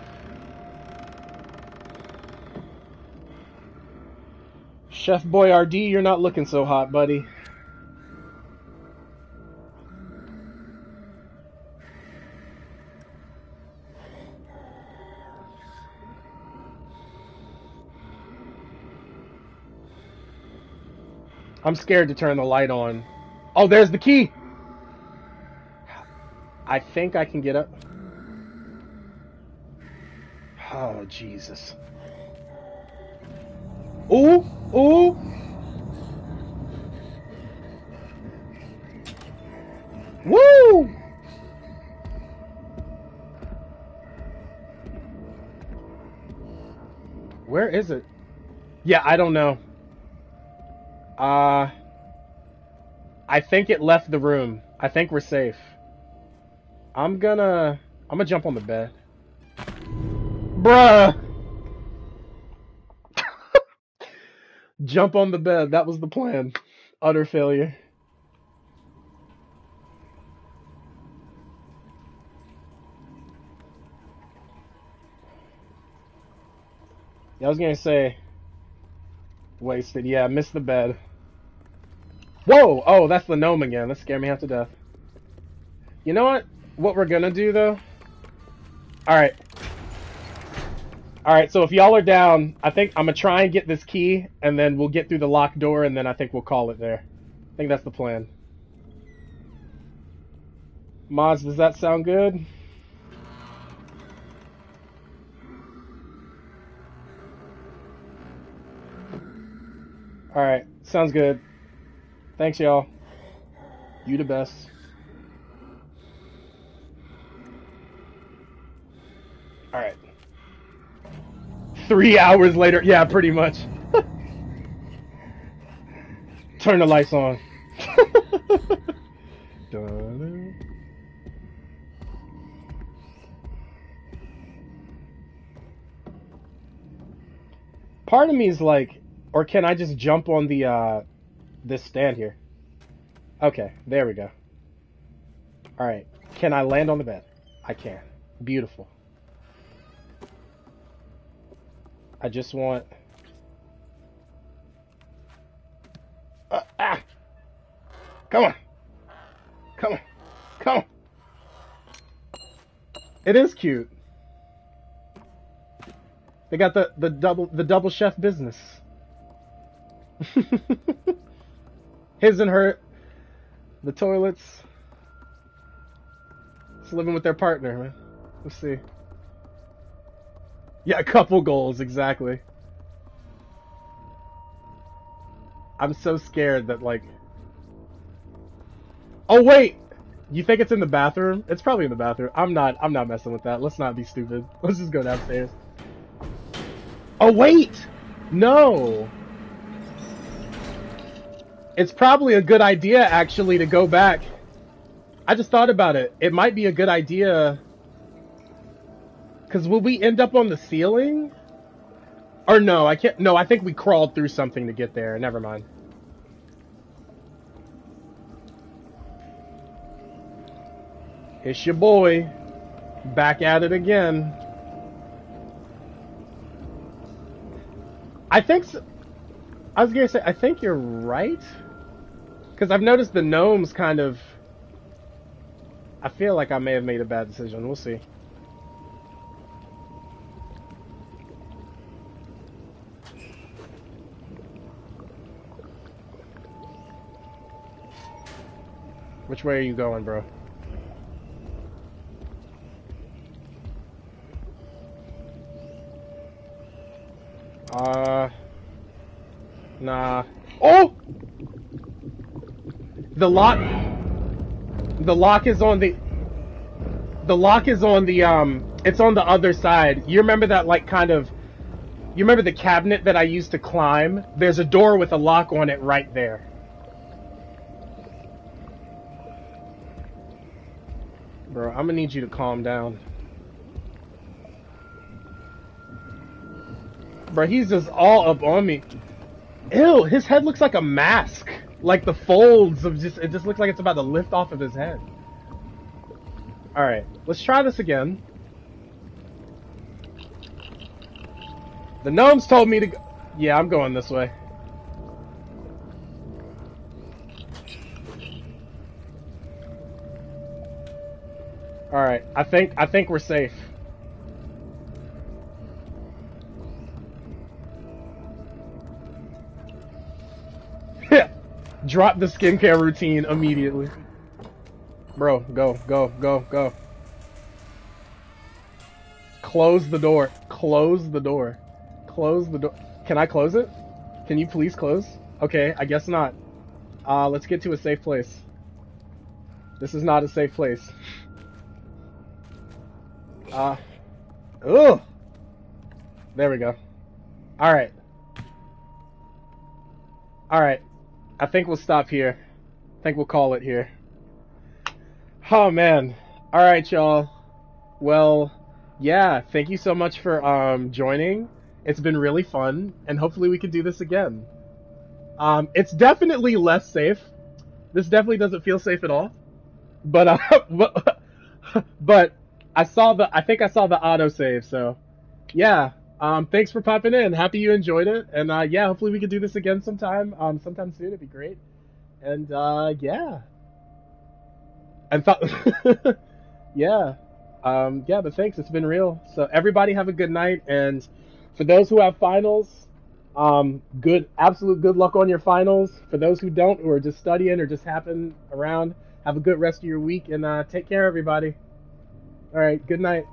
Chef Boyardee, you're not looking so hot, buddy. I'm scared to turn the light on. Oh, there's the key. I think I can get up. Oh, Jesus. Ooh, ooh. Woo! Where is it? Yeah, I don't know. I think it left the room. I think we're safe. I'm gonna jump on the bed. Bruh! Jump on the bed. That was the plan. Utter failure. Yeah, I was gonna say... Wasted. Yeah, missed the bed. Whoa! Oh, that's the gnome again. That scared me half to death. You know what? What we're gonna do, though? Alright. Alright, so if y'all are down, I think I'm going to try and get this key, and then we'll get through the locked door, and then I think we'll call it there. I think that's the plan. Mods, does that sound good? Alright, sounds good. Thanks, y'all. You the best. Alright. 3 hours later, yeah, pretty much. Turn the lights on. Part of me is like, or can I just jump on the this stand here? Okay, there we go. All right, can I land on the bed? I can. Beautiful. I just want... ah! Come on! Come on! Come on! It is cute. They got the double chef business. His and her, the toilets. It's living with their partner, man. Let's see. Yeah, a couple goals, exactly. I'm so scared that, like... Oh, wait! You think it's in the bathroom? It's probably in the bathroom. I'm not messing with that. Let's not be stupid. Let's just go downstairs. Oh, wait! No! It's probably a good idea, actually, to go back. I just thought about it. It might be a good idea... Because will we end up on the ceiling? Or no, I can't. No, I think we crawled through something to get there. Never mind. It's your boy, back at it again. I think, I was gonna say, I think you're right, because I've noticed the gnomes kind of, I feel like I may have made a bad decision, we'll see. Which way are you going, bro? Nah. Oh! The lock is on the it's on the other side. You remember that, like, kind of, you remember the cabinet that I used to climb? There's a door with a lock on it right there. Bro, I'm gonna need you to calm down. Bro, he's just all up on me. Ew, his head looks like a mask. Like the folds of just, it just looks like it's about to lift off of his head. Alright, let's try this again. The gnomes told me to go. Yeah, I'm going this way. Alright, I think we're safe. Drop the skincare routine immediately. Bro, go. Close the door. Close the door. Can I close it? Can you please close? Okay, I guess not. Let's get to a safe place. This is not a safe place. Ugh. There we go. Alright. Alright. I think we'll stop here. I think we'll call it here. Oh, man. Alright, y'all. Well, yeah. Thank you so much for joining. It's been really fun, and hopefully we can do this again. It's definitely less safe. This definitely doesn't feel safe at all. But, but... I think I saw the autosave, so yeah. Thanks for popping in. Happy you enjoyed it. And yeah, hopefully we could do this again sometime. Sometime soon, it'd be great. And yeah. And yeah. Yeah, but thanks, it's been real. So everybody have a good night, and for those who have finals, absolute good luck on your finals. For those who don't, who are just studying or just happen around, have a good rest of your week, and take care, everybody. All right, good night.